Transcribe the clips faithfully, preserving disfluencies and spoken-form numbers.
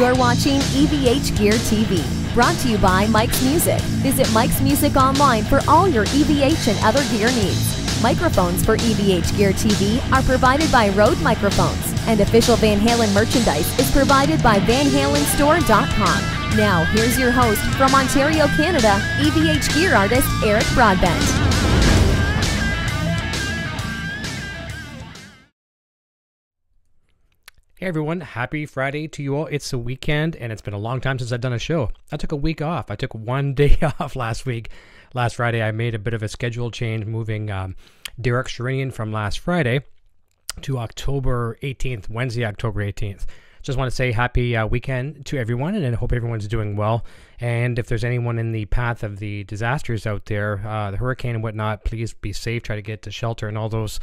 You're watching E V H Gear T V, brought to you by Mike's Music. Visit Mike's Music online for all your E V H and other gear needs. Microphones for E V H Gear T V are provided by Rode Microphones, and official Van Halen merchandise is provided by Van Halen Store dot com. Now, here's your host from Ontario, Canada, E V H Gear artist Eric Broadbent. Hey everyone, happy Friday to you all. It's a weekend and it's been a long time since I've done a show. I took a week off. I took one day off last week. Last Friday I made a bit of a schedule change, moving um, Derek Sherinian from last Friday to October eighteenth, Wednesday, October eighteenth. Just want to say happy uh, weekend to everyone, and I hope everyone's doing well. And if there's anyone in the path of the disasters out there, uh, the hurricane and whatnot, please be safe. Try to get to shelter and all those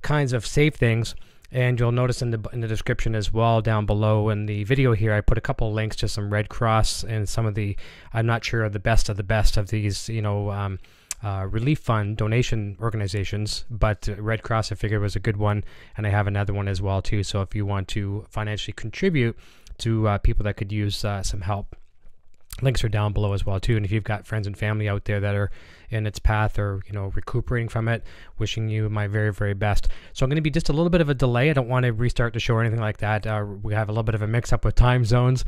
kinds of safe things. And you'll notice in the in the description as well, down below in the video here, I put a couple of links to some Red Cross and some of the, I'm not sure, the best of the best of these, you know, um, uh, relief fund donation organizations. But Red Cross, I figured, was a good one. And I have another one as well, too. So if you want to financially contribute to uh, people that could use uh, some help, links are down below as well, too. And if you've got friends and family out there that are in its path or, you know, recuperating from it, wishing you my very, very best. So I'm going to be just a little bit of a delay. I don't want to restart the show or anything like that. Uh, we have a little bit of a mix-up with time zones.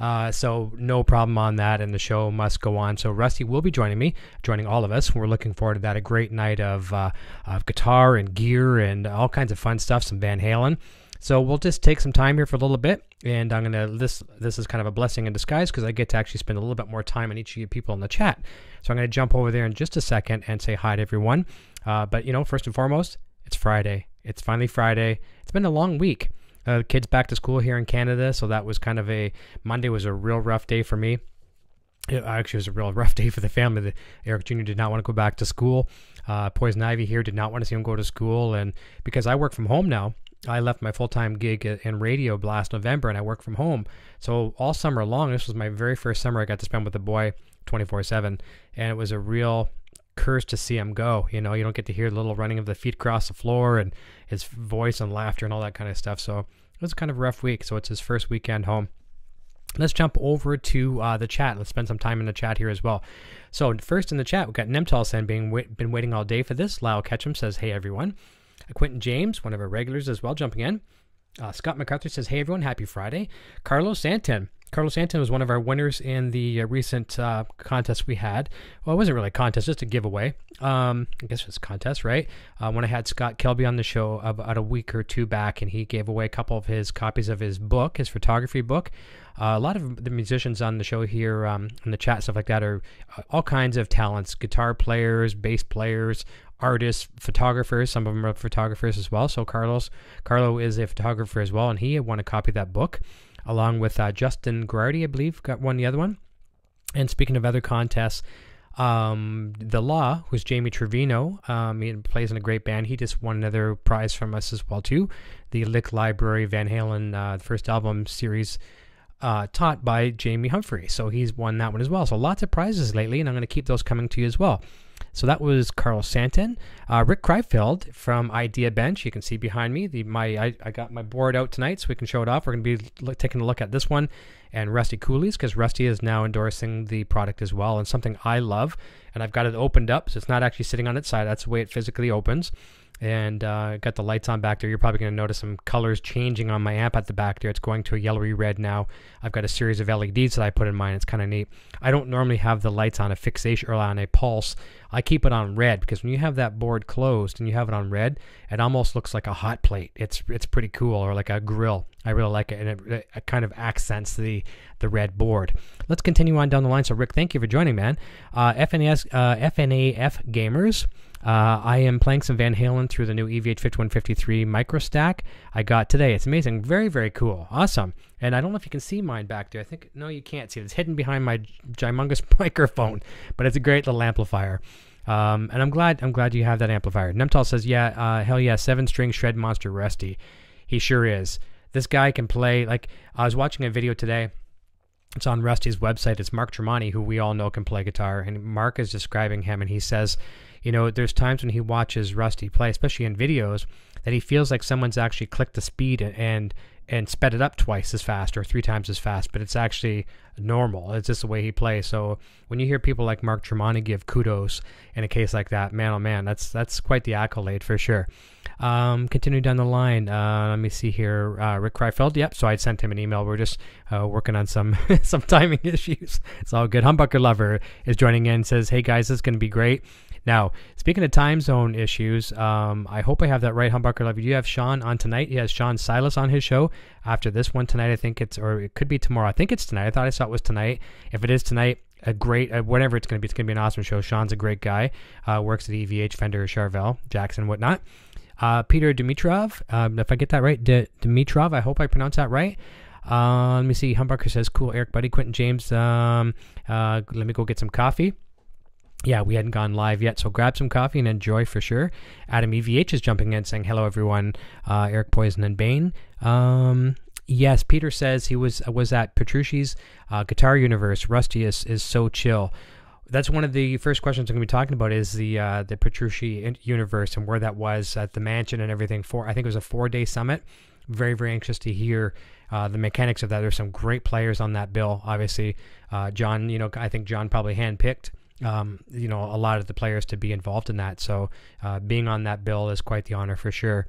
Uh, so no problem on that, and the show must go on. So Rusty will be joining me, joining all of us. We're looking forward to that. A great night of, uh, of guitar and gear and all kinds of fun stuff, some Van Halen. So we'll just take some time here for a little bit, and I'm gonna this this is kind of a blessing in disguise because I get to actually spend a little bit more time on each of you people in the chat. So I'm gonna jump over there in just a second and say hi to everyone. Uh, but you know, first and foremost, it's Friday. It's finally Friday. It's been a long week. Uh, kids back to school here in Canada, so that was kind of a Monday was a real rough day for me. It actually was a real rough day for the family. The, Eric Junior did not want to go back to school. Uh, Poison Ivy here did not want to see him go to school, and because I work from home now. I left my full-time gig in radio last November, and I work from home. So all summer long, this was my very first summer I got to spend with the boy twenty-four seven, and it was a real curse to see him go. You know, you don't get to hear the little running of the feet across the floor and his voice and laughter and all that kind of stuff. So it was kind of a rough week, so it's his first weekend home. Let's jump over to uh, the chat. Let's spend some time in the chat here as well. So first in the chat, we've got Nemtal saying, being, been waiting all day for this. Lyle Ketchum says, hey, everyone. Quentin James, one of our regulars as well, jumping in. Uh, Scott MacArthur says, hey, everyone, happy Friday. Carlos Santin. Carlos Santin was one of our winners in the uh, recent uh, contest we had. Well, it wasn't really a contest, just a giveaway. Um, I guess it was a contest, right? Uh, when I had Scott Kelby on the show about a week or two back, and he gave away a couple of his copies of his book, his photography book. Uh, a lot of the musicians on the show here, um, in the chat, stuff like that, are uh, all kinds of talents, guitar players, bass players, artists, photographers. Some of them are photographers as well. So Carlos, Carlo is a photographer as well, and he won a copy of that book, along with uh, Justin Girardi, I believe, got one the other one. And speaking of other contests, um, The Law, who's Jamie Trevino, um, he plays in a great band. He just won another prize from us as well, too. The Lick Library Van Halen uh, first album series, Uh, taught by Jamie Humphrey. So he's won that one as well. So lots of prizes lately, and I'm going to keep those coming to you as well. So that was Carl Santin. Uh, Rick Kreifeldt from IdeaBench. You can see behind me. The, my I, I got my board out tonight so we can show it off. We're going to be look, taking a look at this one. And Rusty Cooley's, because Rusty is now endorsing the product as well. And something I love. And I've got it opened up, so it's not actually sitting on its side. That's the way it physically opens. And uh, got the lights on back there. You're probably going to notice some colors changing on my amp at the back there. It's going to a yellowy red now. I've got a series of L E Ds that I put in mine. It's kind of neat. I don't normally have the lights on a fixation or on a pulse. I keep it on red because when you have that board closed and you have it on red, it almost looks like a hot plate. It's it's pretty cool, or like a grill. I really like it, and it, it kind of accents the the red board. Let's continue on down the line. So Rick, thank you for joining, man. Uh, F N A S, uh, F N A F Gamers. Uh, I am playing some Van Halen through the new E V H fifty-one fifty-three MicroStack I got today. It's amazing. Very, very cool. Awesome. And I don't know if you can see mine back there. I think, no, you can't see it. It's hidden behind my humongous microphone, but it's a great little amplifier. Um, and I'm glad I'm glad you have that amplifier. Nemtal says, yeah, uh, hell yeah, seven-string shred monster Rusty. He sure is. This guy can play, like, I was watching a video today. It's on Rusty's website. It's Mark Tremonti, who we all know can play guitar. And Mark is describing him, and he says, you know, there's times when he watches Rusty play, especially in videos, that he feels like someone's actually clicked the speed and, and and sped it up twice as fast or three times as fast, but it's actually normal. It's just the way he plays. So when you hear people like Mark Tremonti give kudos in a case like that, man, oh man, that's that's quite the accolade for sure. Um, continue down the line. Uh, let me see here. Uh, Rick Kreifeldt. Yep. So I sent him an email. We're just uh, working on some some timing issues. It's all good. Humbucker Lover is joining in. Says, hey guys, this is going to be great. Now, speaking of time zone issues, um, I hope I have that right, Humbucker Lover. You have Sean on tonight. He has Sean Silas on his show after this one tonight. I think it's, or it could be tomorrow. I think it's tonight. I thought I saw it was tonight. If it is tonight, a great, uh, whatever it's going to be, it's going to be an awesome show. Sean's a great guy. Uh, works at E V H, Fender, Charvel, Jackson, whatnot. Uh, Peter Dimitrov, um, if I get that right, D Dimitrov, I hope I pronounce that right. Uh, let me see. Humbucker says, cool, Eric, buddy, Quentin James. Um, uh, let me go get some coffee. Yeah, we hadn't gone live yet, so grab some coffee and enjoy for sure. Adam E V H is jumping in saying, hello, everyone. Uh, Eric, Poison, and Bane. Um, yes, Peter says he was was at Petrucci's uh, Guitar Universe. Rusty is, is so chill. That's one of the first questions I'm going to be talking about is the uh, the Petrucci Universe and where that was at the mansion and everything. For I think it was a four-day summit. Very, very anxious to hear uh, the mechanics of that. There's some great players on that bill, obviously. Uh, John, you know, I think John probably handpicked Um, you know, a lot of the players to be involved in that. So uh, being on that bill is quite the honor for sure.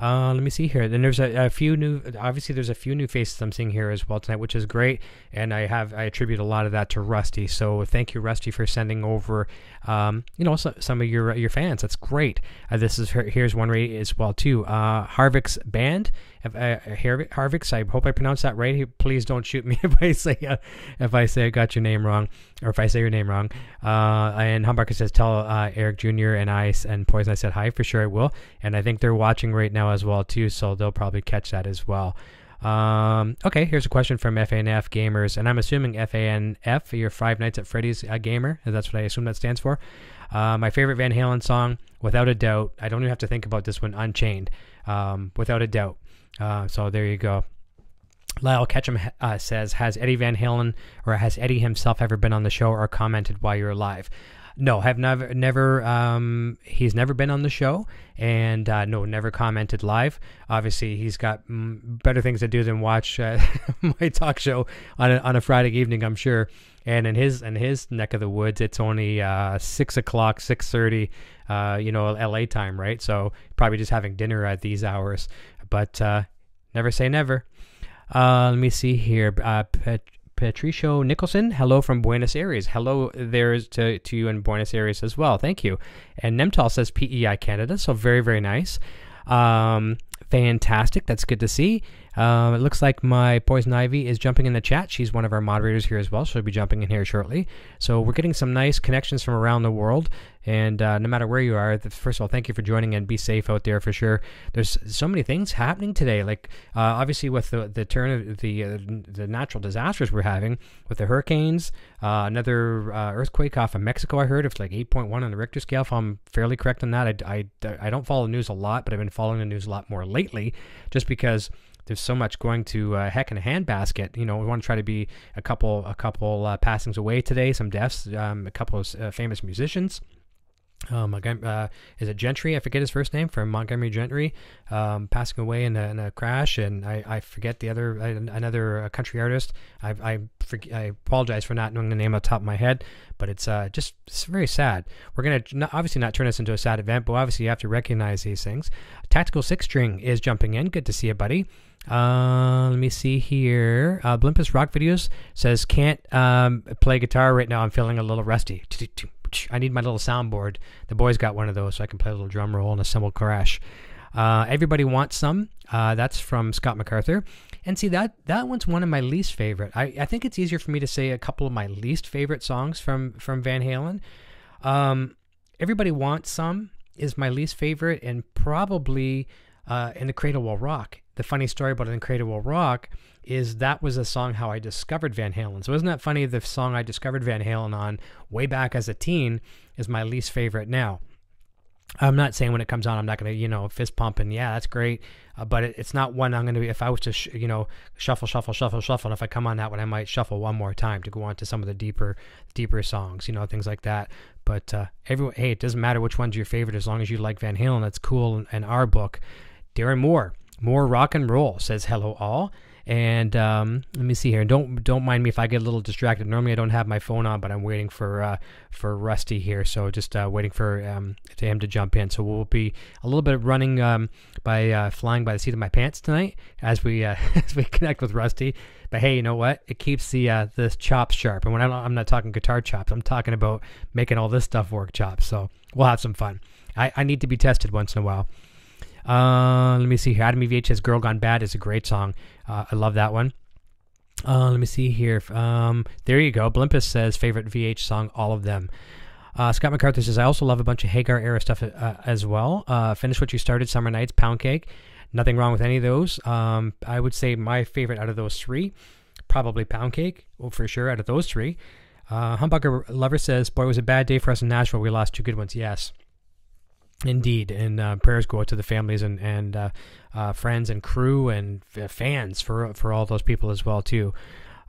Uh, let me see here. Then there's a, a few new, obviously there's a few new faces I'm seeing here as well tonight, which is great. And I have, I attribute a lot of that to Rusty. So thank you, Rusty, for sending over, um, you know, so, some of your, your fans. That's great. Uh, this is, here's one rate as well too. Uh, Harvick's band, if, uh, Harvick's, I hope I pronounced that right. Please don't shoot me if I say, uh, if I say I got your name wrong or if I say your name wrong. Uh, and Humbucker says, tell, uh, Eric Junior and I, and Poison, I said, hi, for sure I will. And I think they're watching right now as well too, so they'll probably catch that as well. Um, okay, here's a question from F A N F Gamers, and I'm assuming F A N F, you're Five Nights at Freddy's uh, Gamer, that's what I assume that stands for. Uh, my favorite Van Halen song, without a doubt, I don't even have to think about this one, Unchained, um, without a doubt. Uh, so there you go. Lyle Ketchum uh, says, has Eddie Van Halen, or has Eddie himself ever been on the show or commented while you're alive? No, have never, never, um, he's never been on the show, and uh, no, never commented live. Obviously, he's got better things to do than watch uh, my talk show on a, on a Friday evening, I'm sure. And in his in his neck of the woods, it's only uh, six o'clock, six thirty, uh, you know, L A time, right? So probably just having dinner at these hours. But uh, never say never. Uh, let me see here. Uh, Patricio Nicholson, hello from Buenos Aires. Hello there to, to you in Buenos Aires as well. Thank you. And Nemtal says P E I Canada, so very, very nice. Um, fantastic. That's good to see. Um, it looks like my Poison Ivy is jumping in the chat. She's one of our moderators here as well. She'll be jumping in here shortly. So we're getting some nice connections from around the world. And uh, no matter where you are, first of all, thank you for joining and be safe out there for sure. There's so many things happening today. Like uh, obviously with the, the turn of the, uh, the natural disasters we're having with the hurricanes, uh, another uh, earthquake off of Mexico, I heard. It's like eight point one on the Richter scale, if I'm fairly correct on that. I, I, I don't follow the news a lot, but I've been following the news a lot more lately just because there's so much going to uh, heck in a handbasket. You know, we want to try to be a couple, a couple uh, passings away today, some deaths, um, a couple of uh, famous musicians. Um, uh, is it Gentry? I forget his first name, from Montgomery Gentry, um, passing away in a, in a crash. And I, I forget the other, uh, another country artist. I, I, I apologize for not knowing the name off the top of my head, but it's uh, just it's very sad. We're going to obviously not turn this into a sad event, but obviously you have to recognize these things. Tactical Six String is jumping in. Good to see you, buddy. Uh, let me see here. Uh, Blimpus Rock Videos says, can't um, play guitar right now. I'm feeling a little rusty. I need my little soundboard. The boys got one of those, so I can play a little drum roll and a cymbal crash. Uh, everybody wants some. Uh, that's from Scott MacArthur. And see, that that one's one of my least favorite. I, I think it's easier for me to say a couple of my least favorite songs from, from Van Halen. Um, Everybody Wants Some is my least favorite, and probably uh, In the Cradle Will Rock. The funny story about In the Cradle Will Rock is that was a song how I discovered Van Halen. So isn't that funny? The song I discovered Van Halen on way back as a teen is my least favorite now. I'm not saying when it comes on, I'm not going to, you know, fist pump and yeah, that's great. Uh, but it, it's not one I'm going to be, if I was to, sh you know, shuffle, shuffle, shuffle, shuffle. And if I come on that one, I might shuffle one more time to go on to some of the deeper, deeper songs, you know, things like that. But uh, everyone, hey, it doesn't matter which one's your favorite as long as you like Van Halen. That's cool in, in our book. Darren Moore More rock and roll says hello all. And um, let me see here. Don't don't mind me if I get a little distracted. Normally I don't have my phone on, but I'm waiting for uh, for Rusty here, so just uh, waiting for um, to him to jump in. So we'll be a little bit running um, by uh, flying by the seat of my pants tonight as we uh, as we connect with Rusty. But hey, you know what? It keeps the uh, the chops sharp. And when I don't, I'm not talking guitar chops, I'm talking about making all this stuff work chops. So we'll have some fun. I, I need to be tested once in a while. Uh, let me see here. Adam E V H says Girl Gone Bad is a great song. Uh, I love that one. Uh, let me see here. Um, there you go. Blimpus says favorite V H song, all of them. Uh, Scott MacArthur says I also love a bunch of Hagar era stuff uh, as well. Uh, Finish What You Started, Summer Nights, Pound Cake. Nothing wrong with any of those. Um, I would say my favorite out of those three, probably Pound Cake, well, for sure, out of those three. Uh, Humbucker Lover says, boy, it was a bad day for us in Nashville. We lost two good ones. Yes. Indeed, and uh, prayers go out to the families and and uh, uh, friends and crew and f fans for for all those people as well too.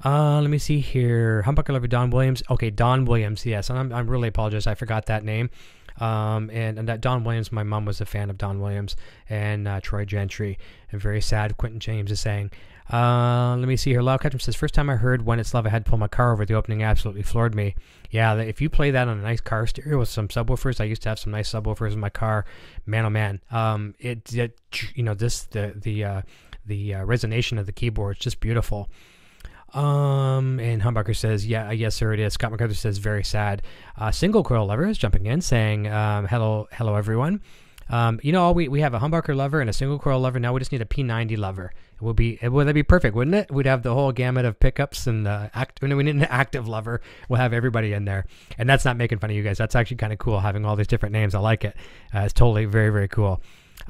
Uh, let me see here. Humbucker Lover Don Williams. Okay, Don Williams. Yes, I'm I'm really apologize. I forgot that name. Um, and, and that Don Williams. My mom was a fan of Don Williams and uh, Troy Gentry. And very sad. Quentin James is saying. Uh, let me see here. Lau Ketchum says, first time I heard When It's Love, I had to pull my car over. The opening absolutely floored me. Yeah, if you play that on a nice car stereo with some subwoofers, I used to have some nice subwoofers in my car. Man, oh man, um, it, it you know this the the uh, the uh, resonation of the keyboard is just beautiful. Um, and Humbucker says, yeah, yes, sir, it is. Scott MacArthur says, very sad. Uh, Single Coil Lover is jumping in, saying, um, hello, hello, everyone. Um, you know, we we have a humbucker lover and a single coil lover. Now we just need a P ninety lover. It would be, it, well, that'd be perfect, wouldn't it? We'd have the whole gamut of pickups and the act. We need an active lover. We'll have everybody in there. And that's not making fun of you guys. That's actually kind of cool having all these different names. I like it. Uh, it's totally very very cool.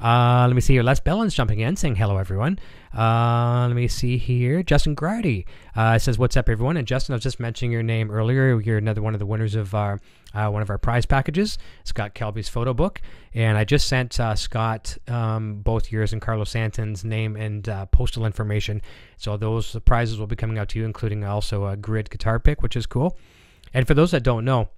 Uh, let me see here. Les Bellin's jumping in, saying hello everyone. Uh, let me see here. Justin Grady uh, says, "What's up, everyone?" And Justin, I was just mentioning your name earlier. You're another one of the winners of our. Uh, one of our prize packages, Scott Kelby's photo book, and I just sent uh, Scott um, both yours and Carlos Santon's name and uh, postal information. So those prizes will be coming out to you, including also a grid guitar pick, which is cool. And for those that don't know,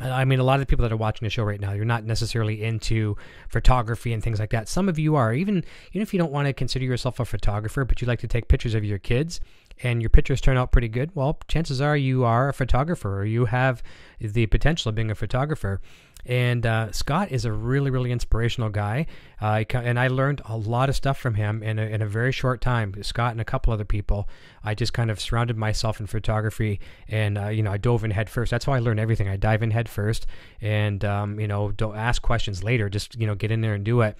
I mean, a lot of the people that are watching the show right now, you're not necessarily into photography and things like that. Some of you are, even even if you don't want to consider yourself a photographer, but you like to take pictures of your kids. And your pictures turn out pretty good, well, chances are you are a photographer or you have the potential of being a photographer. And uh, Scott is a really, really inspirational guy. Uh, and I learned a lot of stuff from him in a, in a very short time. Scott and a couple other people. I just kind of surrounded myself in photography and, uh, you know, I dove in head first. That's how I learned everything. I dive in head first and, um, you know, don't ask questions later. Just, you know, get in there and do it.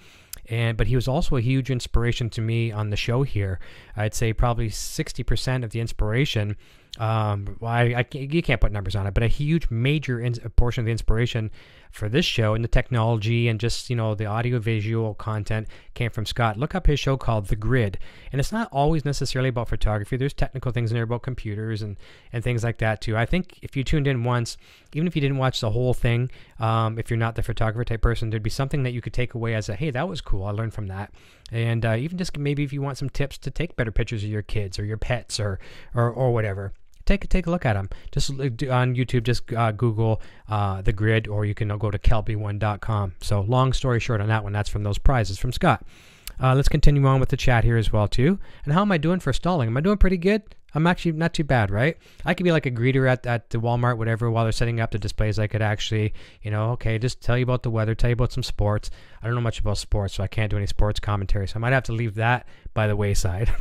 And, but he was also a huge inspiration to me on the show here. I'd say probably sixty percent of the inspiration. Um, well, I, I, you can't put numbers on it, but a huge major in, a portion of the inspiration for this show and the technology and just, you know, the audio visual content came from Scott. Look up his show called The Grid. And it's not always necessarily about photography. There's technical things in there about computers and, and things like that too. I think if you tuned in once, even if you didn't watch the whole thing, um, if you're not the photographer type person, there'd be something that you could take away as a, hey, that was cool. I learned from that. And uh, even just maybe if you want some tips to take better pictures of your kids or your pets or, or, or whatever. Take, take a look at them. Just on YouTube, just uh, Google uh, The Grid, or you can go to kelby one dot com. So long story short on that one, that's from those prizes from Scott. Uh, let's continue on with the chat here as well, too. And how am I doing for stalling? Am I doing pretty good? I'm actually not too bad, right? I could be like a greeter at, at the Walmart, whatever, while they're setting up the displays. I could actually, you know, okay, just tell you about the weather, tell you about some sports. I don't know much about sports, so I can't do any sports commentary. So I might have to leave that by the wayside.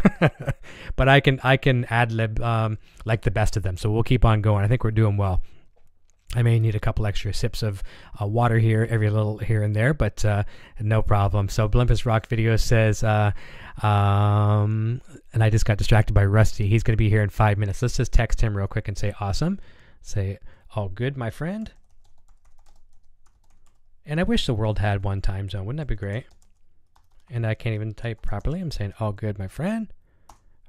But I can I can ad-lib um, like the best of them. So we'll keep on going. I think we're doing well. I may need a couple extra sips of uh, water here, every little here and there, but uh, no problem. So Blimpus Rock Video says, uh, um, and I just got distracted by Rusty. He's going to be here in five minutes. Let's just text him real quick and say, awesome. Say, all good, my friend. And I wish the world had one time zone. Wouldn't that be great? And I can't even type properly. I'm saying, all good, my friend.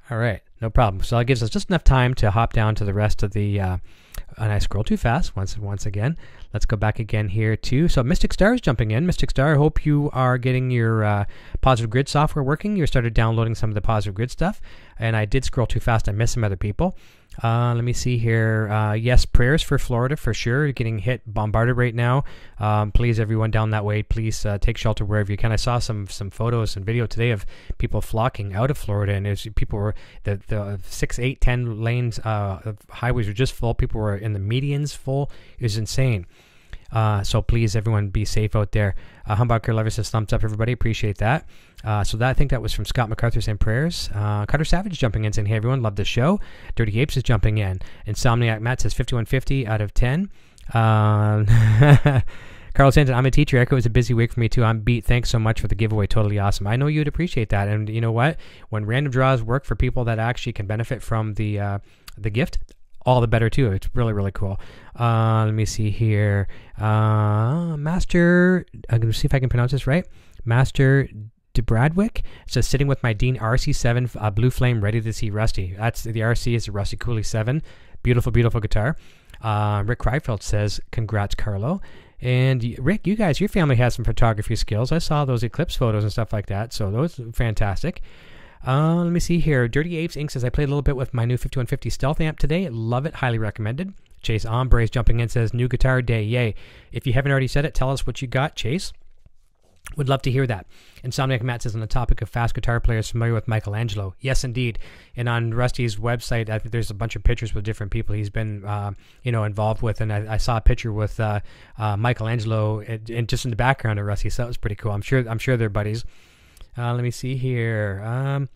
All right, no problem. So that gives us just enough time to hop down to the rest of the, uh, and I scroll too fast once once again. Let's go back again here too. So Mystic Star is jumping in. Mystic Star, I hope you are getting your uh, Positive Grid software working. You started downloading some of the Positive Grid stuff. And I did scroll too fast. I missed some other people. Uh, let me see here. Uh, yes, prayers for Florida for sure. Getting hit, bombarded right now. Um, please, everyone down that way, please uh, take shelter wherever you can. I saw some some photos and video today of people flocking out of Florida, and there's people were the the six, eight, ten lanes uh, of highways were just full. People were in the medians full. It was insane. Uh, so please, everyone, be safe out there. Uh, Humbucker Lover says thumbs up, everybody. Appreciate that. Uh, so that I think that was from Scott MacArthur saying prayers. Uh, Cutter Savage jumping in saying, hey, everyone, love the show. Dirty Apes is jumping in. Insomniac Matt says fifty-one fifty out of ten. Uh, Carl Sands, I'm a teacher. Echo is a busy week for me, too. I'm beat. Thanks so much for the giveaway. Totally awesome. I know you'd appreciate that. And you know what? When random draws work for people that actually can benefit from the, uh, the gift, all the better, too. It's really, really cool. Uh, let me see here. Uh, Master, I'm going to see if I can pronounce this right. Master DeBradwick says, sitting with my Dean R C seven uh, Blue Flame, ready to see Rusty. That's the R C, is the Rusty Cooley seven. Beautiful, beautiful guitar. Uh, Rick Kreifeldt says, congrats, Carlo. And Rick, you guys, your family has some photography skills. I saw those Eclipse photos and stuff like that. So those are fantastic. Uh, let me see here. Dirty Apes Incorporated says, I played a little bit with my new fifty-one fifty Stealth amp today. Love it. Highly recommended. Chase Ombre is jumping in, says, new guitar day. Yay. If you haven't already said it, tell us what you got, Chase. Would love to hear that. Insomniac Matt says, on the topic of fast guitar players, familiar with Michelangelo. Yes, indeed. And on Rusty's website, I think there's a bunch of pictures with different people he's been, uh, you know, involved with. And I, I saw a picture with uh, uh, Michelangelo, and, and just in the background of Rusty. So that was pretty cool. I'm sure. I'm sure they're buddies. Uh, let me see here. Um,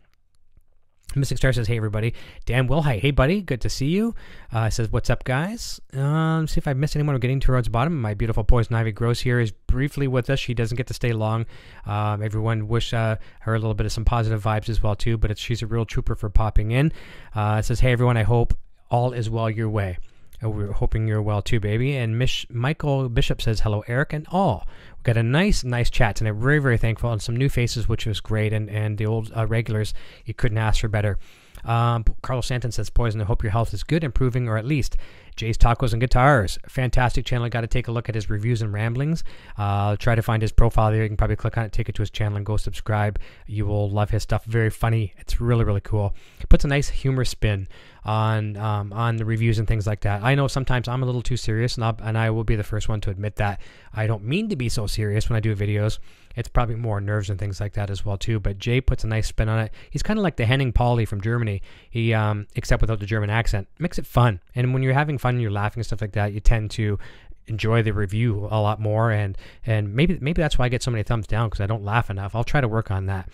Mystic Star says, hey, everybody. Dan Wilhite, hey, buddy. Good to see you. Uh, says, what's up, guys? Uh, let's see if I missed anyone. We're getting towards the bottom. My beautiful Poison Ivy Gross here is briefly with us. She doesn't get to stay long. Um, everyone wish uh, her a little bit of some positive vibes as well, too. But it's, she's a real trooper for popping in. Uh, says, hey, everyone, I hope all is well your way. Uh, we're hoping you're well, too, baby. And Mish Michael Bishop says, hello, Eric and all. We've got a nice, nice chat tonight. Very, very thankful. And some new faces, which was great. And, and the old uh, regulars, you couldn't ask for better. Um, Carlos Santon says, Poison, I hope your health is good, improving, or at least Jay's Tacos and Guitars. Fantastic channel. Got to take a look at his reviews and ramblings. Uh, try to find his profile there. You can probably click on it, take it to his channel, and go subscribe. You will love his stuff. Very funny. It's really, really cool. It puts a nice humor spin on um, on the reviews and things like that. I know sometimes I'm a little too serious, and, I'll, and I will be the first one to admit that. I don't mean to be so serious when I do videos. It's probably more nerves and things like that as well, too. But Jay puts a nice spin on it. He's kind of like the Henning Pauli from Germany, he um, except without the German accent. Makes it fun. And when you're having fun and you're laughing and stuff like that, you tend to enjoy the review a lot more. And, and maybe maybe that's why I get so many thumbs down, because I don't laugh enough. I'll try to work on that.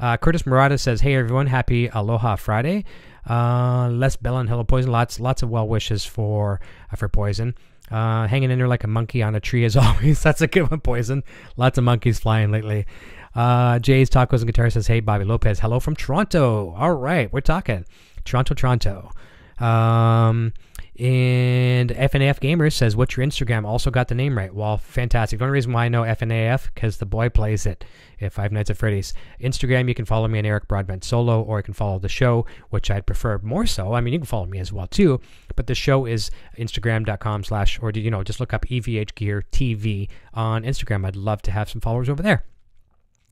Uh, Curtis Murata says, hey, everyone, happy Aloha Friday. Uh, Les Bell and Hello Poison. Lots lots of well wishes for, uh, for Poison. Uh, hanging in there like a monkey on a tree as always. That's a good one, Poison. Lots of monkeys flying lately. Uh, Jay's Tacos and Guitar says, hey, Bobby Lopez. Hello from Toronto. All right, we're talking. Toronto, Toronto. Um, and F N A F Gamers says, what's your Instagram? Also got the name right. Well, fantastic. The only reason why I know F N A F, because the boy plays it at Five Nights at Freddy's. Instagram, you can follow me on Eric Broadbent Solo, or you can follow the show, which I'd prefer more so. I mean, you can follow me as well, too. But the show is Instagram.com slash, or, you know, just look up E V H Gear T V on Instagram. I'd love to have some followers over there.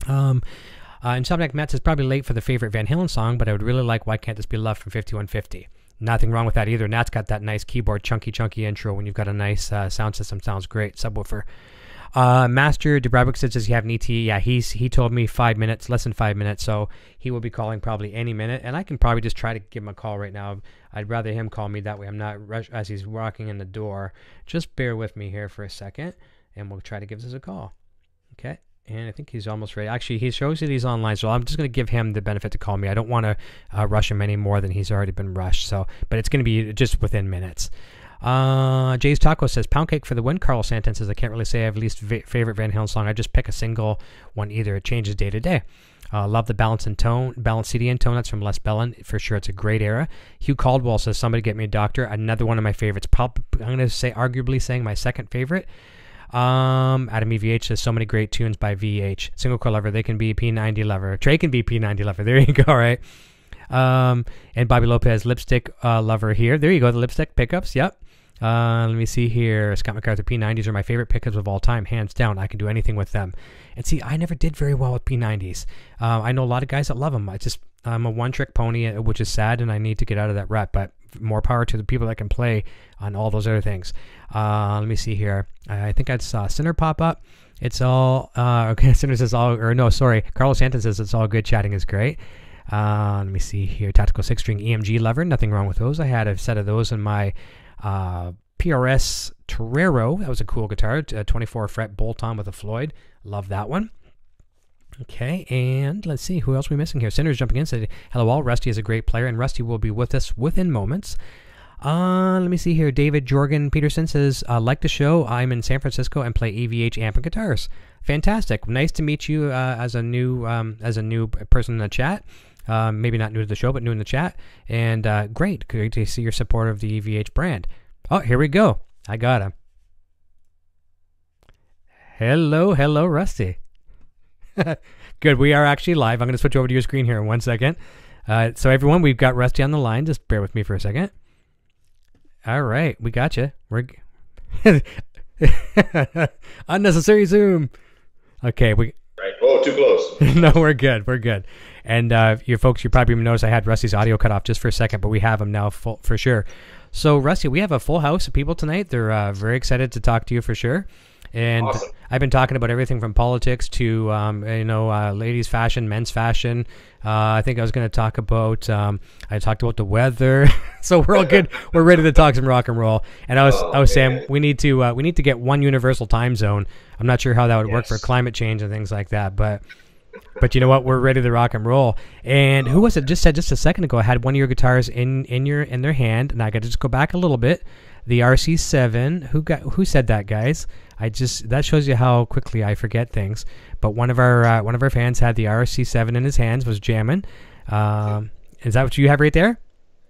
Um... Uh, Insomniac Matt says, probably late for the favorite Van Halen song, but I would really like Why Can't This Be Love from fifty-one fifty. Nothing wrong with that either. Nat's got that nice keyboard, chunky, chunky intro when you've got a nice uh, sound system. Sounds great. Subwoofer. Uh, Master DeBravick says, does he have an E T? Yeah, he's, he told me five minutes, less than five minutes, so he will be calling probably any minute, and I can probably just try to give him a call right now. I'd rather him call me. That way I'm not rush as he's walking in the door. Just bear with me here for a second, and we'll try to give this a call. Okay. And I think he's almost ready. Actually, he shows that he's online, so I'm just going to give him the benefit to call me. I don't want to uh, rush him any more than he's already been rushed. So, but it's going to be just within minutes. Uh, Jay's Taco says, pound cake for the win. Carl Santon says, I can't really say I have a least va favorite Van Halen song. I just pick a single one either. It changes day to day. Uh, love the balance and tone, balance C D and tone. That's from Les Bellin. For sure, it's a great era. Hugh Caldwell says, somebody get me a doctor. Another one of my favorites. Probably, I'm going to say arguably saying my second favorite. Um, Adam E V H says, so many great tunes by V H. Single Coil Lover, they can be P ninety Lover. Trey can be P ninety Lover. There you go, right? Um, and Bobby Lopez, Lipstick uh, Lover here. There you go, the Lipstick pickups, yep. Uh, let me see here. Scott MacArthur, P nineties are my favorite pickups of all time, hands down. I can do anything with them. And see, I never did very well with P nineties. Uh, I know a lot of guys that love them. I just, I'm a one-trick pony, which is sad, and I need to get out of that rut, but more power to the people that can play on all those other things. Uh, let me see here. I think I saw Sinner pop up. It's all, uh, okay, Sinner says all, or no, sorry. Carlos Santon says it's all good. Chatting is great. Uh, let me see here. Tactical six-string E M G lever. Nothing wrong with those. I had a set of those in my uh, P R S Torero. That was a cool guitar. A twenty-four fret bolt-on with a Floyd. Love that one. Okay, and let's see who else we missing here. Sinner's jumping in, said, hello all, Rusty is a great player, and Rusty will be with us within moments. Uh, let me see here. David Jorgen Peterson says, uh, like the show, I'm in San Francisco and play E V H amp and guitars. Fantastic. Nice to meet you uh, as a new um, as a new person in the chat. Uh, maybe not new to the show, but new in the chat. And uh, great, great to see your support of the E V H brand. Oh, here we go. I got him. Hello, hello, Rusty. Good, we are actually live. I'm going to switch over to your screen here in one second. Uh, so everyone, we've got Rusty on the line. Just bear with me for a second. All right, we got you. We're unnecessary Zoom. Okay, we. Right. Oh, too close. No, we're good. We're good. And uh, you folks, you probably noticed I had Rusty's audio cut off just for a second, but we have him now full, for sure. So Rusty, we have a full house of people tonight. They're uh, very excited to talk to you for sure. And awesome. I've been talking about everything from politics to, um, you know, uh, ladies' fashion, men's fashion. Uh, I think I was going to talk about, um, I talked about the weather. So we're all good. We're ready to talk some rock and roll. And I was, oh, I was man. saying we need to, uh, we need to get one universal time zone. I'm not sure how that would yes. work for climate change and things like that, but, but you know what, we're ready to rock and roll. And who was it just said just a second ago, I had one of your guitars in, in your, in their hand, and I got to just go back a little bit. The R C seven, who got, who said that, guys? I just, that shows you how quickly I forget things. But one of our uh, one of our fans had the R C seven in his hands, was jamming. Um, is that what you have right there?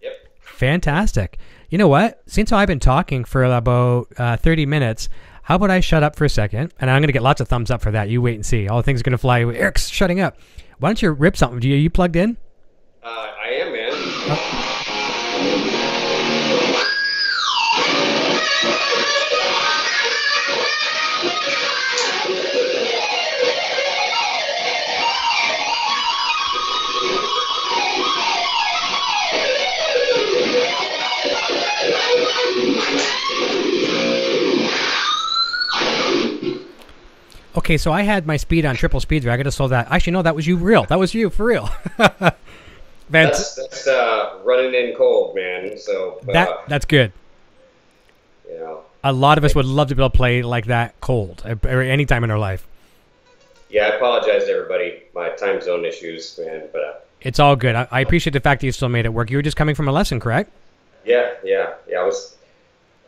Yep. Fantastic. You know what? Since I've been talking for about uh, thirty minutes, how about I shut up for a second? And I'm going to get lots of thumbs up for that. You wait and see. All things are going to fly. Eric's shutting up. Why don't you rip something? Do you, are you plugged in? Uh, I am, man. Oh. Okay, so I had my speed on triple speed there. I got to slow that. Actually, no, that was you real. That was you for real. that's that's uh, running in cold, man. So uh, that that's good. Yeah. You know, a lot of us would love to be able to play like that cold or any time in our life. Yeah, I apologize to everybody. My time zone issues, man. But uh, it's all good. I, I appreciate the fact that you still made it work. You were just coming from a lesson, correct? Yeah, yeah, yeah. I was.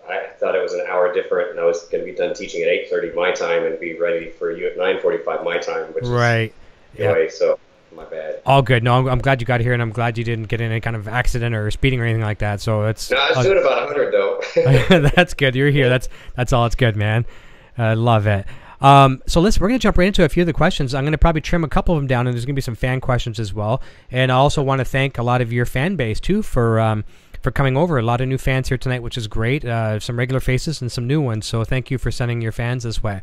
I thought it was an hour different, and I was going to be done teaching at eight thirty my time and be ready for you at nine forty-five my time. Which right. Is, anyway, yep. So my bad. All good. No, I'm, I'm glad you got here, and I'm glad you didn't get in any kind of accident or speeding or anything like that. So it's. No, I was uh, doing about a hundred though. That's good. You're here. That's that's all. It's good, man. I uh, love it. Um, so listen, we're going to jump right into a few of the questions. I'm going to probably trim a couple of them down, and there's going to be some fan questions as well. And I also want to thank a lot of your fan base too for. Um, for coming over. A lot of new fans here tonight, which is great. Uh, some regular faces and some new ones. So thank you for sending your fans this way.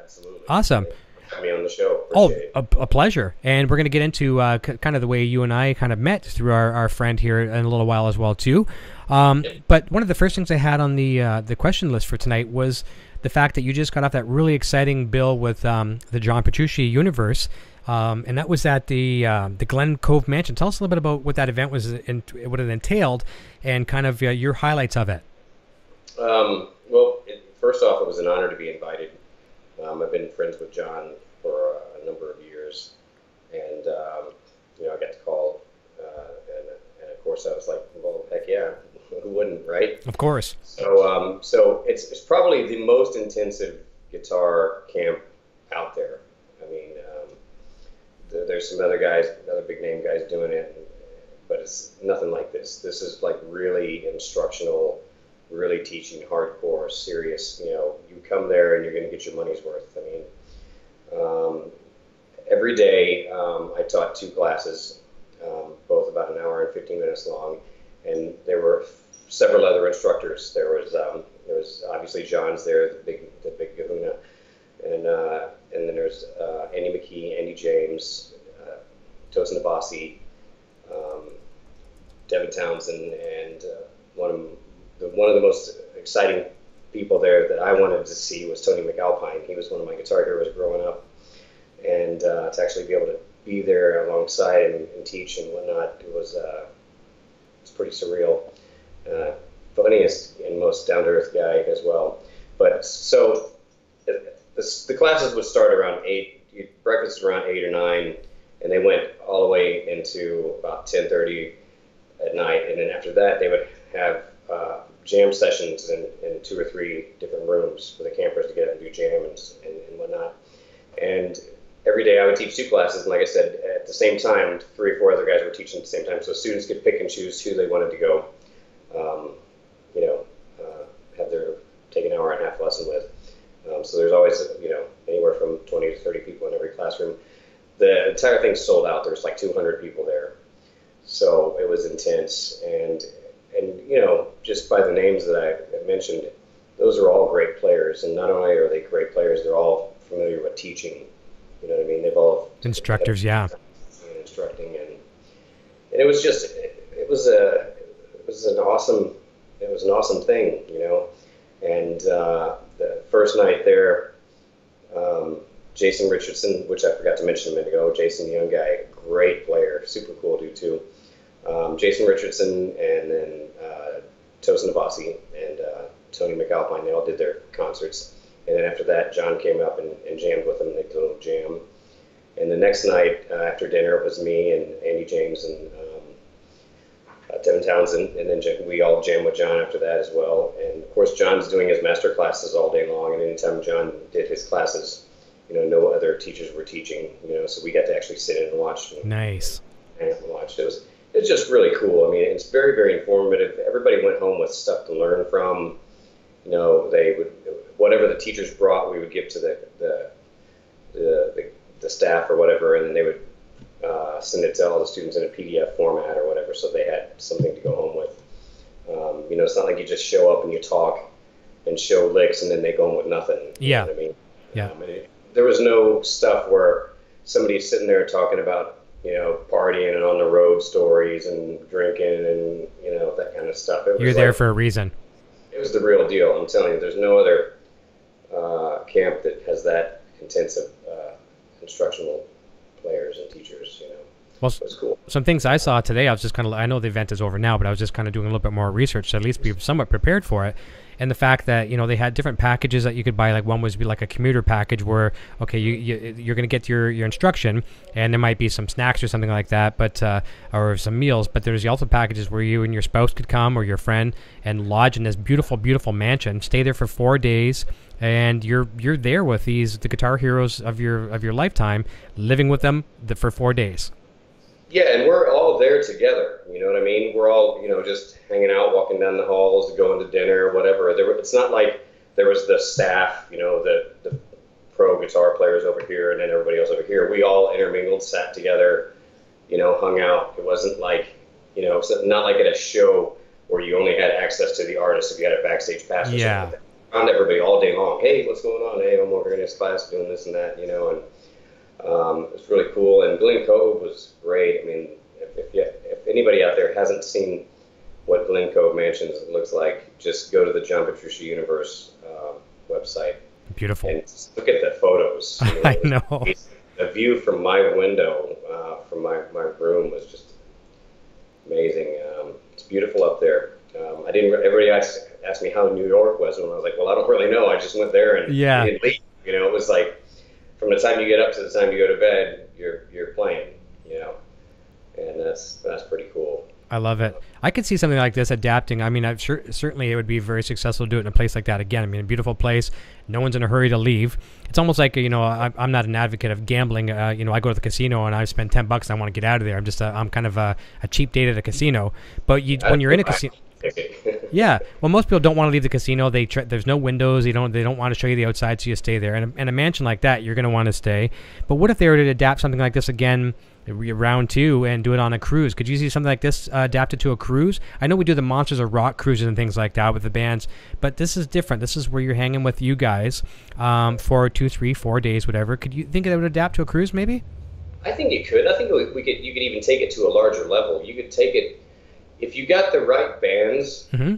Absolutely. Awesome. Coming on the show. Appreciate oh, a, a pleasure. And we're going to get into uh, kind of the way you and I kind of met through our, our friend here in a little while as well, too. Um, yep. But one of the first things I had on the uh, the question list for tonight was the fact that you just got off that really exciting bill with um, the John Petrucci universe. Um, and that was at the uh, the Glen Cove Mansion. Tell us a little bit about what that event was, in, what it entailed, and kind of uh, your highlights of it. Um, well, it, first off, it was an honor to be invited. Um, I've been friends with John for uh, a number of years, and um, you know, I got the call, uh, and, and of course, I was like, "Well, heck yeah, who wouldn't, right?" Of course. So, um, so it's it's probably the most intensive guitar camp out there. I mean. Um, There's some other guys, other big name guys doing it, but it's nothing like this. This is like really instructional, really teaching hardcore, serious. You know, you come there and you're going to get your money's worth. I mean, um, every day um, I taught two classes, um, both about an hour and fifteen minutes long, and there were several other instructors. There was um, there was obviously John's there, the big the big kahuna. And, uh, and then there's uh, Andy McKee, Andy James, uh, Tosin Abasi, um, Devin Townsend, and uh, one of the, one of the most exciting people there that I wanted to see was Tony McAlpine. He was one of my guitar heroes growing up, and uh, to actually be able to be there alongside and, and teach and whatnot, it was uh, it was pretty surreal. Uh, funniest and most down-to-earth guy as well. But so it, the, the classes would start around eight. Breakfast was around eight or nine, and they went all the way into about ten thirty at night. And then after that, they would have uh, jam sessions in, in two or three different rooms for the campers to get up and do jams and, and whatnot. And every day I would teach two classes, and like I said, at the same time, three or four other guys were teaching at the same time, so students could pick and choose who they wanted to go, um, you know, uh, have their take an hour and a half lesson with. Um, so there's always, you know, anywhere from twenty to thirty people in every classroom. The entire thing sold out. There's like two hundred people there, so it was intense. And and you know, just by the names that I mentioned, those are all great players. And not only are they great players, they're all familiar with teaching. You know what I mean? They've all instructors, yeah, and instructing, and and it was just it, it was a it was an awesome it was an awesome thing, you know. And uh, the first night there, um, Jason Richardson, which I forgot to mention a minute ago, Jason, the young guy, great player, super cool dude too. Um, Jason Richardson and then uh, Tosin Abasi and uh, Tony McAlpine, they all did their concerts. And then after that, John came up and, and jammed with them. They did a little jam. And the next night uh, after dinner, it was me and Andy James and um, Uh, Devin Townsend, and then we all jam with John after that as well. And of course, John's doing his master classes all day long, and anytime John did his classes, you know, no other teachers were teaching, you know, so we got to actually sit in and watch. And, nice. And watch. It was, it was just really cool. I mean, it's very, very informative. Everybody went home with stuff to learn from. You know, they would, whatever the teachers brought, we would give to the, the, the, the, the staff or whatever, and then they would Uh, send it to all the students in a P D F format or whatever, so they had something to go home with. Um, you know, it's not like you just show up and you talk and show licks and then they go home with nothing. Yeah. You know what I mean? Yeah. Um, it, there was no stuff where somebody's sitting there talking about, you know, partying and on the road stories and drinking and, you know, that kind of stuff. It was You're like, there for a reason. It was the real deal. I'm telling you, there's no other uh, camp that has that intensive uh, instructional players and teachers, you know. Well, so it was cool. Some things I saw today, I was just kind of, I know the event is over now, but I was just kind of doing a little bit more research to at least be somewhat prepared for it. And the fact that, you know, they had different packages that you could buy. Like one was be like a commuter package where, okay, you, you, you're going to get your, your instruction and there might be some snacks or something like that, but uh, or some meals. But there's also packages where you and your spouse could come or your friend and lodge in this beautiful, beautiful mansion, stay there for four days. And you're you're there with these the guitar heroes of your of your lifetime, living with them the, for four days. Yeah, and we're all there together. You know what I mean? We're all, you know, just hanging out, walking down the halls, going to dinner, whatever. There, it's not like there was the staff, you know, the the pro guitar players over here and then everybody else over here. We all intermingled, sat together, you know, hung out. It wasn't like, you know, not like at a show where you only had access to the artist if you had a backstage pass or something like that. Around everybody all day long. Hey, what's going on? Hey, I'm over in this class doing this and that, you know, and um, it's really cool. And Glen Cove was great. I mean, if if, you, if anybody out there hasn't seen what Glen Cove Mansions looks like, just go to the John Petrucci Universe uh, website. Beautiful. And just look at the photos. You know, I know. The view from my window, uh, from my, my room was just amazing. Um, it's beautiful up there. Um, I didn't. Everybody asked, asked me how New York was, and I was like, "Well, I don't really know. I just went there and yeah. didn't leave." You know, it was like from the time you get up to the time you go to bed, you're you're playing. You know, and that's that's pretty cool. I love it. I could see something like this adapting. I mean, I'm sure certainly it would be very successful to do it in a place like that again. I mean, a beautiful place. No one's in a hurry to leave. It's almost like, you know, I, I'm not an advocate of gambling. Uh, you know, I go to the casino and I spend ten bucks and I want to get out of there. I'm just a, I'm kind of a, a cheap date at a casino. But you, when you're in a casino, yeah. Well, most people don't want to leave the casino. They try, there's no windows. They don't. They don't want to show you the outside, so you stay there. And and a mansion like that, you're going to want to stay. But what if they were to adapt something like this again? Round two and do it on a cruise. Could you see something like this uh, adapted to a cruise? I know we do the Monsters of Rock cruises and things like that with the bands, but this is different. This is where you're hanging with you guys um, for two, three, four days, whatever. Could you think that would adapt to a cruise maybe? I think it could. I think we could. You could even take it to a larger level. You could take it, if you got the right bands, mm-hmm.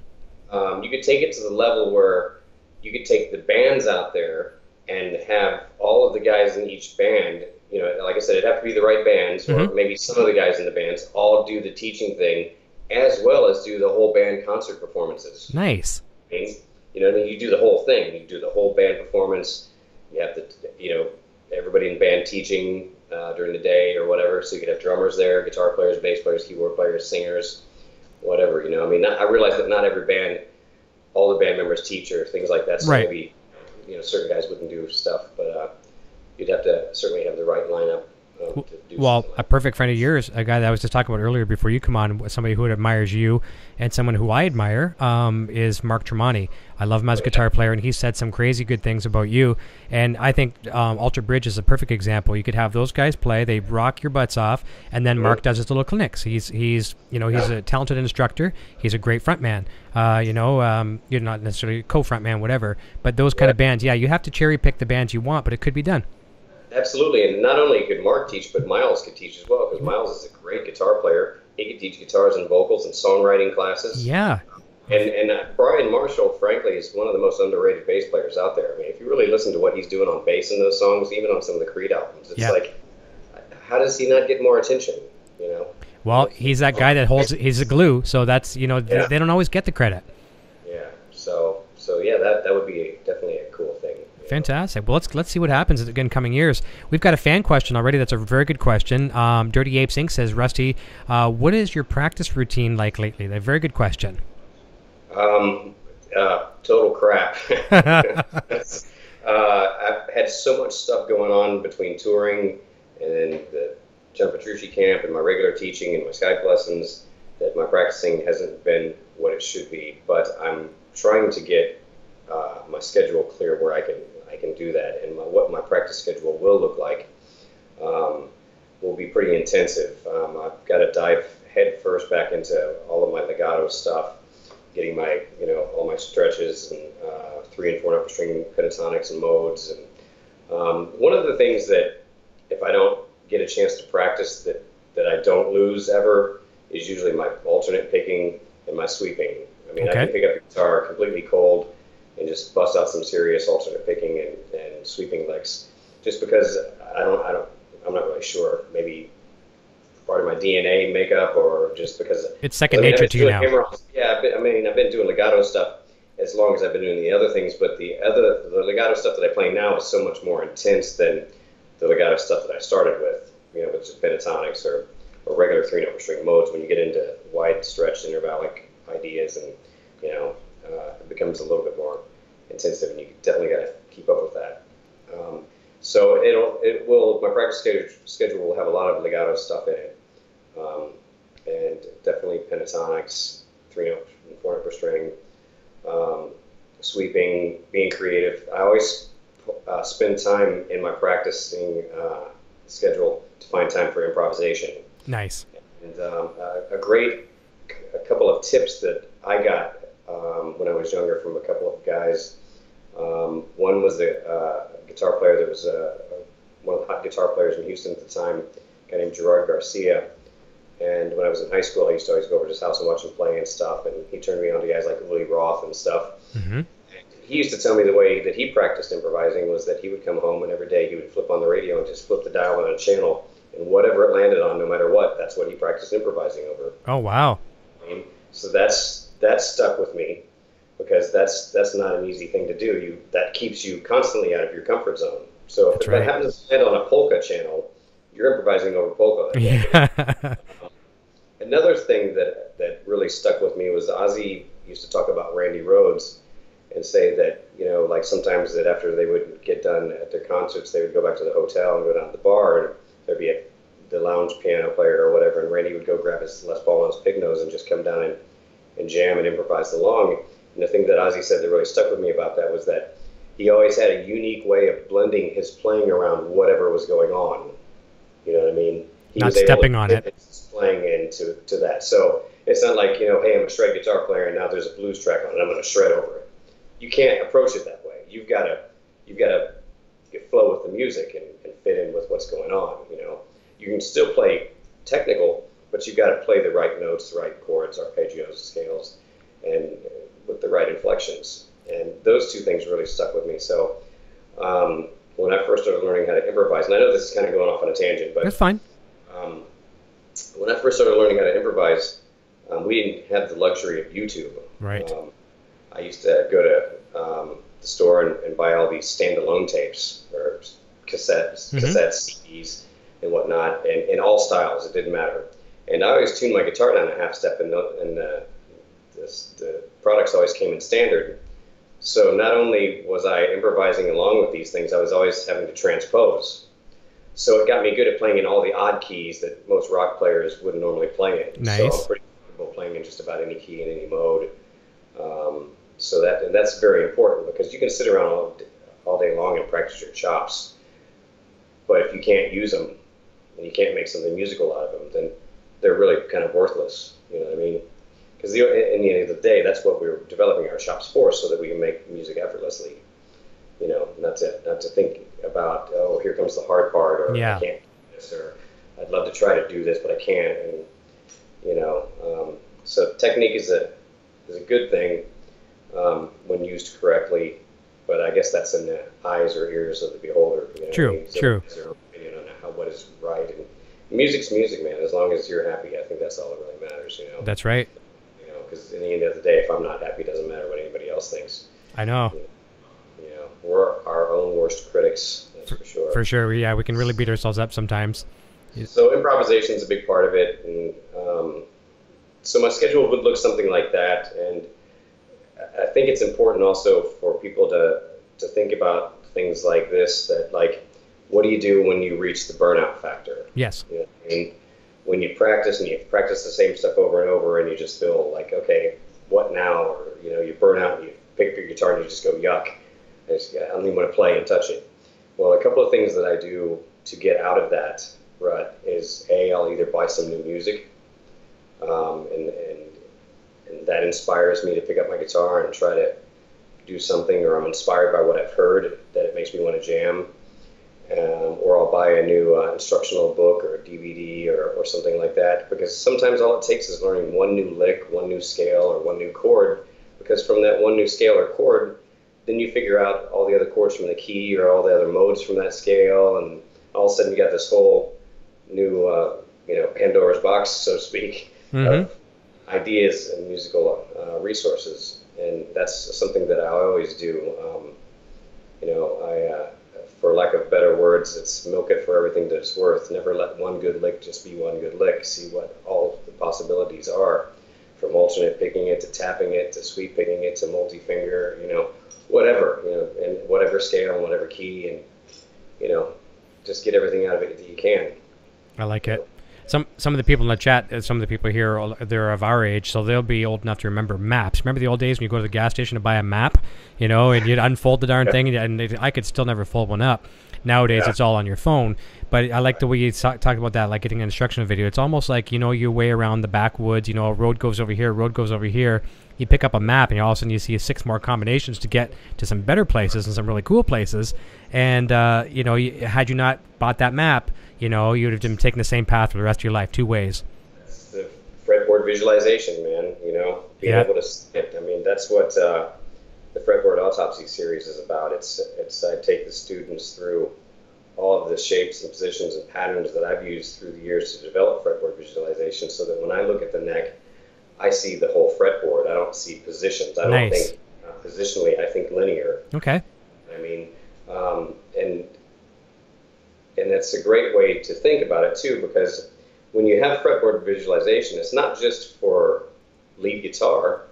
um, you could take it to the level where you could take the bands out there and have all of the guys in each band, you know, like I said, it'd have to be the right bands, mm-hmm. or maybe some of the guys in the bands all do the teaching thing as well as do the whole band concert performances. Nice. I mean, you know, you do the whole thing. You do the whole band performance. You have the, you know, everybody in the band teaching uh, during the day or whatever. So you could have drummers there, guitar players, bass players, keyboard players, singers, whatever. You know, I mean, not, I realize that not every band, all the band members teach or things like that. So right. maybe, you know, certain guys wouldn't do stuff, but uh, you'd have to certainly have the right lineup. Um, well, a perfect friend of yours, a guy that I was just talking about earlier before you come on, somebody who admires you and someone who I admire, um, is Mark Tremonti. I love him as a guitar player, and he said some crazy good things about you. And I think um, Ultra Bridge is a perfect example. You could have those guys play; they rock your butts off, and then Mark does his little clinics. He's he's you know he's a talented instructor. He's a great frontman. Uh, you know, um, you're not necessarily co-frontman, whatever. But those kind of bands, yeah, you have to cherry pick the bands you want, but it could be done. Absolutely, and not only could Mark teach, but Miles could teach as well, because Miles is a great guitar player. He could teach guitars and vocals and songwriting classes. Yeah. And and uh, Brian Marshall, frankly, is one of the most underrated bass players out there. I mean, if you really listen to what he's doing on bass in those songs, even on some of the Creed albums, it's yeah. like, how does he not get more attention, you know? Well, he's that guy that holds, he's a glue, so that's, you know, yeah. they don't always get the credit. Yeah, so, so yeah, that, that would be definitely a cool thing. Fantastic. Well, let's let's see what happens again in coming years. We've got a fan question already. That's a very good question. Um, Dirty Apes Incorporated says, Rusty, uh, what is your practice routine like lately? A very good question. Um, uh, total crap. uh, I've had so much stuff going on between touring and the John Petrucci camp and my regular teaching and my Skype lessons that my practicing hasn't been what it should be. But I'm trying to get uh, my schedule clear where I can I can do that, and my, what my practice schedule will look like um, will be pretty intensive. Um, I've got to dive head first back into all of my legato stuff, getting my, you know, all my stretches and uh, three and four and upper string pentatonics and modes. And um, one of the things that if I don't get a chance to practice that, that I don't lose ever is usually my alternate picking and my sweeping. I mean, okay. I can pick up the guitar completely cold and just bust out some serious alternate picking and, and sweeping licks, just because I don't, I don't, I'm not really sure. Maybe part of my D N A makeup, or just because it's second I mean, nature to you now. Cameras. Yeah, been, I mean, I've been doing legato stuff as long as I've been doing the other things, but the other, the legato stuff that I play now is so much more intense than the legato stuff that I started with. You know, with just pentatonics or, or regular three and upper string modes. When you get into wide stretched intervallic ideas, and you know. Uh, it becomes a little bit more intensive, and you definitely got to keep up with that. Um, so it'll, it will, my practice schedule, schedule will have a lot of legato stuff in it, um, and definitely pentatonics, three and four upper string, um, sweeping, being creative. I always uh, spend time in my practicing uh, schedule to find time for improvisation. Nice. And um, a, a great, a couple of tips that I got Um, when I was younger from a couple of guys. Um, one was a uh, guitar player that was uh, one of the hot guitar players in Houston at the time, a guy named Gerard Garcia. And when I was in high school, I used to always go over to his house and watch him play and stuff. And he turned me on to guys like Willie Roth and stuff. Mm-hmm. He used to tell me the way that he practiced improvising was that he would come home and every day he would flip on the radio and just flip the dial on a channel. And whatever it landed on, no matter what, that's what he practiced improvising over. Oh, wow. And so that's... that stuck with me, because that's that's not an easy thing to do. You that keeps you constantly out of your comfort zone. So if that's that right. happens to land on a polka channel, you're improvising over polka. Yeah. Another thing that that really stuck with me was Ozzy used to talk about Randy Rhoads and say that, you know, like sometimes that after they would get done at their concerts, they would go back to the hotel and go down to the bar, and there'd be a, the lounge piano player or whatever, and Randy would go grab his Les Paul and his pig nose and just come down and and jam and improvise along. And the thing that Ozzy said that really stuck with me about that was that he always had a unique way of blending his playing around whatever was going on. You know what I mean? He not was stepping able to on it. Playing into to that. So it's not like, you know, hey, I'm a shred guitar player and now there's a blues track on it, I'm going to shred over it. You can't approach it that way. You've got to you've got to flow with the music and, and fit in with what's going on. You know, you can still play technical but you've got to play the right notes, the right chords, arpeggios, scales, and with the right inflections. And those two things really stuck with me. So um, when I first started learning how to improvise, and I know this is kind of going off on a tangent, but that's fine. Um, when I first started learning how to improvise, um, we didn't have the luxury of YouTube. Right. Um, I used to go to um, the store and, and buy all these standalone tapes or cassettes, mm-hmm. cassettes, C Ds, and whatnot, and in all styles. It didn't matter. And I always tuned my guitar down a half step, and the, and the, this, the products always came in standard. So not only was I improvising along with these things, I was always having to transpose. So it got me good at playing in all the odd keys that most rock players wouldn't normally play in. Nice. So I'm pretty comfortable playing in just about any key in any mode. Um, so that and that's very important, because you can sit around all, all day long and practice your chops, but if you can't use them and you can't make something musical out of them, then they're really kind of worthless. You know what I mean? Because in the end of the day, that's what we're developing our chops for, so that we can make music effortlessly. You know, not to not to think about, oh, here comes the hard part, or yeah. I can't do this, or I'd love to try to do this, but I can't. And you know, um, so technique is a is a good thing um, when used correctly, but I guess that's in the eyes or ears of the beholder. You know? True, I mean, so true. Is their opinion on how, what is right, and music's music, man. As long as you're happy, I think that's all that really matters. You know, that's right. Because in the end of the day, if I'm not happy, it doesn't matter what anybody else thinks. I know. You know, we're our own worst critics, that's for, for sure. For sure, yeah, we can really beat ourselves up sometimes. So improvisation is a big part of it. And um, so my schedule would look something like that. And I think it's important also for people to, to think about things like this, that like, what do you do when you reach the burnout factor? Yes. You know what I mean? When you practice and you practice the same stuff over and over, and you just feel like, okay, what now? Or, you know, you burn out and you pick up your guitar and you just go, yuck, I, just, I don't even want to play and touch it. Well, a couple of things that I do to get out of that rut is, A, I'll either buy some new music, um, and, and, and that inspires me to pick up my guitar and try to do something, or I'm inspired by what I've heard that it makes me want to jam. Um, or I'll buy a new uh, instructional book or a D V D or, or something like that, because sometimes all it takes is learning one new lick, one new scale, or one new chord, because from that one new scale or chord, then you figure out all the other chords from the key or all the other modes from that scale, and all of a sudden you got this whole new, uh, you know, Pandora's box, so to speak, mm-hmm. of ideas and musical uh, resources, and that's something that I always do. Um, you know, I... Uh, for lack of better words, it's milk it for everything that it's worth. Never let one good lick just be one good lick. See what all the possibilities are, from alternate picking it to tapping it to sweep picking it to multi-finger, you know, whatever, you know, and whatever scale and whatever key, and, you know, just get everything out of it that you can. I like it. Some some of the people in the chat, some of the people here, they're of our age, so they'll be old enough to remember maps. Remember the old days when you go to the gas station to buy a map, you know, and you'd unfold the darn yeah. thing, and it, I could still never fold one up. Nowadays, yeah. it's all on your phone. But I like the way you talk, talk about that, like getting an instructional video. It's almost like, you know, your way around the backwoods, you know, a road goes over here, a road goes over here. You pick up a map, and all of a sudden you see six more combinations to get to some better places and some really cool places. And, uh, you know, you, had you not bought that map, you know, you would have been taking the same path for the rest of your life, two ways. That's the fretboard visualization, man, you know, being yeah. able to sit. I mean, that's what uh, the Fretboard Autopsy series is about. It's, it's I take the students through all of the shapes and positions and patterns that I've used through the years to develop fretboard visualization, so that when I look at the neck, I see the whole fretboard. I don't see positions. I don't nice. think uh, positionally. I think linear. Okay. I mean, um, and and that's a great way to think about it too, because when you have fretboard visualization, it's not just for lead guitar.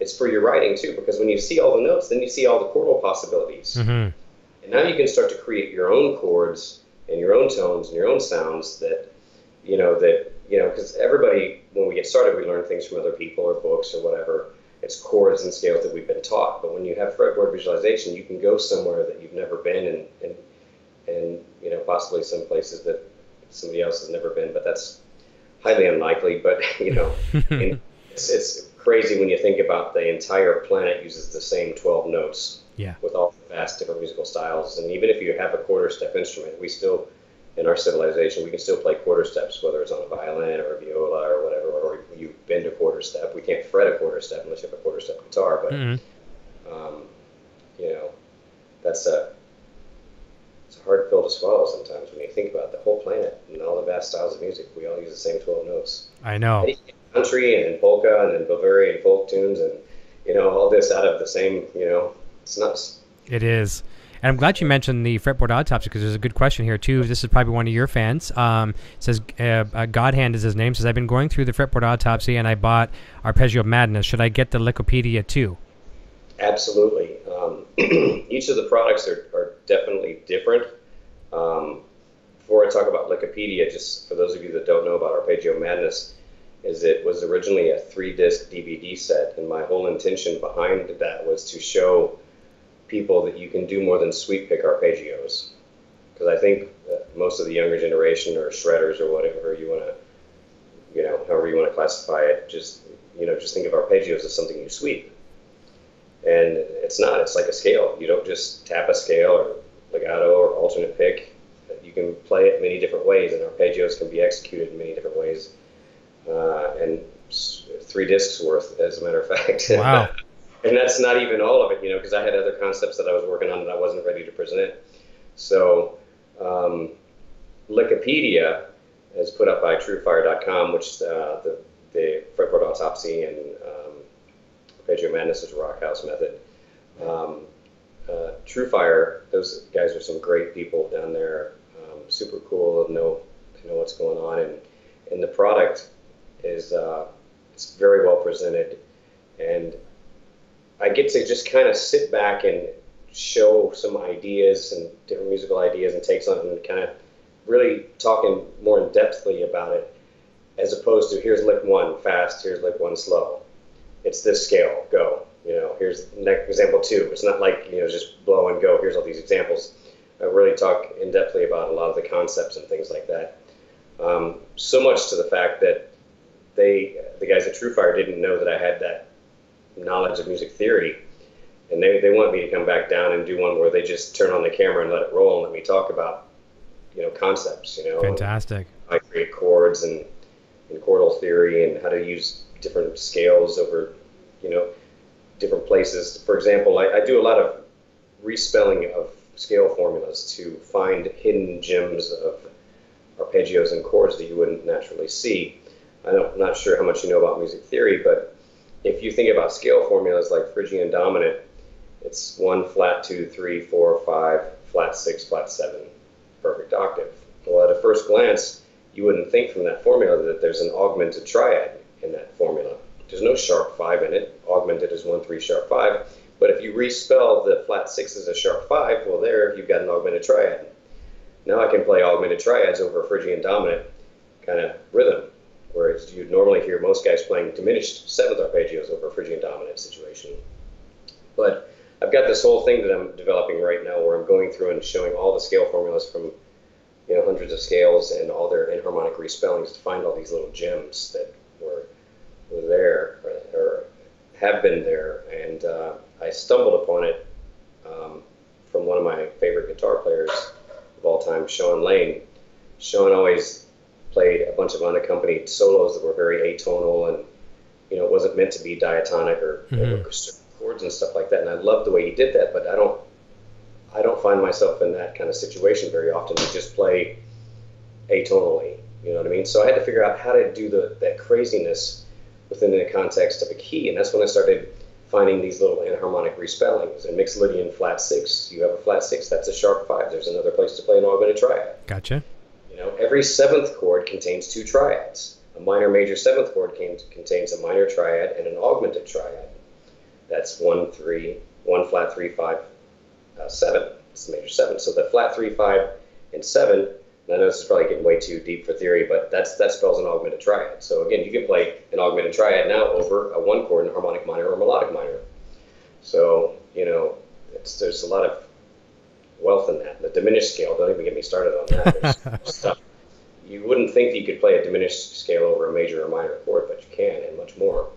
It's for your writing too, because when you see all the notes, then you see all the chordal possibilities. Mm-hmm. And now you can start to create your own chords and your own tones and your own sounds that, you know, that You know, because everybody, when we get started, we learn things from other people or books or whatever. It's chords and scales that we've been taught. But when you have fretboard visualization, you can go somewhere that you've never been, and, and, and you know, possibly some places that somebody else has never been. But that's highly unlikely. But, you know, it's, it's crazy when you think about the entire planet uses the same twelve notes yeah. with all the vast different musical styles. And even if you have a quarter step instrument, we still in our civilization, we can still play quarter steps, whether it's on a violin or a viola or whatever, or you've been to quarter step. We can't fret a quarter step unless you have a quarter step guitar, but mm-hmm. um, you know, that's a it's a hard pill to swallow sometimes when you think about the whole planet and all the vast styles of music. We all use the same twelve notes. I know. And country and polka and Bavarian folk tunes and you know all this out of the same. You know, it's nuts. It is. And I'm glad you mentioned the Fretboard Autopsy because there's a good question here, too. This is probably one of your fans. Um, it says, uh, uh, Godhand is his name. It says, I've been going through the Fretboard Autopsy and I bought Arpeggio Madness. Should I get the Lickopedia, too? Absolutely. Um, each of the products are, are definitely different. Um, before I talk about Lickopedia, just for those of you that don't know about Arpeggio Madness, is it was originally a three-disc D V D set. And my whole intention behind that was to show people that you can do more than sweep pick arpeggios, because I think that most of the younger generation or shredders or whatever you want to, you know, however you want to classify it, just you know, just think of arpeggios as something you sweep, and it's not. It's like a scale. You don't just tap a scale or legato or alternate pick. You can play it many different ways, and arpeggios can be executed in many different ways, uh, and three discs worth, as a matter of fact. Wow. And that's not even all of it, you know, because I had other concepts that I was working on that I wasn't ready to present. So, um, Lickopedia is put up by True Fire dot com, which uh, the, the Fretboard Autopsy and um, Arpeggio Madness's Rock House Method. Um, uh, TrueFire, those guys are some great people down there, um, super cool, know, they know what's going on. And, and the product is uh, it's very well presented, and I get to just kind of sit back and show some ideas and different musical ideas and takes on it and kind of really talking more in-depthly about it, as opposed to here's lick one fast, here's lick one slow. It's this scale, go. You know, here's next example two. It's not like, you know, just blow and go, here's all these examples. I really talk in-depthly about a lot of the concepts and things like that. Um, so much to the fact that they, the guys at TrueFire didn't know that I had that knowledge of music theory, and they, they want me to come back down and do one where they just turn on the camera and let it roll and let me talk about, you know, concepts, you know. Fantastic. I create chords and, and chordal theory and how to use different scales over, you know, different places. For example, I, I do a lot of respelling of scale formulas to find hidden gems of arpeggios and chords that you wouldn't naturally see. I don't, I'm not sure how much you know about music theory, but if you think about scale formulas like Phrygian dominant, it's one flat two, three, four, five, flat six, flat seven, perfect octave. Well, at a first glance, you wouldn't think from that formula that there's an augmented triad in that formula. There's no sharp five in it. Augmented is one, three, sharp five. But if you respell the flat six as a sharp five, well, there you've got an augmented triad. Now I can play augmented triads over a Phrygian dominant kind of rhythm, whereas you'd normally hear most guys playing diminished seventh arpeggios over a Phrygian dominant situation. But I've got this whole thing that I'm developing right now where I'm going through and showing all the scale formulas from, you know, hundreds of scales and all their enharmonic respellings to find all these little gems that were, were there or, or have been there. And uh, I stumbled upon it um, from one of my favorite guitar players of all time, Sean Lane. Sean always played a bunch of unaccompanied solos that were very atonal and, you know, it wasn't meant to be diatonic or, mm-hmm. or certain chords and stuff like that. And I love the way he did that, but I don't, I don't find myself in that kind of situation very often to just play atonally, you know what I mean? So I had to figure out how to do the, that craziness within the context of a key. And that's when I started finding these little enharmonic respellings. In Mixolydian flat six, you have a flat six, that's a sharp five. There's another place to play an augmented triad. Gotcha. You know, every seventh chord contains two triads. A minor major seventh chord can, contains a minor triad and an augmented triad. That's one three, one flat three five, uh, seven. It's the major seven. So the flat three five and seven. And I know this is probably getting way too deep for theory, but that's that spells an augmented triad. So again, you can play an augmented triad now over a one chord in harmonic minor or melodic minor. So you know, it's, there's a lot of wealth in that. The diminished scale, don't even get me started on that. Stuff. You wouldn't think that you could play a diminished scale over a major or minor chord, but you can, and much more.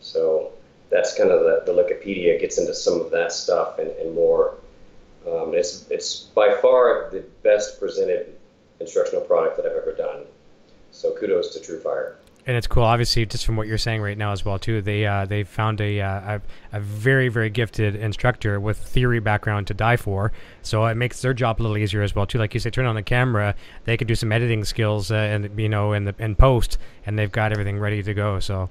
So that's kind of the, the Lickopedia gets into some of that stuff and, and more. Um, it's, it's by far the best presented instructional product that I've ever done. So kudos to TrueFire. And it's cool, obviously, just from what you're saying right now as well, too. They uh, they found a, uh, a a very, very gifted instructor with theory background to die for. So it makes their job a little easier as well, too. Like you say, turn on the camera, they can do some editing skills, uh, and you know, in the in post, and they've got everything ready to go. So,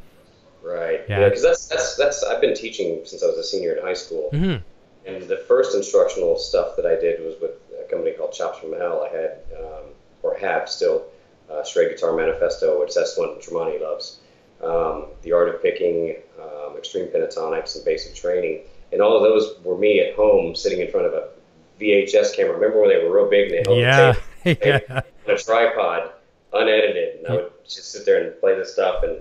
right, yeah, because yeah, that's that's that's I've been teaching since I was a senior in high school, mm-hmm. and the first instructional stuff that I did was with a company called Chops from Hell. I had um, or have still. Uh, Shred Guitar Manifesto, which that's one Tremonti loves, um, The Art of Picking, um, Extreme Pentatonics, and Basic Training. And all of those were me at home sitting in front of a V H S camera. Remember when they were real big and they held yeah. the tape yeah. on a tripod, unedited, and I would just sit there and play this stuff, and,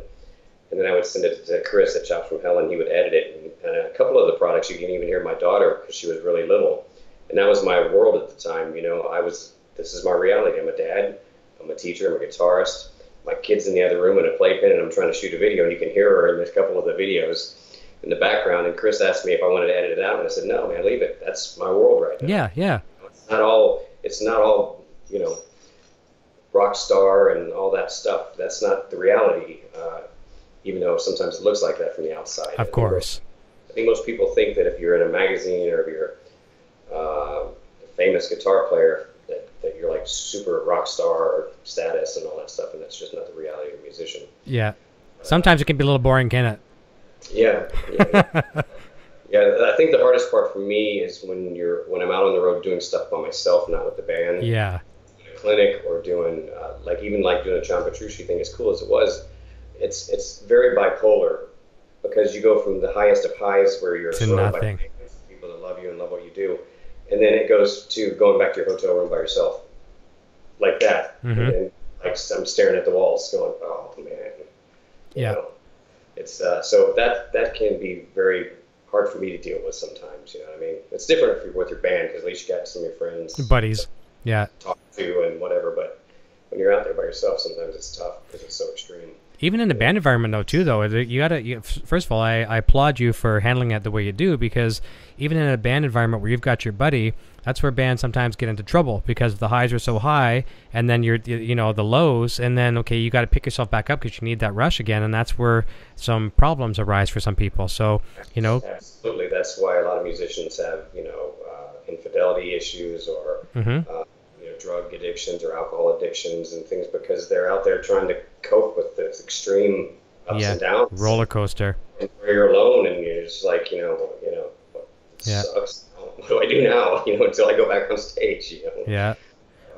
and then I would send it to Chris at Chops from Hell, and he would edit it. And, and a couple of the products, you can even hear my daughter, because she was really little, and that was my world at the time. You know, I was, this is my reality. I'm a dad, I'm a teacher, I'm a guitarist, my kid's in the other room in a playpen, and I'm trying to shoot a video, and you can hear her in a couple of the videos in the background, and Chris asked me if I wanted to edit it out, and I said, no, man, leave it. That's my world right now. Yeah, yeah. It's not all, it's not all, you know, rock star and all that stuff. That's not the reality, uh, even though sometimes it looks like that from the outside. Of course. I think most people think that if you're in a magazine or if you're uh, a famous guitar player, That, that you're like super rock star status and all that stuff, and that's just not the reality of a musician. Yeah. Sometimes uh, it can be a little boring, can it? Yeah. Yeah, yeah. Yeah. I think the hardest part for me is when you're when I'm out on the road doing stuff by myself, not with the band. Yeah. In a clinic or doing uh, like even like doing a John Petrucci thing, as cool as it was, it's it's very bipolar, because you go from the highest of highs where you're surrounded by people that love you and love what you do. And then it goes to going back to your hotel room by yourself, like that. Mm-hmm. And then, like, I'm staring at the walls, going, "Oh man." You yeah. know, it's uh, so that that can be very hard for me to deal with sometimes. You know what I mean? It's different if you're with your band, because at least you got some of your friends, buddies, to yeah, talk to and whatever. But when you're out there by yourself, sometimes it's tough because it's so extreme. Even in the band environment, though, too, though, you gotta. You, first of all, I, I applaud you for handling it the way you do, because even in a band environment where you've got your buddy, that's where bands sometimes get into trouble, because the highs are so high, and then you're, you know, the lows, and then okay, you got to pick yourself back up because you need that rush again, and that's where some problems arise for some people. So, you know, absolutely, that's why a lot of musicians have, you know, uh, infidelity issues or. Mm-hmm. uh, drug addictions or alcohol addictions and things, because they're out there trying to cope with this extreme ups yeah, and downs roller coaster, and you're alone and you're just like, you know, you know, it yeah. sucks. What do I do now? You know, until I go back on stage. You know? Yeah.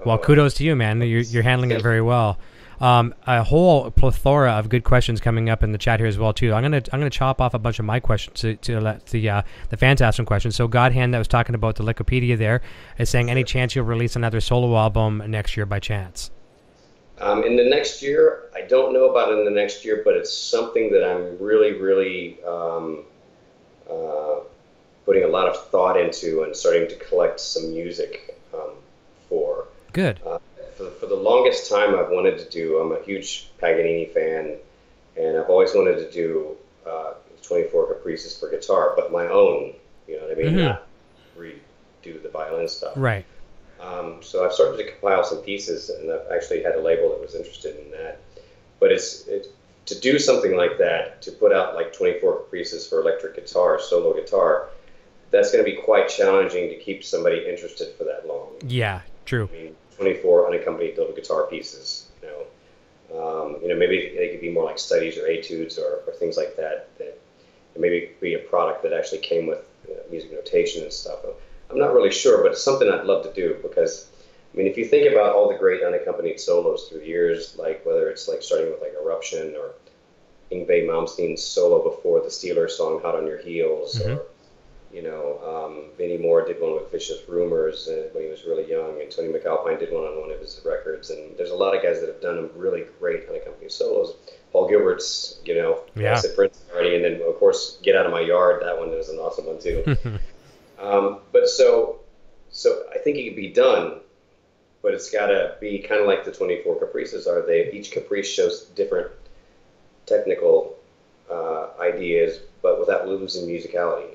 Well, kudos to you, man. You're you're handling it very well. Um, a whole plethora of good questions coming up in the chat here as well, too. I'm gonna I'm gonna chop off a bunch of my questions to, to let the uh, the fans ask some questions. So Godhand, that was talking about the Lickopedia there, is saying, any chance you'll release another solo album next year by chance? Um, in the next year, I don't know about it in the next year, but it's something that I'm really really um, uh, putting a lot of thought into and starting to collect some music um, for. Good. Uh, For, for the longest time, I've wanted to do, I'm a huge Paganini fan, and I've always wanted to do uh, twenty-four Caprices for guitar, but my own, you know what I mean? Mm-hmm. Not redo the violin stuff. Right. Um, so I've started to compile some pieces, and I've actually had a label that was interested in that. But it's, it's to do something like that, to put out like twenty-four Caprices for electric guitar, solo guitar, that's going to be quite challenging to keep somebody interested for that long. Yeah, true. I mean, twenty-four unaccompanied little guitar pieces, you know. Um, you know, maybe they could be more like studies or etudes or, or things like that. That maybe it could be a product that actually came with, you know, music notation and stuff. I'm not really sure, but it's something I'd love to do, because, I mean, if you think about all the great unaccompanied solos through years, like whether it's like starting with like Eruption or Yngwie Malmsteen's solo before the Steelers song Hot on Your Heels, mm-hmm. or you know, um, Vinnie Moore did one with Vicious Rumors uh, when he was really young, and Tony McAlpine did one on one of his records. And there's a lot of guys that have done really great unaccompanied solos. Paul Gilbert's, you know, yeah. Prince already, and then of course Get Out of My Yard. That one was an awesome one too. um, but so, so I think it could be done, but it's got to be kind of like the twenty-four Caprices are. They each Caprice shows different technical uh, ideas, but without losing musicality.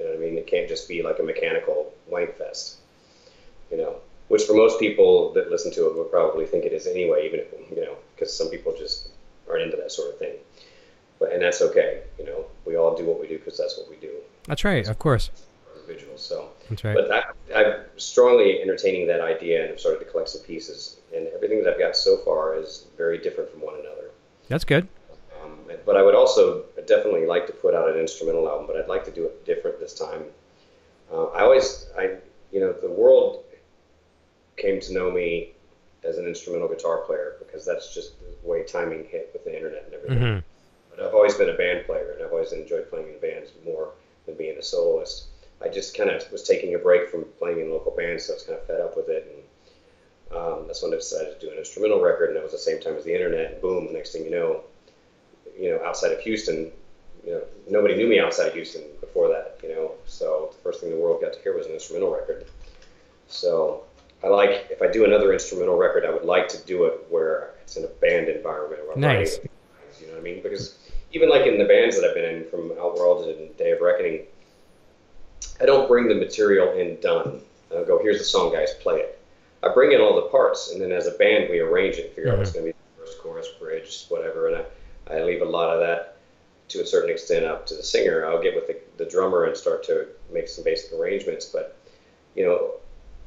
You know what I mean? It can't just be like a mechanical wank fest, you know. which for most people that listen to it would probably think it is anyway, even if, you know, because some people just aren't into that sort of thing. But and that's okay, you know. We all do what we do because that's what we do. That's right, that's of course. Individuals, so. That's right. But I, I'm strongly entertaining that idea and have started to collect some pieces. And everything that I've got so far is very different from one another. That's good. Um, but I would also definitely like to put out an instrumental album, but I'd like to do it different this time. Uh, I always, I, you know, the world came to know me as an instrumental guitar player because that's just the way timing hit with the internet and everything. Mm-hmm. But I've always been a band player, and I've always enjoyed playing in bands more than being a soloist. I just kind of was taking a break from playing in local bands, so I was kind of fed up with it. And um, that's when I decided to do an instrumental record, and it was the same time as the internet. And boom, the next thing you know, you know, outside of Houston, you know, nobody knew me outside of Houston before that, you know. So the first thing the world got to hear was an instrumental record. So I like, if I do another instrumental record, I would like to do it where it's in a band environment. Where I'm nice. Writing, you know what I mean? Because even like in the bands that I've been in, from Outworld and Day of Reckoning, I don't bring the material in done. I'll go, here's the song, guys, play it. I bring in all the parts, and then as a band, we arrange it, figure mm-hmm. out what's going to be the first chorus, bridge, whatever, and I, I leave a lot of that to a certain extent up to the singer. I'll get with the, the drummer and start to make some basic arrangements, but, you know,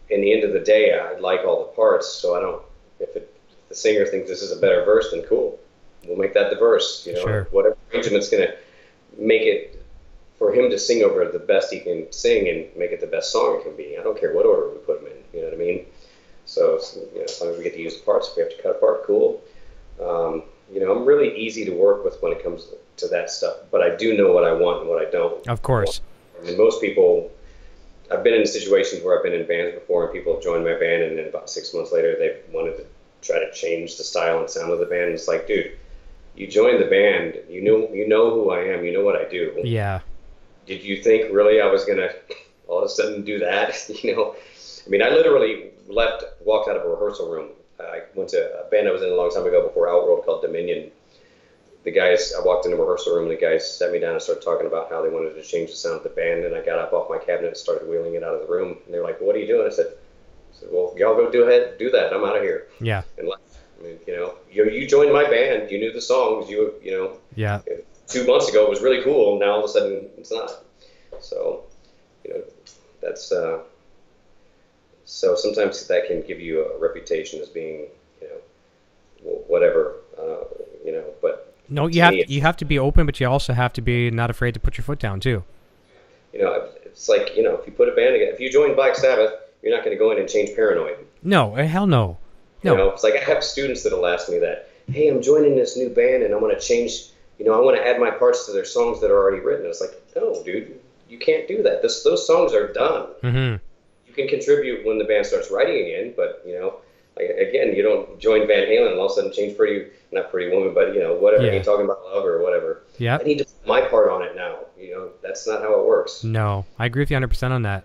in the end of the day, I like all the parts, so I don't, if, it, if the singer thinks this is a better verse, then cool. We'll make that the verse, you know, sure. Whatever arrangement's going to make it, for him to sing over the best he can sing and make it the best song it can be. I don't care what order we put them in, you know what I mean? So, you know, as long as we get to use the parts, if we have to cut a part, cool. Um, you know, I'm really easy to work with when it comes to that stuff, but I do know what I want and what I don't. Of course. I mean, most people, I've been in situations where I've been in bands before and people have joined my band and then about six months later they've wanted to try to change the style and sound of the band. And it's like, dude, you joined the band, you know, you know who I am, you know what I do. Yeah. Did you think really I was going to all of a sudden do that? You know, I mean, I literally left, walked out of a rehearsal room. I went to a band I was in a long time ago before Outworld called Dominion. The guys, I walked into a rehearsal room, the guys sat me down and started talking about how they wanted to change the sound of the band. And I got up off my cabinet and started wheeling it out of the room. And they were like, what are you doing? I said, I said well, y'all go do ahead, do that. I'm out of here. Yeah. And left. I mean, you know, you, you joined my band. You knew the songs. You, you know. Yeah. It, two months ago it was really cool, now all of a sudden it's not. So, you know, that's uh so sometimes that can give you a reputation as being, you know, whatever, uh you know, but no, you have you have to be open, but you also have to be not afraid to put your foot down too. You know, it's like, you know, if you put a band together, if you join Black Sabbath, you're not going to go in and change Paranoid. No, hell no. No. You know, it's like I have students that'll ask me that, hey, I'm joining this new band and I want to change, you know, I want to add my parts to their songs that are already written. It's like, no, dude, you can't do that. This, those songs are done. Mm-hmm. You can contribute when the band starts writing again, but, you know, like, again, you don't join Van Halen and all of a sudden change Pretty, not Pretty Woman, but, you know, whatever, yeah. You're talking about love or whatever. Yeah. I need to put my part on it now. You know, that's not how it works. No, I agree with you one hundred percent on that.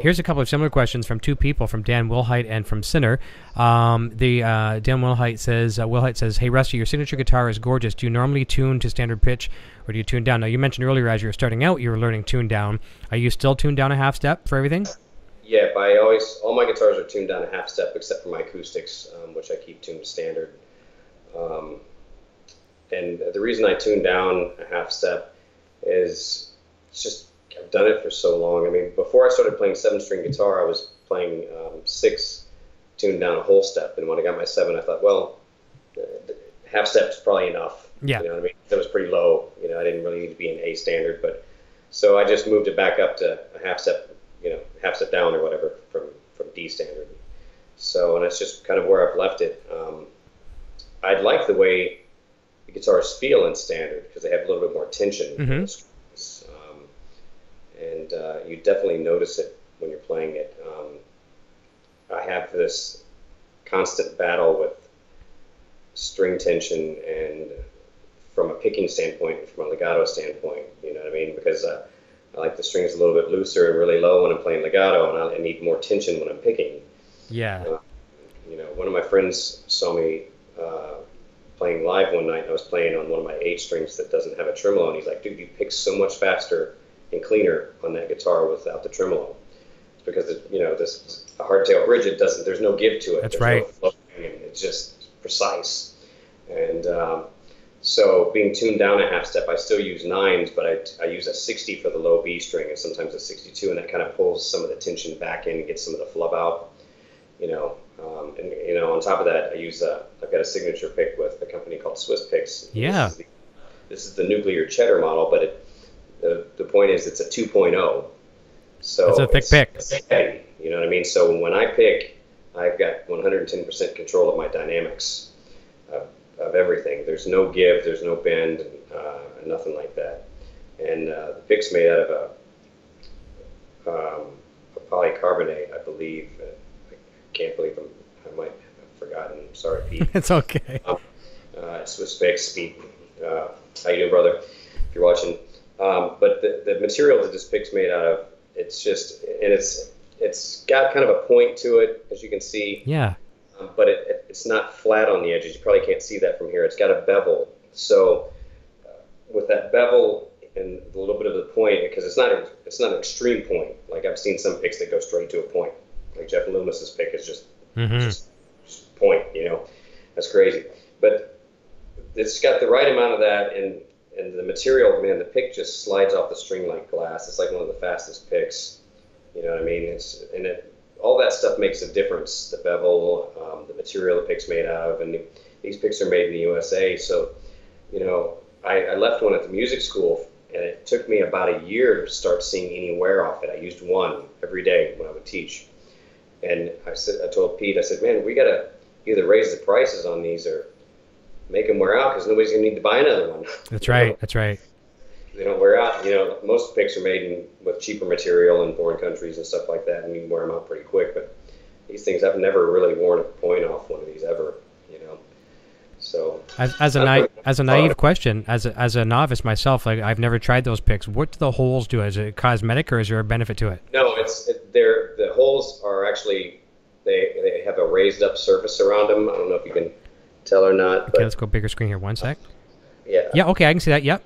Here's a couple of similar questions from two people, from Dan Wilhite and from Sinner. Um, the uh, Dan Wilhite says, uh, Wilhite says, hey, Rusty, your signature guitar is gorgeous. Do you normally tune to standard pitch or do you tune down? Now, you mentioned earlier as you were starting out, you were learning tune down. Are you still tuned down a half step for everything? Yeah, but I always, all my guitars are tuned down a half step except for my acoustics, um, which I keep tuned to standard. Um, and the reason I tune down a half step is it's just, I've done it for so long. I mean, before I started playing seven-string guitar, I was playing um, six, tuned down a whole step. And when I got my seven, I thought, well, uh, half step's probably enough. Yeah. You know what I mean? That was pretty low. You know, I didn't really need to be an A standard. But so I just moved it back up to a half step, you know, half step down or whatever from, from D standard. So, and that's just kind of where I've left it. Um, I like the way the guitars feel in standard because they have a little bit more tension. Mm-hmm. And uh, you definitely notice it when you're playing it. Um, I have this constant battle with string tension and from a picking standpoint and from a legato standpoint, you know what I mean? Because uh, I like the strings a little bit looser and really low when I'm playing legato, and I need more tension when I'm picking. Yeah. Uh, you know, one of my friends saw me uh, playing live one night, and I was playing on one of my eight strings that doesn't have a tremolo, and he's like, dude, you pick so much faster and cleaner on that guitar without the tremolo. because it, you know, this a hardtail bridge, it doesn't, there's no give to it. That's there's right. No floating, it's just precise. And um, so being tuned down a half step, I still use nines, but I, I use a sixty for the low B string and sometimes a sixty-two, and that kind of pulls some of the tension back in and gets some of the flub out, you know. Um, and, you know, on top of that, I use a, I've got a signature pick with a company called Swiss Picks. Yeah. This is the, this is the Nuclear Cheddar model, but it, the, the point is it's a two point oh. So it's a thick it's, pick. It's heavy, you know what I mean? So when I pick, I've got one hundred ten percent control of my dynamics of, of everything. There's no give, there's no bend, uh, nothing like that. And uh, the pick's made out of a, um, a polycarbonate, I believe. I can't believe I'm, I might have forgotten. I'm sorry, Pete. It's okay. Um, uh, Swiss Picks, Pete. Uh, how you doing, brother? If you're watching. Um, but the, the material that this pick's made out of, it's just, and it's it's got kind of a point to it, as you can see. Yeah. Um, but it, it's not flat on the edges. You probably can't see that from here. It's got a bevel. So uh, with that bevel and a little bit of the point, because it's not a, it's not an extreme point. Like I've seen some picks that go straight to a point. Like Jeff Loomis's pick is just, mm-hmm. just, just point. You know, that's crazy. But it's got the right amount of that, and. And the material, man, the pick just slides off the string like glass. It's like one of the fastest picks. You know what I mean? It's and it, all that stuff makes a difference. The bevel, um, the material the pick's made out of, and the, these picks are made in the U S A. So, you know, I, I left one at the music school, and it took me about a year to start seeing any wear off it. I used one every day when I would teach. And I said, I told Pete, I said, man, we gotta either raise the prices on these or make them wear out, because nobody's going to need to buy another one. That's right. You know? That's right. They don't wear out. You know, most picks are made in, with cheaper material in foreign countries and stuff like that, and you can wear them out pretty quick. But these things, I've never really worn a point off one of these ever, you know. So as, as a naive, as a naive question, as a, as a novice myself, like I've never tried those picks. What do the holes do? Is it cosmetic, or is there a benefit to it? No, it's it, they're the holes are actually they they have a raised up surface around them. I don't know if you can tell or not. Okay, but, let's go bigger screen here. One sec. Yeah. Yeah, okay, I can see that. Yep.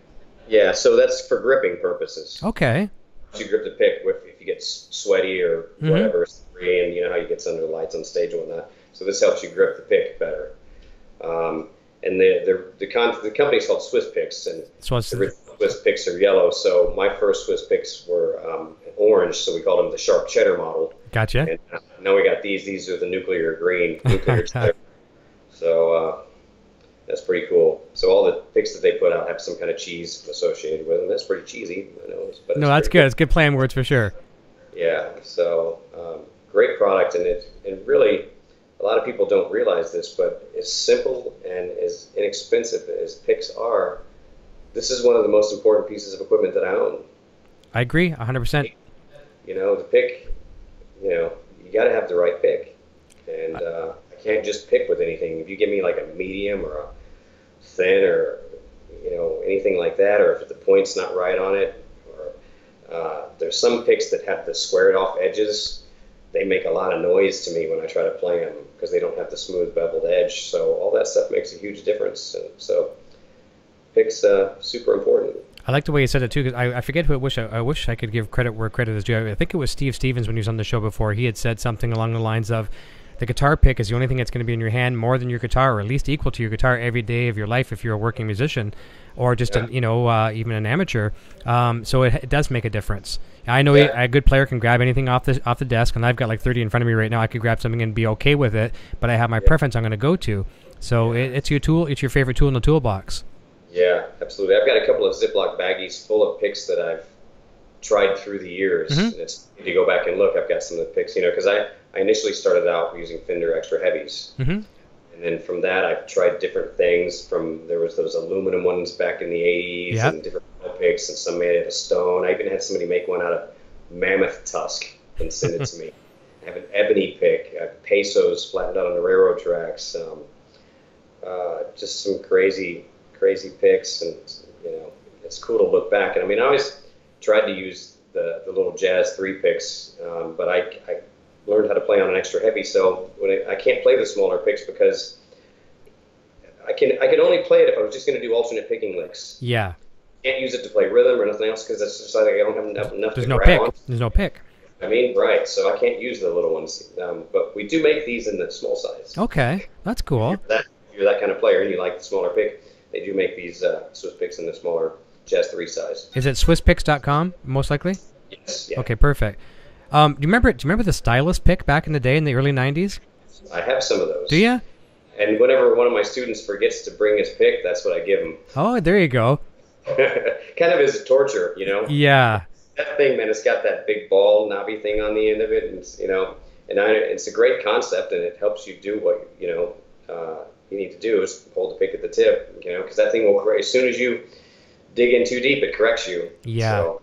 Yeah, so that's for gripping purposes. Okay. So you grip the pick with, if you get sweaty or mm-hmm. whatever, and you know how you get under the lights on stage and whatnot. So this helps you grip the pick better. Um, and the the the, con the company's called Swiss Picks, and so it's, the Swiss Picks are yellow. So my first Swiss Picks were um, orange, so we called them the Sharp Cheddar model. Gotcha. And now we got these. These are the Nuclear Green, Nuclear Cheddar. So uh, that's pretty cool. So all the picks that they put out have some kind of cheese associated with them. That's pretty cheesy, I know. But no, that's good. Cool. It's good playing words for sure. Yeah, so um, great product. And it, and really, a lot of people don't realize this, but as simple and as inexpensive as picks are, this is one of the most important pieces of equipment that I own. I agree, one hundred percent. You know, the pick, you know, you got to have the right pick. And... Uh, can't just pick with anything. If you give me like a medium or a thin or, you know, anything like that, or if the point's not right on it, or uh, there's some picks that have the squared off edges. They make a lot of noise to me when I try to play them because they don't have the smooth beveled edge. So all that stuff makes a huge difference. And so picks uh, super important. I like the way you said it too, because I, I forget who it was. I, I wish I could give credit where credit is due. I think it was Steve Stevens when he was on the show before. He had said something along the lines of, the guitar pick is the only thing that's going to be in your hand more than your guitar, or at least equal to your guitar every day of your life if you're a working musician, or just yeah. an, you know uh, even an amateur. Um, so it, it does make a difference. I know yeah. a, a good player can grab anything off the off the desk, and I've got like thirty in front of me right now. I could grab something and be okay with it, but I have my yeah. preference I'm going to go to. So yeah. it, it's your tool. It's your favorite tool in the toolbox. Yeah, absolutely. I've got a couple of Ziploc baggies full of picks that I've tried through the years. Mm-hmm. And it's, if you go back and look, I've got some of the picks, you know, because I. I initially started out using Fender Extra Heavies, mm-hmm. and then from that I've tried different things. From there was those aluminum ones back in the eighties, yep. and different picks, and some made out of stone. I even had somebody make one out of mammoth tusk and send it to me. I have an ebony pick, I have pesos flattened out on the railroad tracks, um, uh, just some crazy, crazy picks, and you know, it's cool to look back. And I mean, I always tried to use the the little Jazz Three picks, um, but I. I learned how to play on an extra heavy, so when I, I can't play the smaller picks because I can I can only play it if I was just going to do alternate picking licks. Yeah. Can't use it to play rhythm or nothing else because that's just like I don't have enough. There's enough no to grab pick. On. There's no pick. I mean, right, so I can't use the little ones, um, but we do make these in the small size. Okay, that's cool. If you're that, if you're that kind of player and you like the smaller pick, they do make these uh, Swiss Picks in the smaller Jazz three size. Is it Swiss Picks dot com, most likely? Yes. Yeah. Okay, perfect. Um, do you remember? Do you remember the stylus pick back in the day in the early nineties? I have some of those. Do you? And whenever one of my students forgets to bring his pick, that's what I give him. Oh, there you go. Kind of is torture, you know? Yeah. That thing, man, it's got that big ball knobby thing on the end of it, and it's, you know, and I, it's a great concept, and it helps you do what you know uh, you need to do is hold the pick at the tip, you know, because that thing will correct as soon as you dig in too deep, it corrects you. Yeah. So,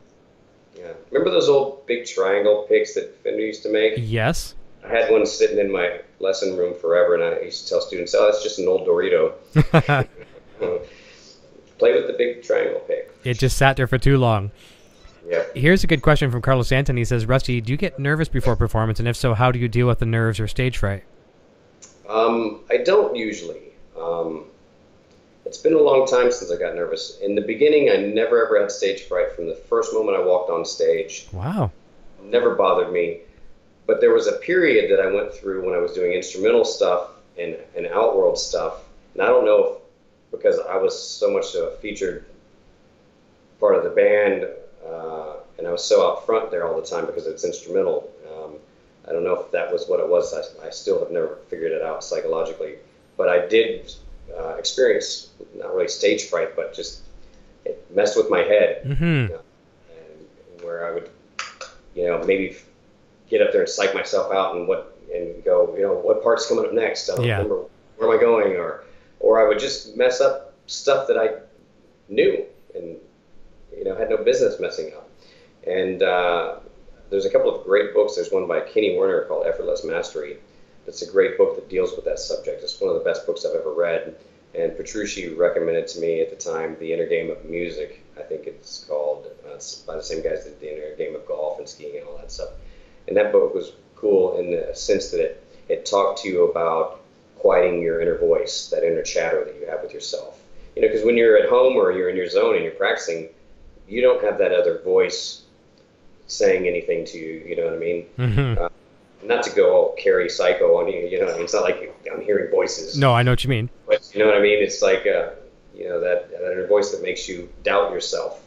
yeah. Remember those old big triangle picks that Fender used to make? Yes. I had one sitting in my lesson room forever, and I used to tell students, "Oh, that's just an old Dorito." Play with the big triangle pick. It just sat there for too long. Yeah. Here's a good question from Carlos Anthony. He says, Rusty, do you get nervous before performance? And if so, how do you deal with the nerves or stage fright? Um, I don't usually. Um, it's been a long time since I got nervous. In the beginning, I never, ever had stage fright from the first moment I walked on stage. Wow. It never bothered me. But there was a period that I went through when I was doing instrumental stuff and, and Outworld stuff. And I don't know if, because I was so much a featured part of the band, Uh, and I was so out front there all the time because it's instrumental. Um, I don't know if that was what it was. I, I still have never figured it out psychologically. But I did uh, experience, not really stage fright, but just it messed with my head. Mm-hmm. You know, and where I would, you know, maybe get up there and psych myself out and what and go, you know, what part's coming up next? I don't yeah. remember. Where am I going? Or, or I would just mess up stuff that I knew and you know, had no business messing up. And uh, there's a couple of great books. There's one by Kenny Werner called Effortless Mastery. It's a great book that deals with that subject. It's one of the best books I've ever read. And Petrucci recommended to me at the time The Inner Game of Music. I think it's called. Uh, it's by the same guys that did The Inner Game of Golf and Skiing and all that stuff. And that book was cool in the sense that it, it talked to you about quieting your inner voice, that inner chatter that you have with yourself. You know, because when you're at home or you're in your zone and you're practicing, you don't have that other voice saying anything to you, you know what I mean? Mm-hmm. uh, not to go all carry psycho on you, you know what I mean? It's not like I'm hearing voices. No, I know what you mean. But you know what I mean? It's like, uh, you know, that, that inner voice that makes you doubt yourself,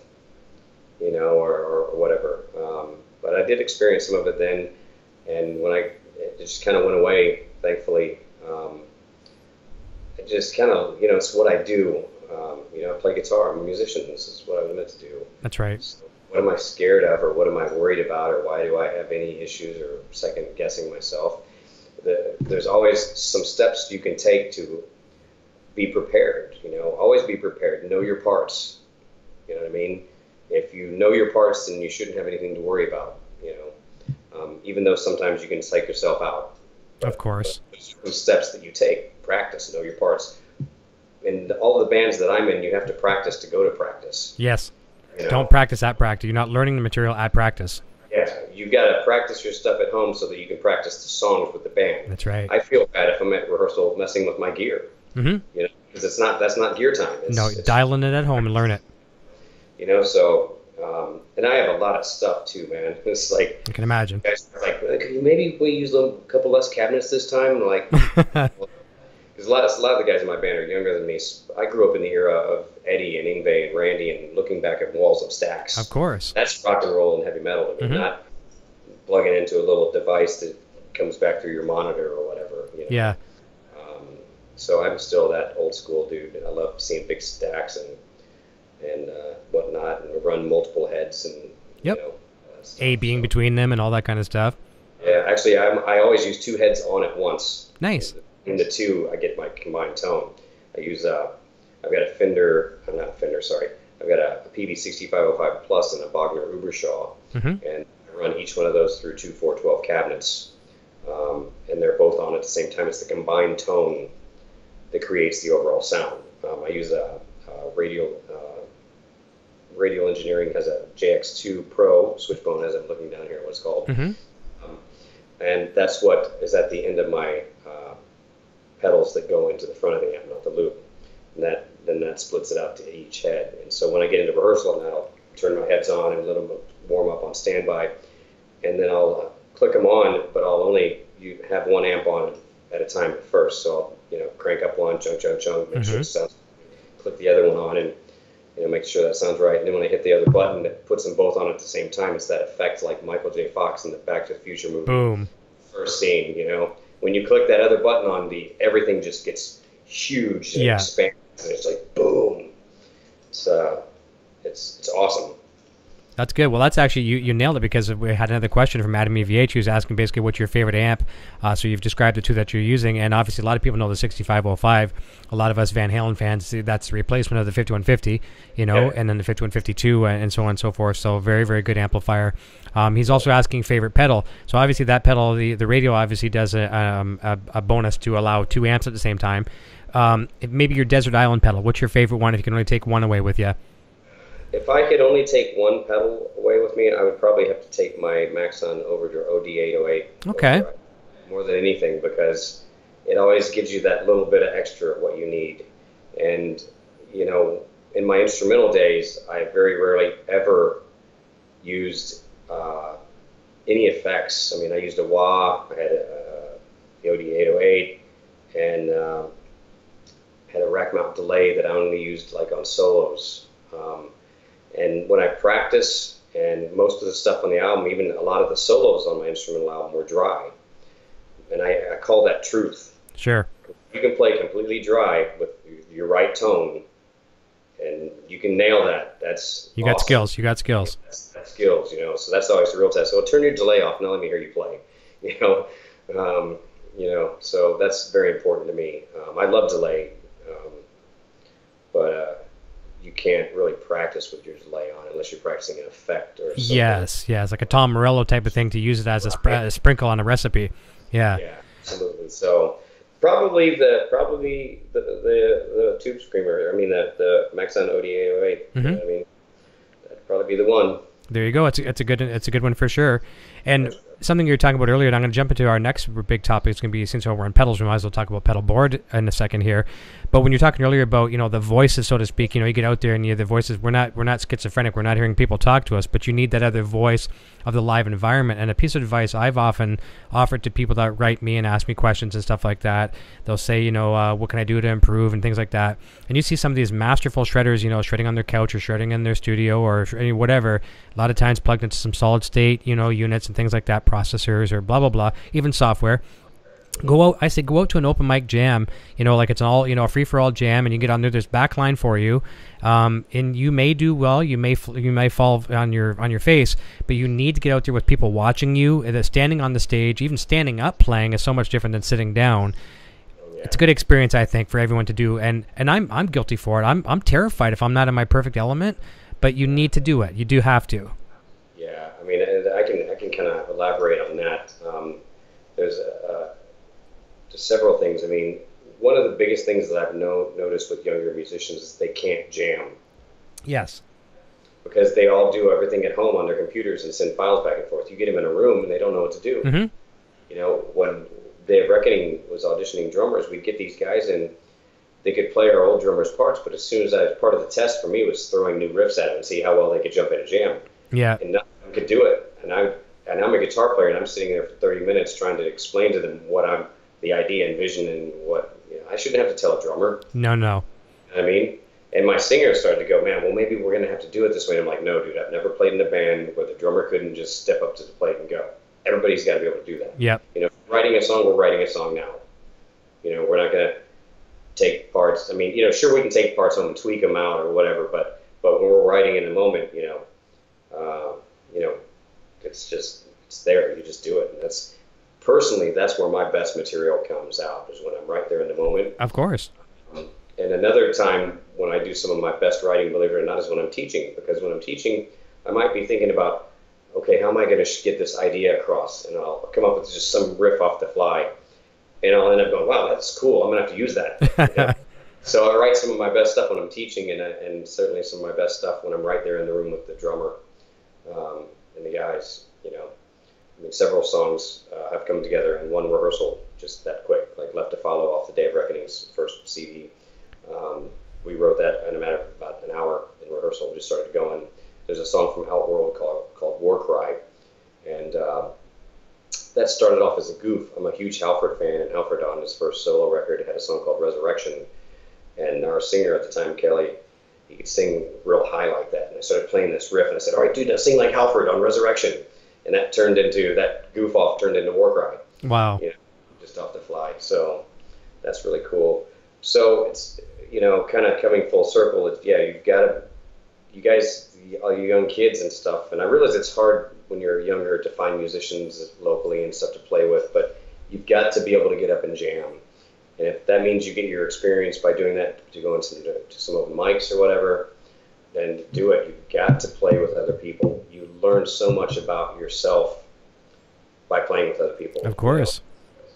you know, or, or whatever. Um, but I did experience some of it then, and when I, it just kind of went away, thankfully. Um, it just kind of, you know, it's what I do. Um, you know, I play guitar. I'm a musician. This is what I was meant to do. That's right. So what am I scared of, or what am I worried about, or why do I have any issues or second guessing myself? The, there's always some steps you can take to be prepared. You know, always be prepared. Know your parts. You know what I mean? If you know your parts, then you shouldn't have anything to worry about. You know, um, even though sometimes you can psych yourself out. But, of course. Those steps that you take, practice, know your parts. And all the bands that I'm in, you have to practice to go to practice. Yes. You know? Don't practice at practice. You're not learning the material at practice. Yeah. You've got to practice your stuff at home so that you can practice the songs with the band. That's right. I feel bad if I'm at rehearsal messing with my gear. Mm-hmm. You know, because it's not, that's not gear time. It's, no, it's dialing it at home and learn it. You know, so, um, and I have a lot of stuff too, man. It's like. I can imagine. Guys are like, maybe we use a couple less cabinets this time. And like. Because a lot, of, a lot of the guys in my band are younger than me. I grew up in the era of Eddie and Yngwie and Randy and looking back at walls of stacks. Of course. That's rock and roll and heavy metal. I mean, mm-hmm. Not plugging into a little device that comes back through your monitor or whatever. You know? Yeah. Um, so I'm still that old school dude. And I love seeing big stacks and and uh, whatnot and run multiple heads and, yep. You know. Stuff, a being so. Between them and all that kind of stuff. Yeah. Actually, I'm, I always use two heads on at once. Nice. In the two, I get my combined tone. I use uh, I've got a Fender, I'm not a Fender, sorry. I've got a, a P B sixty-five oh five Plus and a Bogner Ubershaw, mm-hmm. and I run each one of those through two four twelve cabinets, um, and they're both on at the same time. It's the combined tone that creates the overall sound. Um, I use a, a radio, uh, radio engineering has a J X two Pro Switchbone, as I'm looking down here, what it's called, mm-hmm. um, and that's what is at the end of my. Uh, pedals that go into the front of the amp, not the loop, and that then that splits it out to each head. And so when I get into rehearsal on that, I'll turn my heads on and let them warm up on standby, and then I'll click them on, but I'll only you have one amp on at a time at first. So I'll, you know, crank up one, chunk, chunk, chunk, make mm-hmm. sure it sounds. Click the other one on, and you know, make sure that sounds right. And then when I hit the other button, that puts them both on at the same time. It's that effect, like Michael J. Fox in the Back to the Future movie. Boom. First scene, you know, when you click that other button on, the everything just gets huge and yeah. expands, and it's like boom. So it's it's awesome. That's good. Well, that's actually, you, you nailed it, because we had another question from Adam E V H, who's asking basically what's your favorite amp. Uh, so you've described the two that you're using, and obviously a lot of people know the sixty-five oh five. A lot of us Van Halen fans, that's the replacement of the fifty-one fifty, you know, yeah. and then the fifty-one fifty-two and so on and so forth. So very, very good amplifier. Um, he's also asking favorite pedal. So obviously that pedal, the, the radio obviously does a, um, a, a bonus to allow two amps at the same time. Um, maybe your Desert Island pedal. What's your favorite one if you can only take one away with you? If I could only take one pedal away with me, I would probably have to take my Maxon Overdrive O D eight oh eight. Okay. Overdrive, more than anything, because it always gives you that little bit of extra of what you need. And, you know, in my instrumental days, I very rarely ever used uh, any effects. I mean, I used a wah, I had a, uh, the O D eight oh eight, and uh, had a rack mount delay that I only used like on solos. Um, And when I practice, and most of the stuff on the album, even a lot of the solos on my instrumental album were dry. And I, I call that truth. Sure. You can play completely dry with your right tone, and you can nail that. That's You awesome. got skills. You got skills. That's, that's skills, you know. So that's always the real test. So turn your delay off. Now let me hear you play. You know, um, you know. So that's very important to me. Um, I love delay, um, but. Uh, you can't really practice with your delay on unless you're practicing an effect or something. Yes, yes, like a Tom Morello type of thing to use it as a, sp a sprinkle on a recipe. Yeah. Yeah, absolutely. So probably the probably the the, the Tube Screamer, I mean the the Maxon O D eight oh eight. Mm-hmm. I mean that'd probably be the one. There you go. It's a, it's a good it's a good one for sure. And for sure. Something you were talking about earlier, and I'm going to jump into our next big topic. It's going to be, since we're on pedals, we might as well talk about pedal board in a second here. But when you're talking earlier about, you know, the voices, so to speak, you know, you get out there and you the voices, we're not, we're not schizophrenic. We're not hearing people talk to us, but you need that other voice of the live environment. And a piece of advice I've often offered to people that write me and ask me questions and stuff like that, they'll say, you know, uh, what can I do to improve and things like that. And you see some of these masterful shredders, you know, shredding on their couch or shredding in their studio or whatever, a lot of times plugged into some solid state, you know, units and things like that, processors or blah, blah, blah, even software. Go out, I say go out to an open mic jam, you know, like it's an all, you know, a free-for-all jam, and you get on there, there's backline for you, um, and you may do well, you may you may fall on your on your face, but you need to get out there with people watching you, and standing on the stage, even standing up playing is so much different than sitting down. It's a good experience, I think, for everyone to do, and and I'm I'm guilty for it. I'm I'm terrified if I'm not in my perfect element, but you need to do it. You do have to. Yeah, I mean, I can I can kind of elaborate on that. Um, there's a, a several things. I mean, one of the biggest things that I've no, noticed with younger musicians is they can't jam. Yes. Because they all do everything at home on their computers and send files back and forth. You get them in a room and they don't know what to do. Mm-hmm. You know, when The Reckoning was auditioning drummers, we'd get these guys in, they could play our old drummers' parts, but as soon as I, part of the test for me was throwing new riffs at them and see how well they could jump in a jam. Yeah. And none of them could do it. And, I, and I'm a guitar player and I'm sitting there for thirty minutes trying to explain to them what I'm the idea and vision and what, you know, I shouldn't have to tell a drummer. No, no. I mean, and my singer started to go, man, well, maybe we're going to have to do it this way. And I'm like, no, dude, I've never played in a band where the drummer couldn't just step up to the plate and go. Everybody's got to be able to do that. Yep. You know, writing a song, we're writing a song now. You know, we're not going to take parts. I mean, you know, sure, we can take parts home and tweak them out or whatever, but, but when we're writing in the moment, you know, uh, you know, it's just, it's there. You just do it. And that's, personally, that's where my best material comes out, is when I'm right there in the moment. Of course. Um, and another time when I do some of my best writing, believe it or not, is when I'm teaching. Because when I'm teaching, I might be thinking about, okay, how am I going to get this idea across? And I'll come up with just some riff off the fly. And I'll end up going, wow, that's cool. I'm going to have to use that. You know? So I write some of my best stuff when I'm teaching, and, I, and certainly some of my best stuff when I'm right there in the room with the drummer um, and the guys, you know. I mean, several songs uh, have come together in one rehearsal, just that quick. Like Left to Follow off the Day of Reckoning's first C D. Um, we wrote that in a matter of about an hour in rehearsal. We just started going. There's a song from Outworld called, called War Cry. And uh, that started off as a goof. I'm a huge Halford fan, and Halford on his first solo record had a song called Resurrection. And our singer at the time, Kelly, he could sing real high like that. And I started playing this riff, and I said, all right, dude, now sing like Halford on Resurrection. And that turned into, that goof off turned into War Cry. Wow. You know, just off the fly. So that's really cool. So it's, you know, kind of coming full circle. It's, yeah, you've got to, you guys, all you young kids and stuff, and I realize it's hard when you're younger to find musicians locally and stuff to play with, but you've got to be able to get up and jam. And if that means you get your experience by doing that, to go into to, to some open mics or whatever, then do it. You've got to play with other people. You learn so much about yourself by playing with other people. Of course.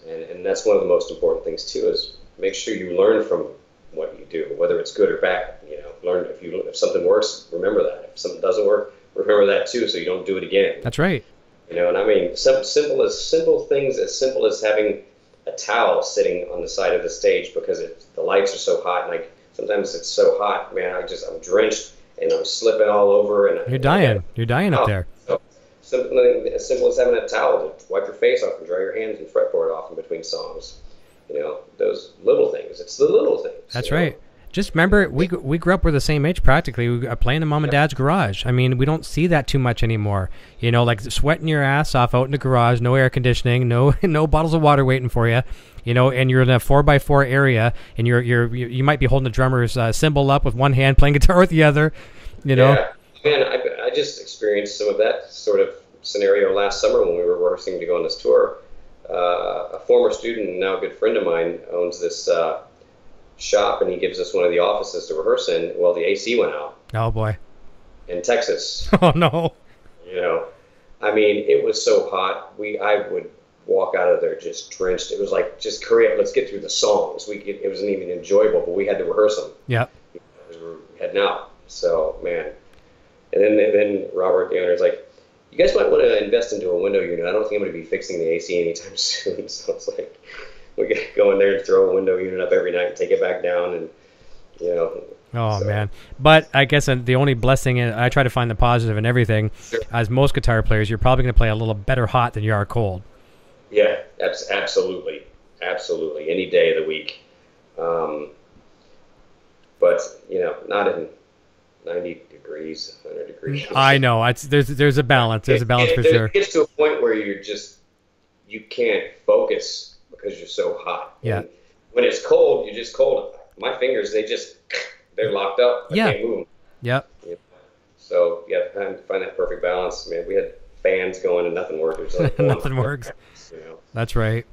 You know? And, and that's one of the most important things, too, is make sure you learn from what you do, whether it's good or bad. You know, learn if you if something works, remember that. If something doesn't work, remember that, too, so you don't do it again. That's right. You know, and I mean, some simple as simple things, as simple as having a towel sitting on the side of the stage because it, the lights are so hot. And like sometimes it's so hot, man. I just I'm drenched and I'm slipping all over. And you're I, dying. I, you're dying up there. So something as simple as having a towel to wipe your face off and dry your hands and fretboard off in between songs. You know, those little things. It's the little things. That's you know? Right. Just remember, we we grew up, we're the same age practically. We are playing in mom and dad's garage. I mean, we don't see that too much anymore. You know, like sweating your ass off out in the garage, no air conditioning, no no bottles of water waiting for you. You know, and you're in a four by four area, and you're you're you might be holding the drummer's uh, cymbal up with one hand, playing guitar with the other. You know, yeah. Man, I I just experienced some of that sort of scenario last summer when we were rehearsing to go on this tour. Uh, a former student, and now a good friend of mine, owns this. Uh, shop, and he gives us one of the offices to rehearse in. Well, the A C went out. Oh, boy. In Texas. Oh, no. You know, I mean, it was so hot. We, I would walk out of there just drenched. It was like, just hurry up, let's get through the songs. We could, it wasn't even enjoyable, but we had to rehearse them. Yeah. We were heading out. So, man. And then, and then Robert, the owner, is like, you guys might want to invest into a window unit. I don't think I'm going to be fixing the A C anytime soon. So it's like... we go in there and throw a window unit up every night and take it back down, and you know. Oh so. Man! But I guess the only blessing, and I try to find the positive in everything. Sure. As most guitar players, you're probably going to play a little better hot than you are cold. Yeah, that's absolutely, absolutely any day of the week. Um, but you know, not in ninety degrees, one hundred degrees. I know. It's, there's there's a balance. There's a balance it, for it, sure. It gets to a point where you're just you can't focus. Because you're so hot. Yeah. And when it's cold, you're just cold. My fingers, they just, they're locked up. I yeah. can't move them. Yep. Yeah. So, yeah, find, find that perfect balance. Man, we had fans going and nothing worked. It was like nothing works. You know? That's right.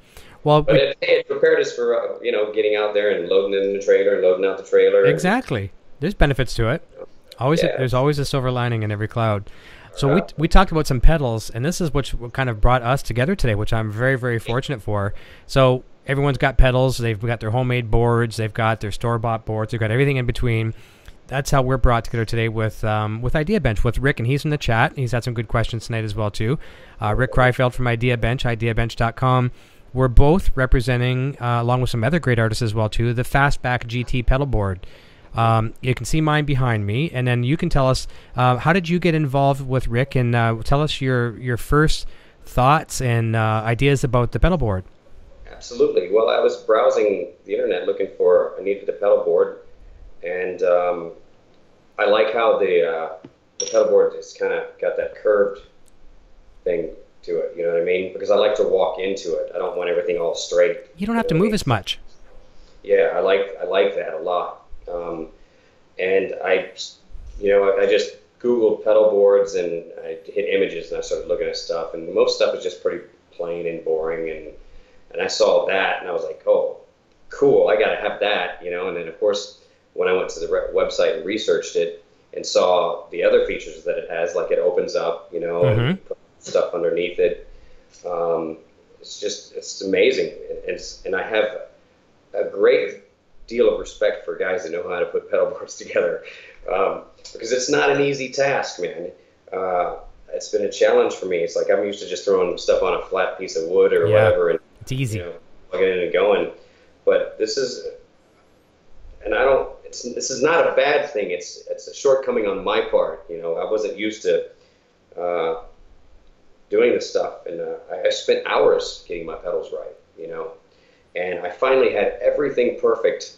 Well, but we, it, it prepared us for, uh, you know, getting out there and loading in the trailer and loading out the trailer. Exactly. And, there's benefits to it. Always, yeah. a, There's always a silver lining in every cloud. So we, we talked about some pedals, and this is what kind of brought us together today, which I'm very, very fortunate for. So everyone's got pedals. They've got their homemade boards. They've got their store-bought boards. They've got everything in between. That's how we're brought together today with um, with IdeaBench, with Rick, and he's in the chat. He's had some good questions tonight as well, too. Uh, Rick Kreifeldt from IdeaBench, idea bench dot com. We're both representing, uh, along with some other great artists as well, too, the Fastback G T pedal board. Um, you can see mine behind me, and then you can tell us uh, how did you get involved with Rick, and uh, tell us your your first thoughts and uh, ideas about the pedal board. Absolutely. Well, I was browsing the internet looking for I needed a pedal board, and um, I like how the uh, the pedal board has kind of got that curved thing to it. You know what I mean? Because I like to walk into it. I don't want everything all straight. You don't have you know to move I mean? as much. Yeah, I like I like that a lot. Um, and I, you know, I, I just Googled pedal boards and I hit images and I started looking at stuff, and most stuff is just pretty plain and boring. And, and I saw that and I was like, oh, cool. I got to have that, you know? And then of course, when I went to the re website and researched it and saw the other features that it has, like it opens up, you know, mm-hmm. and put stuff underneath it. Um, it's just, it's amazing. It's, and I have a great deal of respect for guys that know how to put pedal boards together, um, because it's not an easy task, man. Uh, it's been a challenge for me. It's like I'm used to just throwing stuff on a flat piece of wood or yeah, whatever, and it's easy, you know, plugging in and going. But this is, and I don't. It's this is not a bad thing. It's it's a shortcoming on my part. You know, I wasn't used to uh, doing this stuff, and uh, I, I spent hours getting my pedals right, you know, and I finally had everything perfect.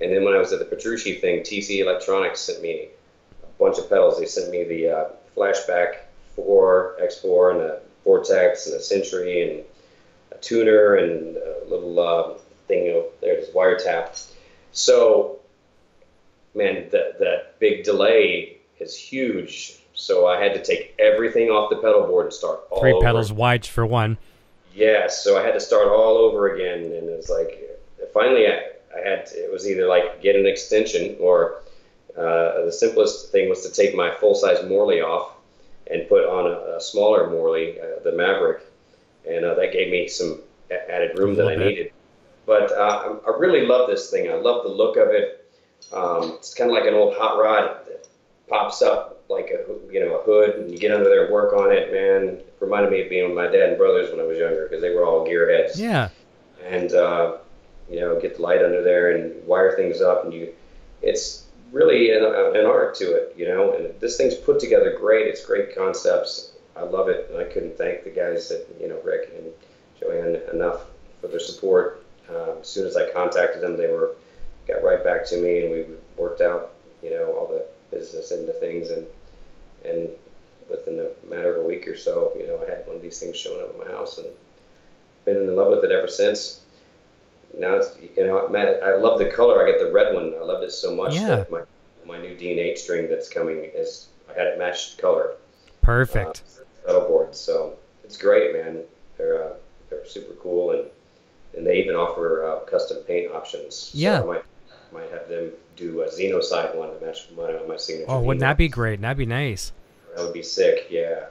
And then when I was at the Petrucci thing, T C Electronics sent me a bunch of pedals. They sent me the uh, Flashback four by four and a Vortex and a Century and a tuner and a little uh, thing over there, just wiretap. So, man, that, that big delay is huge. So I had to take everything off the pedal board and start all over. Three pedals wide for one. Yeah, so I had to start all over again. And it was like, finally, I, I had to, it was either like get an extension or uh, the simplest thing was to take my full-size Morley off and put on a, a smaller Morley, uh, the Maverick. And uh, that gave me some added room that I needed. But uh, I really love this thing. I love the look of it. Um, it's kind of like an old hot rod that pops up like a, you know, a hood, and you get under there and work on it, man. It reminded me of being with my dad and brothers when I was younger because they were all gearheads. Yeah. And, uh, you know, get the light under there and wire things up. And you, it's really an, an art to it, you know. And this thing's put together great. It's great concepts. I love it. And I couldn't thank the guys that, you know, Rick and Joanne enough for their support. Uh, as soon as I contacted them, they were got right back to me, and we worked out, you know, all the business into things, and and within a matter of a week or so, you know, I had one of these things showing up at my house, and been in love with it ever since. Now, it's, you know, Matt, I love the color. I get the red one. I loved it so much yeah. that my my new D N H string that's coming is I had it matched color. Perfect. Uh, pedal board, so it's great, man. They're uh, they're super cool, and. And they even offer uh, custom paint options. So yeah, I might, might have them do a Xenocide one to match my, my signature. Oh, wouldn't that be great? That'd be nice. That would be sick. Yeah,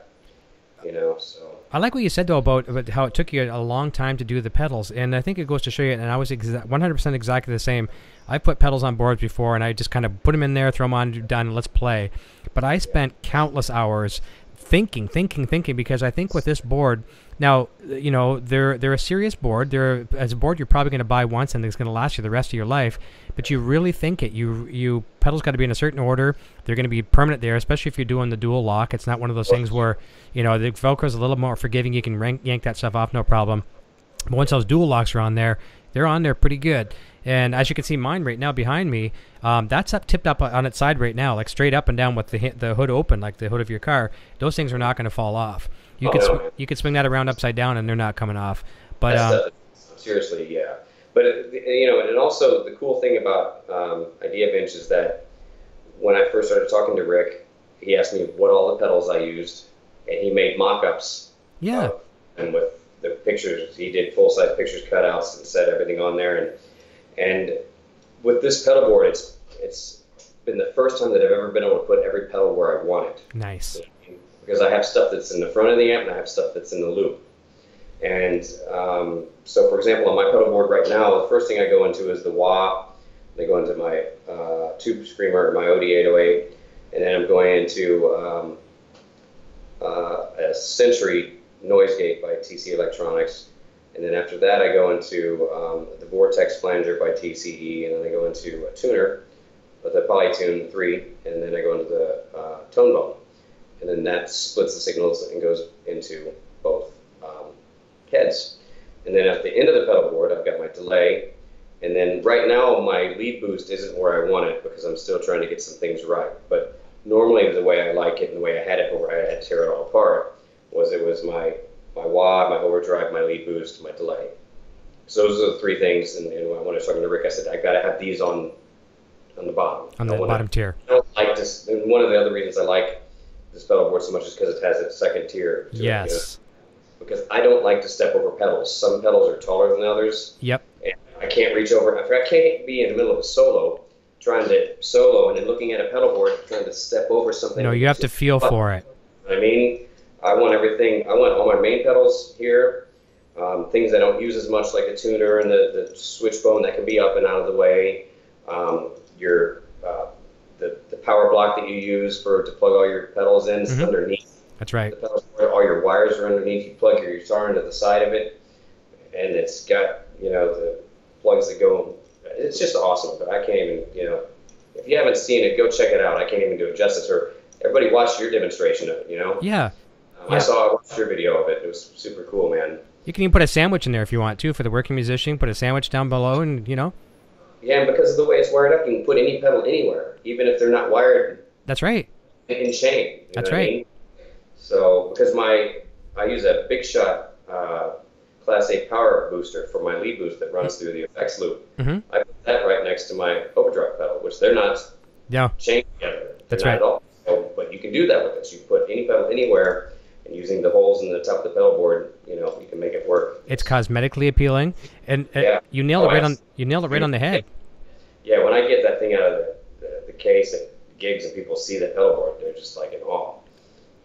you know. So I like what you said though about, about how it took you a long time to do the pedals, and I think it goes to show you. And I was one hundred percent exactly the same. I put pedals on boards before, and I just kind of put them in there, throw them on, done, let's play. But I spent yeah. countless hours thinking, thinking, thinking, because I think with this board. Now, you know, they're, they're a serious board. They're, as a board, you're probably going to buy once and it's going to last you the rest of your life. But you really think it. You, you pedals got to be in a certain order. They're going to be permanent there, especially if you're doing the dual lock. It's not one of those things where, you know, the Velcro's a little more forgiving. You can rank, yank that stuff off, no problem. But once those dual locks are on there, they're on there pretty good. And as you can see mine right now behind me, um, that's up tipped up on its side right now, like straight up and down with the, the hood open, like the hood of your car. Those things are not going to fall off. You, oh, could no. you could swing that around upside down and they're not coming off. But um, a, seriously, yeah. But, it, you know, and also the cool thing about um, IdeaBench is that when I first started talking to Rick, he asked me what all the pedals I used, and he made mock-ups. Yeah. Um, and with the pictures, he did full-size pictures, cutouts, and set everything on there. And and with this pedal board, it's it's been the first time that I've ever been able to put every pedal where I want it. Nice. Because I have stuff that's in the front of the amp and I have stuff that's in the loop. And um, so, for example, on my pedal board right now, the first thing I go into is the wah. I go into my uh, tube screamer, my O D eight oh eight, and then I'm going into um, uh, a Century noise gate by T C Electronics. And then after that, I go into um, the Vortex flanger by T C E, and then I go into a tuner with a Polytune three, and then I go into the uh, tone bone. And then that splits the signals and goes into both um, heads. And then at the end of the pedal board, I've got my delay. And then right now, my lead boost isn't where I want it because I'm still trying to get some things right. But normally, the way I like it and the way I had it before I had to tear it all apart was it was my, my wah, my overdrive, my lead boost, my delay. So those are the three things. And, and when I was talking to Rick, I said, I got to have these on, on the bottom. On the bottom I, tier. I like this. And one of the other reasons I like this pedal board so much is because it has a second tier. To yes. It, you know? Because I don't like to step over pedals. Some pedals are taller than others. Yep. And I can't reach over. I can't be in the middle of a solo, trying to solo, and then looking at a pedal board, trying to step over something. No, you have to feel up. for it. I mean, I want everything. I want all my main pedals here. Um, things I don't use as much, like a tuner and the, the switch bone that can be up and out of the way. Um, your uh, The, the power block that you use for to plug all your pedals in is mm-hmm. underneath. That's right. The pedal board, all your wires are underneath. You plug your guitar into the side of it, and it's got, you know, the plugs that go. It's just awesome. But I can't even, you know, if you haven't seen it, go check it out. I can't even do it justice. Or everybody watch your demonstration of it. You know. Yeah. Um, Yeah. I saw, I watched your video of it. It was super cool, man. You can even put a sandwich in there if you want to, for the working musician. Put a sandwich down below, and you know. Yeah, and because of the way it's wired up, you can put any pedal anywhere, even if they're not wired. That's right. In chain. That's right. I mean? So because my I use a Big Shot uh, Class A power booster for my lead boost that runs through the effects loop. Mm-hmm. I put that right next to my overdrive pedal, which they're not yeah. chained together. They're That's not right. At all. So, but you can do that with this. You put any pedal anywhere. Using the holes in the top of the pedal board, you know, you can make it work. It's cosmetically appealing, and uh, yeah. you nailed oh, it right on. You nailed it right on the head. Yeah, when I get that thing out of the, the, the case at gigs and people see the pedal board, they're just like in awe.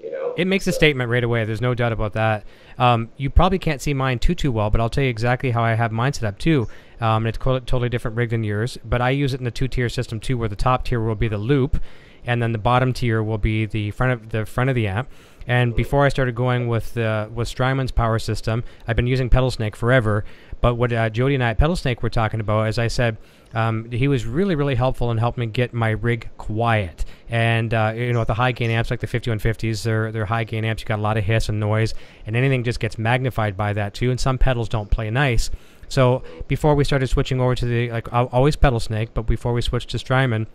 You know, it makes so. a statement right away. There's no doubt about that. Um, you probably can't see mine too too well, but I'll tell you exactly how I have mine set up too. Um, and it's totally different rig than yours, but I use it in the two tier system too, where the top tier will be the loop, and then the bottom tier will be the front of the front of the amp. And before I started going with uh, with Strymann's power system, I've been using Pedal Snake forever. But what uh, Jody and I at Pedal Snake were talking about, as I said, um, he was really, really helpful in helping me get my rig quiet. And uh, you know, with the high gain amps like the fifty-one fifties, they're they're high gain amps. You got a lot of hiss and noise, and anything just gets magnified by that too. And some pedals don't play nice. So before we started switching over to the like always Pedal Snake, but before we switched to Strymon,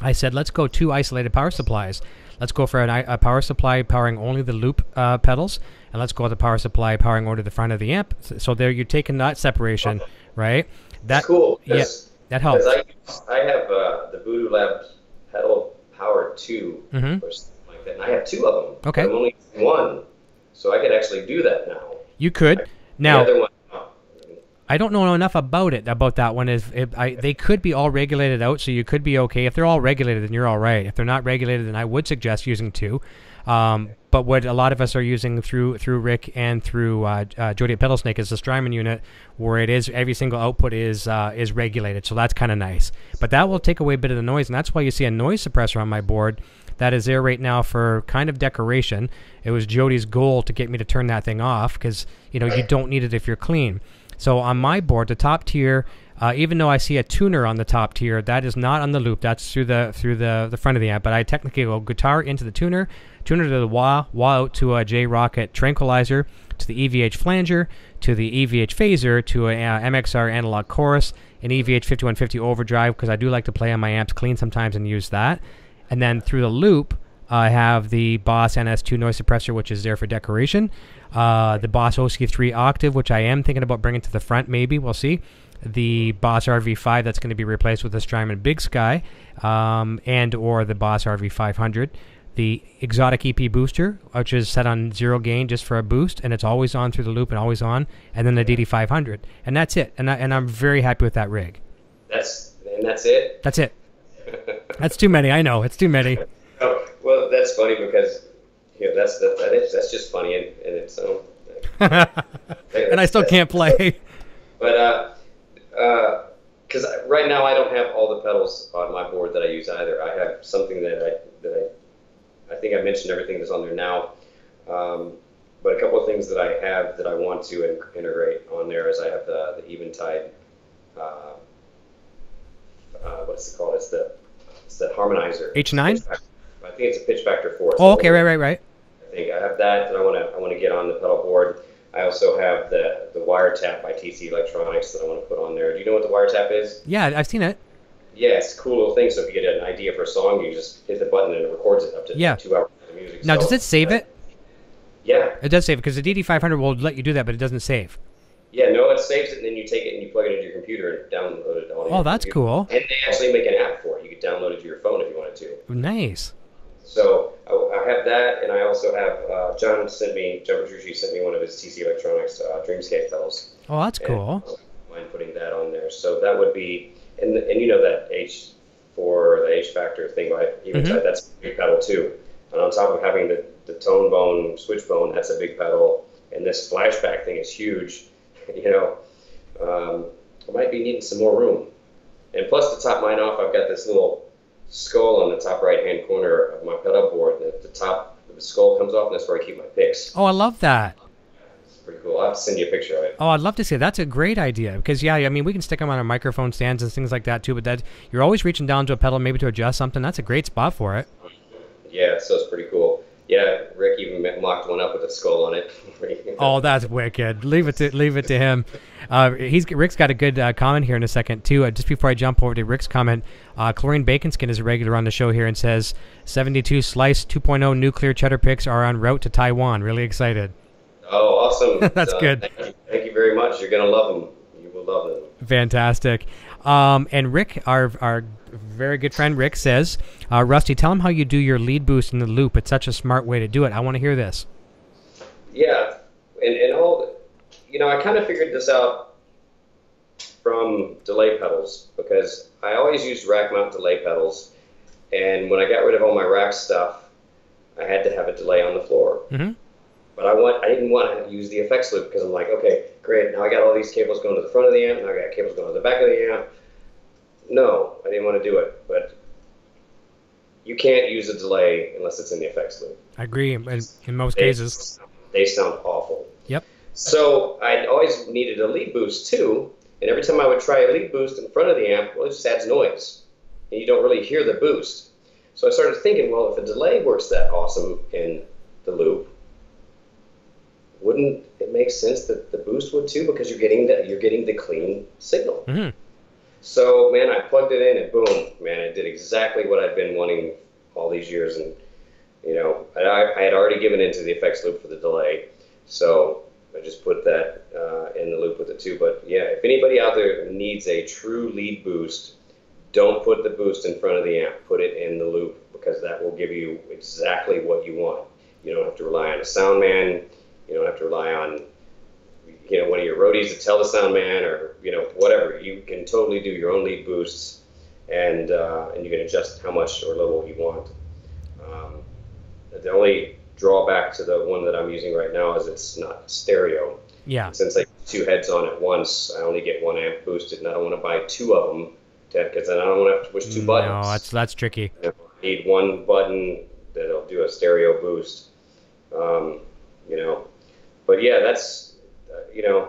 I said, let's go two isolated power supplies. Let's go for an, a power supply powering only the loop uh, pedals, and let's go with a power supply powering only the front of the amp. So there, you're taking that separation, right? That's cool. Yeah, that helps. I, I have uh, the Voodoo Labs Pedal Power two, mm-hmm. or something like that, and I have two of them. Okay. I'm only using one, so I could actually do that now. You could. Now. The other one, I don't know enough about it, about that one. Is if I, they could be all regulated out, so you could be okay. If they're all regulated, then you're all right. If they're not regulated, then I would suggest using two. Um, but what a lot of us are using through through Rick and through uh, uh, Jody at Pedal Snake is the Strymon unit, where it is every single output is uh, is regulated. So that's kind of nice. But that will take away a bit of the noise, and that's why you see a noise suppressor on my board. That is there right now for kind of decoration. It was Jody's goal to get me to turn that thing off because you know you don't need it if you're clean. So on my board, the top tier, uh, even though I see a tuner on the top tier, that is not on the loop. That's through the through the the front of the amp. But I technically go guitar into the tuner, tuner to the wah, wah out to a J Rocket tranquilizer, to the E V H flanger, to the E V H phaser, to a uh, M X R analog chorus, an E V H fifty-one fifty overdrive because I do like to play on my amps clean sometimes and use that. And then through the loop, I have the Boss N S two noise suppressor, which is there for decoration. Uh, the Boss O C three octave, which I am thinking about bringing to the front, maybe. We'll see. The Boss R V five, that's going to be replaced with the Strymon Big Sky, um, and or the Boss R V five hundred. The Exotic E P Booster, which is set on zero gain just for a boost, and it's always on through the loop and always on. And then the D D five hundred. And that's it. And, I, and I'm very happy with that rig. That's, and that's it? That's it. That's too many. I know. It's too many. Oh, well, that's funny because you know, that's the, that is, that's just funny and, and it's so. Uh, and I still can't play. But uh, uh, because right now I don't have all the pedals on my board that I use either. I have something that I that I, I think I mentioned everything that's on there now. Um, but a couple of things that I have that I want to in, integrate on there is I have the the Eventide. Uh, uh, what's it called? It's the it's the harmonizer. H nine. I think it's a pitch factor four. Oh, okay, right, right, right. I think I have that, and I want to I want to get on the pedal board. I also have the the wiretap by T C Electronics that I want to put on there. Do you know what the wiretap is? Yeah, I've seen it. Yeah, it's a cool little thing. So if you get an idea for a song, you just hit the button and it records it up to yeah. two hours of music. Now, so, does it save uh, it? Yeah, it does save it because the D D five hundred will let you do that, but it doesn't save. Yeah, no, it saves it, and then you take it and you plug it into your computer and download it on. Oh, that's computer. Cool. And they actually make an app for it. You could download it to your phone if you wanted to. Nice. So I have that, and I also have uh, John sent me, John Petrucci sent me one of his T C Electronics uh, Dreamscape pedals. Oh, that's cool. I don't mind putting that on there. So that would be, and the, and you know that H four, the H factor thing, by even mm-hmm. that's a big pedal too. And on top of having the, the tone bone, switch bone, that's a big pedal. And this flashback thing is huge. You know, um, I might be needing some more room. And plus, to top mine off, I've got this little skull on the top right-hand corner of my pedal board. The, the top of the skull comes off, and that's where I keep my picks. Oh, I love that. It's pretty cool. I'll have to send you a picture of it. Oh, I'd love to see it. That's a great idea because, yeah, I mean, we can stick them on our microphone stands and things like that too, but that you're always reaching down to a pedal maybe to adjust something. That's a great spot for it. Yeah, so it's pretty cool. Yeah, Rick even mocked one up with a skull on it. Oh, that's wicked. Leave it to leave it to him. Uh, he's Rick's got a good uh, comment here in a second too. Uh, just before I jump over to Rick's comment, uh, Chlorine Baconskin is a regular on the show here and says seventy-two Slice two point oh Nuclear Cheddar picks are en route to Taiwan. Really excited. Oh, awesome! That's uh, good. Thank you, thank you very much. You're gonna love them. You will love them. Fantastic. Um, and Rick, our our very good friend Rick says, uh, Rusty, tell him how you do your lead boost in the loop. It's such a smart way to do it. I want to hear this. Yeah, and and all, you know, I kind of figured this out from delay pedals because I always used rack mount delay pedals, and when I got rid of all my rack stuff, I had to have a delay on the floor. Mm-hmm. But I want I didn't want to use the effects loop because I'm like, okay, great, now I got all these cables going to the front of the amp, and I got cables going to the back of the amp. No, I didn't want to do it. But you can't use a delay unless it's in the effects loop. I agree. In, in most they, cases, they sound awful. Yep. So I always needed a lead boost too, and every time I would try a lead boost in front of the amp, well, it just adds noise, and you don't really hear the boost. So I started thinking, well, if a delay works that awesome in the loop, wouldn't it make sense that the boost would too? Because you're getting the you're getting the clean signal. Mm-hmm. So man, I plugged it in and boom, man, it did exactly what I've been wanting all these years. And you know, I, I had already given into the effects loop for the delay, so I just put that uh, in the loop with it too. But yeah, if anybody out there needs a true lead boost, don't put the boost in front of the amp. Put it in the loop because that will give you exactly what you want. You don't have to rely on a sound man. You don't have to rely on, you know, one of your roadies to tell the sound man or, you know, whatever. You can totally do your own lead boosts, and uh, and you can adjust how much or little you want. Um, the only drawback to the one that I'm using right now is it's not stereo. Yeah. And since I put two heads on at once, I only get one amp boosted, and I don't want to buy two of them because then I don't want to have to push two no, buttons. No, that's, that's tricky. If I need one button that'll do a stereo boost, um, you know. But yeah, that's, uh, you know,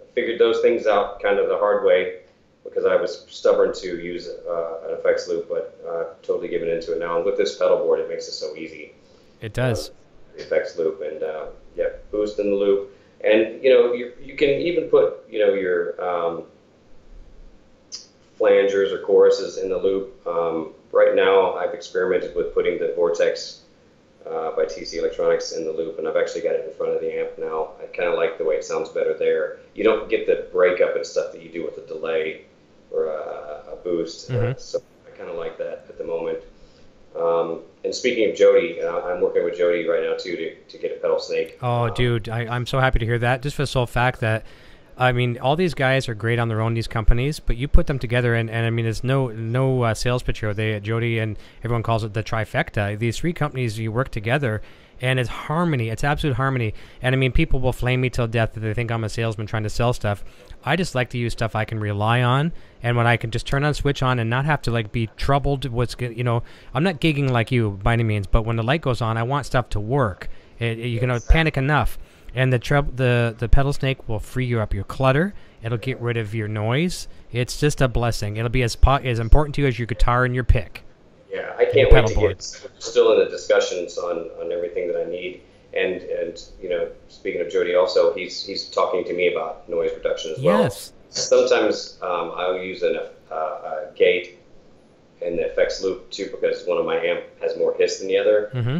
I figured those things out kind of the hard way because I was stubborn to use uh, an effects loop, but uh, totally given into it now. And with this pedal board, it makes it so easy. It does. Uh, the effects loop and, uh, yeah, boost in the loop. And, you know, you, you can even put, you know, your um, flangers or choruses in the loop. Um, right now, I've experimented with putting the Vortex Uh, by T C Electronics in the loop, and I've actually got it in front of the amp now. I kind of like the way it sounds better there. You don't get the breakup and stuff that you do with a delay or a, a boost, mm-hmm. uh, so I kind of like that at the moment. Um, and speaking of Jody, uh, I'm working with Jody right now too to, to get a pedal snake. Oh, um, dude, I, I'm so happy to hear that. Just for the sole fact that, I mean, all these guys are great on their own, these companies, but you put them together, and, and I mean, there's no no uh, sales pitch here. They, Jody and everyone calls it the trifecta. These three companies, you work together, and it's harmony. It's absolute harmony. And, I mean, people will flame me till death that they think I'm a salesman trying to sell stuff. I just like to use stuff I can rely on, and when I can just turn on, switch on, and not have to, like, be troubled. What's you know, I'm not gigging like you by any means, but when the light goes on, I want stuff to work. It, you can panic enough. And the, treble, the the pedal snake will free you up your clutter. It'll get rid of your noise. It's just a blessing. It'll be as po as important to you as your guitar and your pick. Yeah, I can't wait to boards. get still in the discussions on, on everything that I need. And and you know, speaking of Jody, also he's he's talking to me about noise reduction as well. Yes. Sometimes um, I'll use an, uh, a gate in the effects loop too because one of my amp has more hiss than the other. Mm-hmm.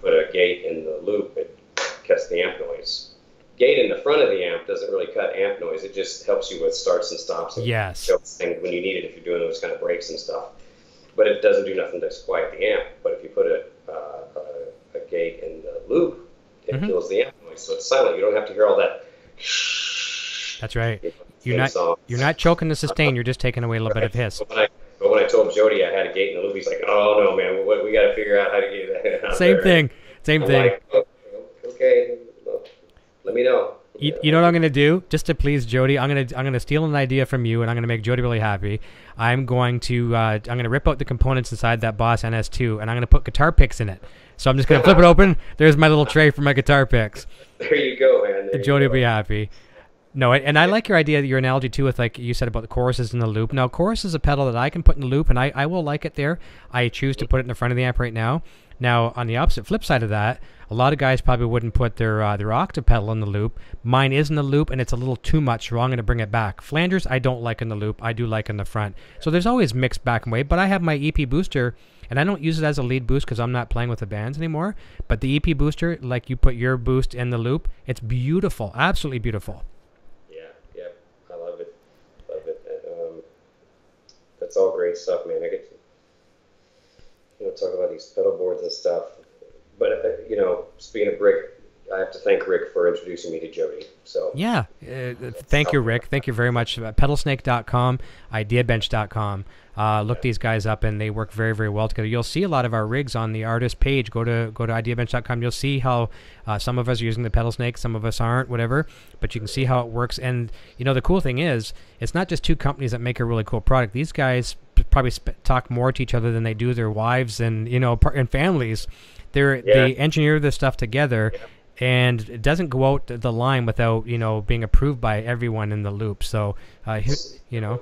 Put a gate in the loop. It, cuts the amp noise. Gate in the front of the amp doesn't really cut amp noise. It just helps you with starts and stops and yes. things when you need it if you're doing those kind of breaks and stuff. But it doesn't do nothing to quiet the amp. But if you put a, uh, a, a gate in the loop, it mm-hmm. kills the amp noise. So it's silent. You don't have to hear all that. That's right. You know, you're not songs. you're not choking the sustain. You're just taking away a little right. bit of hiss. But when, I, but when I told Jody I had a gate in the loop, he's like, oh, no, man. We, we got to figure out how to get that out Same there. thing. Same I'm thing. Like, oh, okay, let me know. You, you know what I'm gonna do, just to please Jody. I'm gonna I'm gonna steal an idea from you, and I'm gonna make Jody really happy. I'm going to uh, I'm gonna rip out the components inside that Boss N S two, and I'm gonna put guitar picks in it. So I'm just gonna flip it open. There's my little tray for my guitar picks. There you go, man. There Jody you go. will be happy. No, and I like your idea, your analogy too, with like you said about the choruses in the loop. Now, chorus is a pedal that I can put in the loop, and I, I will like it there. I choose to put it in the front of the amp right now. Now, on the opposite flip side of that, a lot of guys probably wouldn't put their uh, their octave pedal in the loop. Mine is in the loop, and it's a little too much, so I'm going to bring it back. Flangers, I don't like in the loop. I do like in the front. So there's always mixed back and way, but I have my E P booster, and I don't use it as a lead boost because I'm not playing with the bands anymore. But the E P booster, like you put your boost in the loop, it's beautiful, absolutely beautiful. It's all great stuff, man. I get to, you know, talk about these pedal boards and stuff. But, you know, speaking of Rick, I have to thank Rick for introducing me to Jody. So yeah, uh, thank you, Rick. Thank you very much. Uh, pedal snake dot com, idea bench dot com. Uh, look yeah. these guys up, and they work very, very well together. You'll see a lot of our rigs on the artist page. Go to go to idea bench dot com. You'll see how uh, some of us are using the pedal snake, some of us aren't, whatever. But you can see how it works. And you know, the cool thing is, it's not just two companies that make a really cool product. These guys probably sp talk more to each other than they do their wives and you know par and families. They're yeah. they engineer this stuff together. Yeah. And it doesn't go out the line without, you know, being approved by everyone in the loop. So, uh, you know,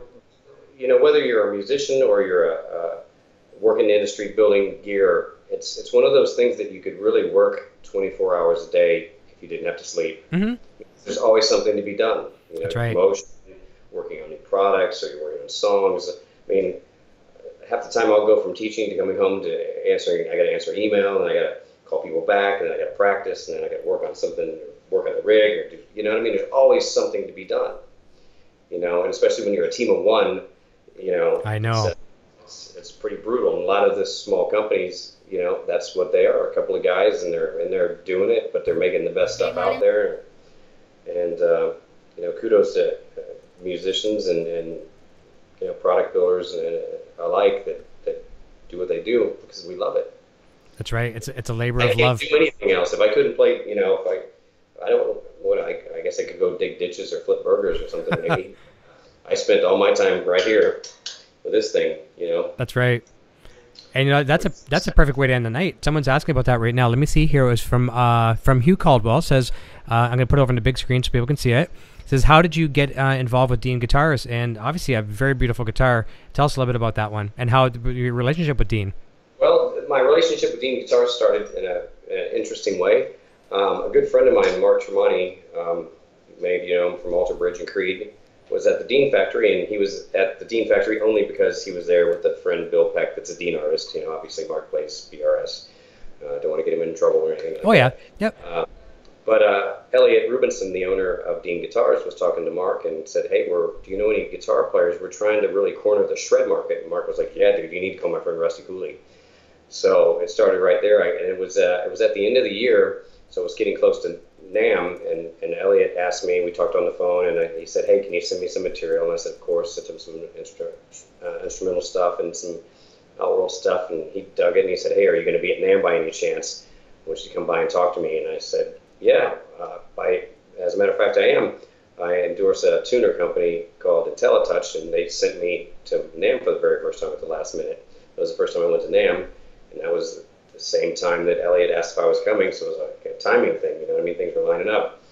you know, whether you're a musician or you're a, a working industry building gear, it's it's one of those things that you could really work twenty-four hours a day if you didn't have to sleep. Mm-hmm. There's always something to be done. You know, that's right. Promotion, working on new products, or you're working on songs. I mean, half the time I'll go from teaching to coming home to answering. I got to answer email, and I got to call people back, and then I got to practice, and then I got to work on something, or work on the rig, or do, you know what I mean? There's always something to be done, you know, and especially when you're a team of one, you know. I know. It's, it's pretty brutal. And a lot of the small companies, you know, that's what they are, a couple of guys, and they're, and they're doing it, but they're making the best stuff out there. And, uh, you know, kudos to musicians and, and you know, product builders and alike that, that do what they do because we love it. That's right. It's it's a labor of love. I can't do anything else. If I couldn't play, you know, if I, I don't, what I, I guess I could go dig ditches or flip burgers or something. Maybe. I spent all my time right here with this thing, you know. That's right. And you know, that's a that's a perfect way to end the night. Someone's asking about that right now. Let me see here. It was from uh from Hugh Caldwell. It says uh, I'm going to put it over on the big screen so people can see it. It says, how did you get uh, involved with Dean Guitars? And obviously, a very beautiful guitar. Tell us a little bit about that one and how your relationship with Dean. Well, my relationship with Dean Guitars started in, a, in an interesting way. Um, a good friend of mine, Mark Tremonti, um, many of you know him from Alter Bridge and Creed, was at the Dean Factory, and he was at the Dean Factory only because he was there with a friend, Bill Peck, that's a Dean artist. You know, obviously Mark plays B R S. I uh, don't want to get him in trouble or anything like that. Oh, yeah. Yep. Uh, but uh, Elliot Rubinson, the owner of Dean Guitars, was talking to Mark and said, hey, we're, do you know any guitar players? We're trying to really corner the shred market. And Mark was like, yeah, dude, you need to call my friend Rusty Cooley. So it started right there, I, and it was uh, it was at the end of the year, so it was getting close to NAMM, and, and Elliot asked me, we talked on the phone, and I, he said, hey, can you send me some material? And I said, of course, sent him some instru uh, instrumental stuff and some outroll stuff, and he dug it, and he said, hey, are you going to be at NAMM by any chance? Would you come by and talk to me? And I said, yeah, uh, by, as a matter of fact, I am. I endorse a tuner company called IntelliTouch, and they sent me to NAMM for the very first time at the last minute. It was the first time I went to NAMM. And that was the same time that Elliot asked if I was coming, so it was like a timing thing, you know what I mean? Things were lining up.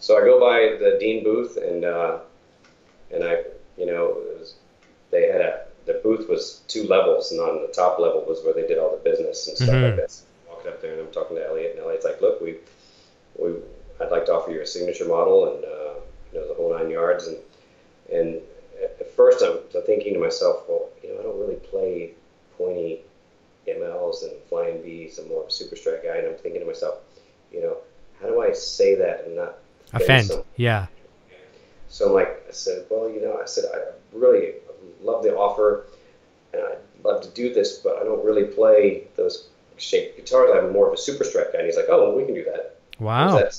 So I go by the Dean booth, and uh, and I, you know, it was, they had a, the booth was two levels, and on the top level was where they did all the business and stuff mm-hmm. like that. So I'm walking up there, and I'm talking to Elliot, and Elliot's like, look, we, we, I'd like to offer you a signature model, and uh, you know, the whole nine yards. And and at first I'm thinking to myself, well, you know, I don't really play pointy M Ls and flying Bs. I'm more of a super strat guy, and I'm thinking to myself, you know, how do I say that and not offend? Yeah. So I'm like, I said, well, you know, I said, I really love the offer, and I'd love to do this, but I don't really play those shaped guitars. I'm more of a super strat guy. And he's like, oh, well, we can do that. Wow. That?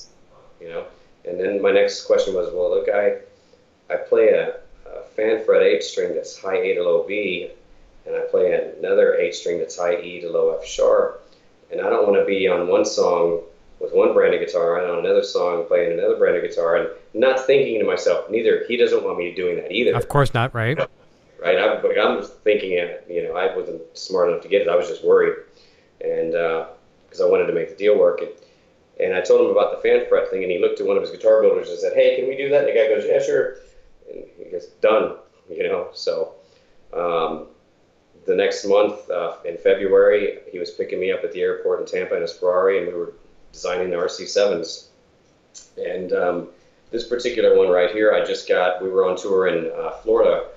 You know. And then my next question was, well, look, I, I play a, a fan fret eight string that's high A to low B. And I play another eight string that's high E to low F sharp. And I don't want to be on one song with one brand of guitar and on another song playing another brand of guitar and not thinking to myself, neither, he doesn't want me doing that either. Of course not, right? Right, I'm, I'm thinking, you know, I wasn't smart enough to get it. I was just worried. And because uh, I wanted to make the deal work. And, And I told him about the fan fret thing, and he looked at one of his guitar builders and said, "Hey, can we do that?" And the guy goes, "Yeah, sure." And he goes, "Done," you know. So um, the next month, uh, in February, he was picking me up at the airport in Tampa in his Ferrari, and we were designing the R C sevens. And um, this particular one right here, I just got, we were on tour in uh, Florida,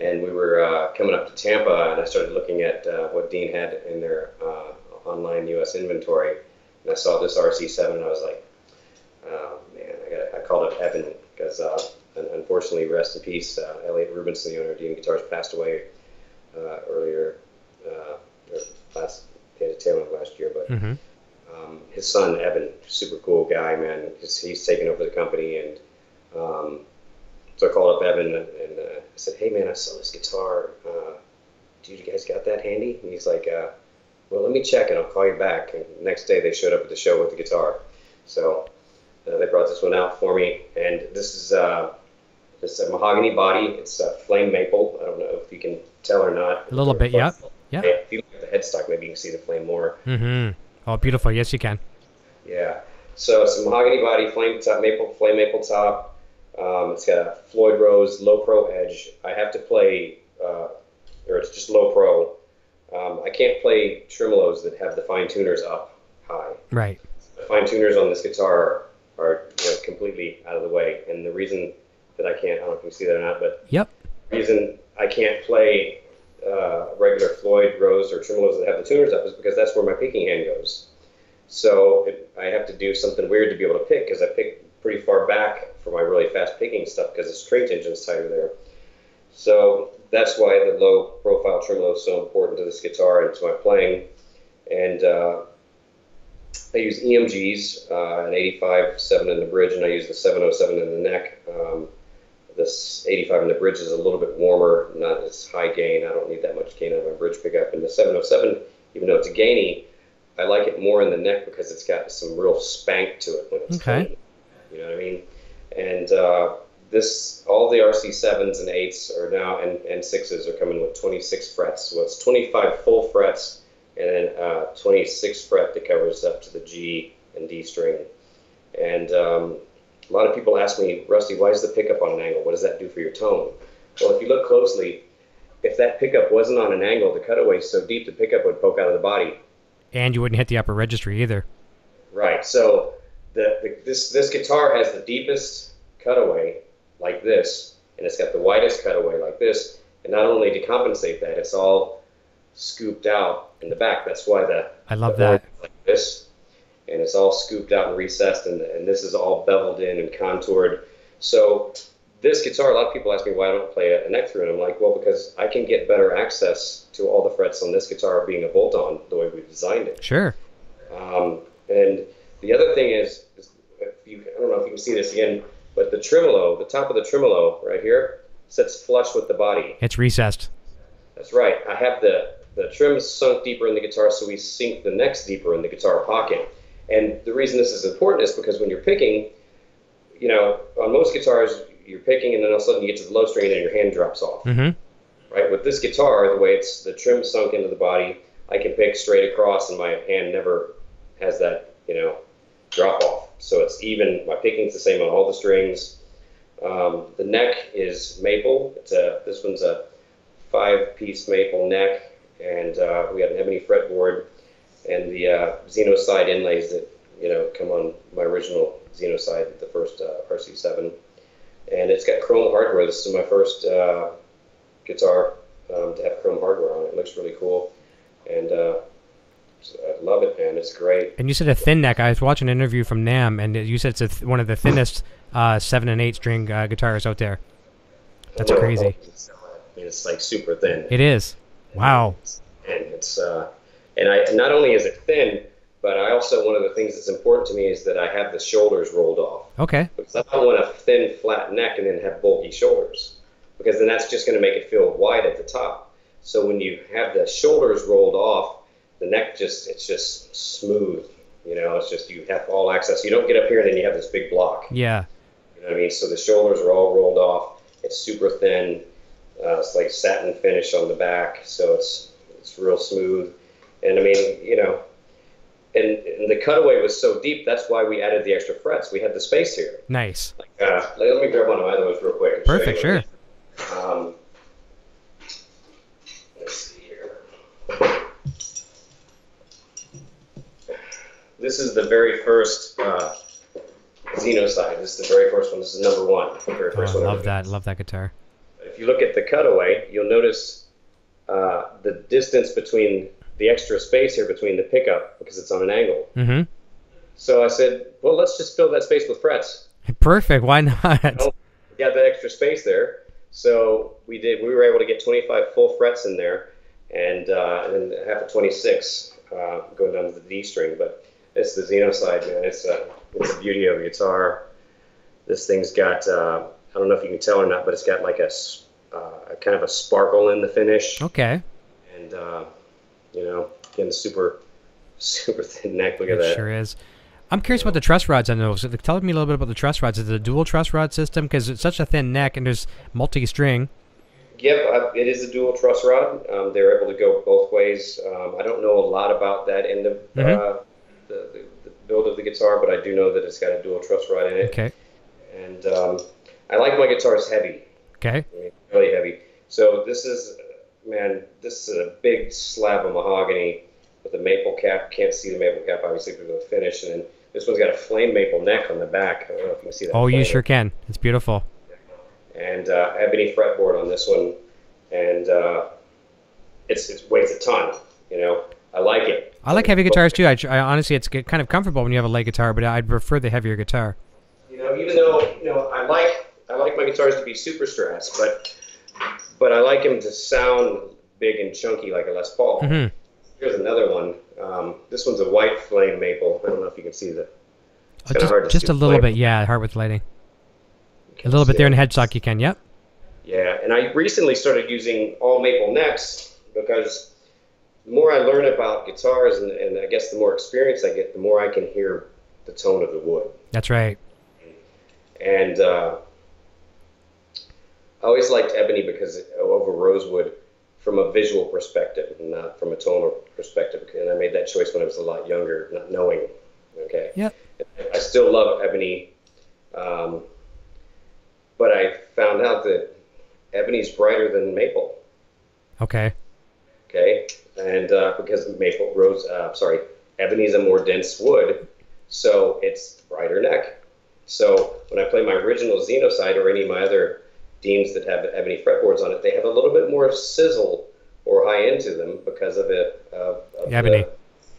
and we were uh, coming up to Tampa, and I started looking at uh, what Dean had in their uh, online U S inventory. And I saw this R C seven, and I was like, oh, man, I, gotta, I called it Evan, because uh, unfortunately, rest in peace, uh, Elliot Rubinson, the owner of Dean Guitars, passed away uh, earlier, uh, or last, at the tail end of last year. But mm-hmm. um, his son, Evan, super cool guy, man, because he's taken over the company. And um, so I called up Evan, and uh, I said, "Hey, man, I saw this guitar. Uh, do you guys got that handy?" And he's like, uh, "Well, let me check and I'll call you back." And the next day they showed up at the show with the guitar. So uh, they brought this one out for me. And this is uh, this is a mahogany body. It's a flame maple. I don't know if you can tell or not. A little bit, yeah. yeah. If you look at the headstock, maybe you can see the flame more. Mm-hmm. Oh, beautiful. Yes, you can. Yeah. So it's a mahogany body, flame top, maple, flame maple top. Um, it's got a Floyd Rose low pro edge. I have to play, uh, or it's just low pro. Um, I can't play tremolos that have the fine tuners up high. Right. The fine tuners on this guitar are, are you know, completely out of the way. And the reason that I can't, I don't know if you see that or not, but yep. the reason I can't play uh, regular Floyd, Rose, or tremolos that have the tuners up is because that's where my picking hand goes. So it, I have to do something weird to be able to pick, because I pick pretty far back for my really fast picking stuff because the string tension's tighter there. So that's why the low-profile tremolo is so important to this guitar and to my playing. And uh, I use E M Gs, uh, an eighty-five seven in the bridge, and I use the seven oh seven in the neck. Um, this eighty-five in the bridge is a little bit warmer, not as high gain. I don't need that much gain on my bridge pickup. And the seven oh seven, even though it's a gainy, I like it more in the neck because it's got some real spank to it when it's okay. Clean. You know what I mean? And... Uh, This, all the R C sevens and eights are now, and, and sixes are coming with twenty-six frets. So it's twenty-five full frets and then uh, twenty-six fret that covers up to the G and D string. And um, a lot of people ask me, "Rusty, why is the pickup on an angle? What does that do for your tone?" Well, if you look closely, if that pickup wasn't on an angle, the cutaway is so deep the pickup would poke out of the body. And you wouldn't hit the upper registry either. Right. So the, the, this, this guitar has the deepest cutaway, like this, and it's got the widest cutaway like this, and not only to compensate that, it's all scooped out in the back. That's why the I love the that like this, and it's all scooped out and recessed, and, and this is all beveled in and contoured. So this guitar, a lot of people ask me why I don't play a neck through, and I'm like, well, because I can get better access to all the frets on this guitar being a bolt-on the way we designed it. Sure. Um, and the other thing is, is if you, I don't know if you can see this again, but the tremolo, the top of the tremolo right here, sits flush with the body. It's recessed. That's right. I have the, the trim sunk deeper in the guitar, so we sink the necks deeper in the guitar pocket. And the reason this is important is because when you're picking, you know, on most guitars, you're picking and then all of a sudden you get to the low string and your hand drops off. Mm-hmm. Right? With this guitar, the way it's the trim sunk into the body, I can pick straight across and my hand never has that, you know, drop off. So it's even, my picking's the same on all the strings. Um, the neck is maple. It's a, this one's a five-piece maple neck, and uh, we got an ebony fretboard, and the uh, Xenocide inlays that, you know, come on my original Xenocide, the first uh, R C seven. And it's got chrome hardware. This is my first uh, guitar um, to have chrome hardware on it. It looks really cool, and uh, I love it, man. It's great. And you said a thin neck. I was watching an interview from NAMM, and you said it's a th one of the thinnest uh, seven and eight string uh, guitars out there. That's well, crazy. It's like super thin. It is. Wow. And it's uh, and I not only is it thin, but I also, one of the things that's important to me is that I have the shoulders rolled off. Okay. Because I don't want a thin, flat neck and then have bulky shoulders, because then that's just going to make it feel wide at the top. So when you have the shoulders rolled off, the neck just, it's just smooth, you know, it's just, you have all access. You don't get up here and then you have this big block. Yeah. You know what I mean? So the shoulders are all rolled off. It's super thin. Uh, it's like satin finish on the back. So it's, it's real smooth. And I mean, you know, And, and the cutaway was so deep, that's why we added the extra frets. We had the space here. Nice. Like, uh, let me grab one of my other ones real quick. Perfect, sure. Um, let's see here. This is the very first uh, Xenocide. This is the very first one. This is number one. The very first oh, I love one that. Love that guitar. If you look at the cutaway, you'll notice uh, the distance between... the extra space here between the pickup because it's on an angle. Mm-hmm. So I said, well, let's just fill that space with frets. Perfect. Why not? You know, we got that extra space there. So we did. We were able to get twenty-five full frets in there, and uh, and then half of twenty-six uh, going down to the D string. But it's the Xenocide, man. It's a it's the beauty of a guitar. This thing's got uh, I don't know if you can tell or not, but it's got like a uh, kind of a sparkle in the finish. Okay. And uh, you know, getting super, super thin neck. Look at that. It sure is. I'm curious about the truss rods on those. Tell me a little bit about the truss rods. Is it a dual truss rod system? Because it's such a thin neck and there's multi-string. Yep, it is a dual truss rod. Um, they're able to go both ways. Um, I don't know a lot about that end of uh, mm-hmm. the, the, the build of the guitar, but I do know that it's got a dual truss rod in it. Okay. And um, I like my guitars heavy. Okay. I mean, really heavy. So this is... man, this is a big slab of mahogany with a maple cap. Can't see the maple cap, obviously, because of the finish. And then this one's got a flame maple neck on the back. I don't know if you can see that. Oh, flame. You sure can. It's beautiful. And uh, ebony fretboard on this one. And uh, it's, it weighs a ton, you know. I like it. I like heavy guitars, too. I, I honestly, it's kind of comfortable when you have a light guitar, but I'd prefer the heavier guitar. You know, even though, you know, I like, I like my guitars to be super strats, but... but I like him to sound big and chunky like a Les Paul. Mm-hmm. Here's another one. Um, this one's a white flame maple. I don't know if you can see that. It's oh, just hard to just a little flame. bit, yeah, hard with lighting. A little bit there it. in headstock you can, yep. Yeah, and I recently started using all maple necks because the more I learn about guitars and, and I guess the more experience I get, the more I can hear the tone of the wood. That's right. And... Uh, I always liked ebony because it, over rosewood from a visual perspective, not from a tonal perspective. And I made that choice when I was a lot younger, not knowing. Okay. Yep. I still love ebony, um, but I found out that ebony's brighter than maple. Okay. Okay. And uh, because maple rose, uh, sorry, ebony is a more dense wood, so it's brighter neck. So when I play my original Xenocide or any of my other Deems that have ebony fretboards on it, they have a little bit more sizzle or high end to them because of it. Of, of ebony.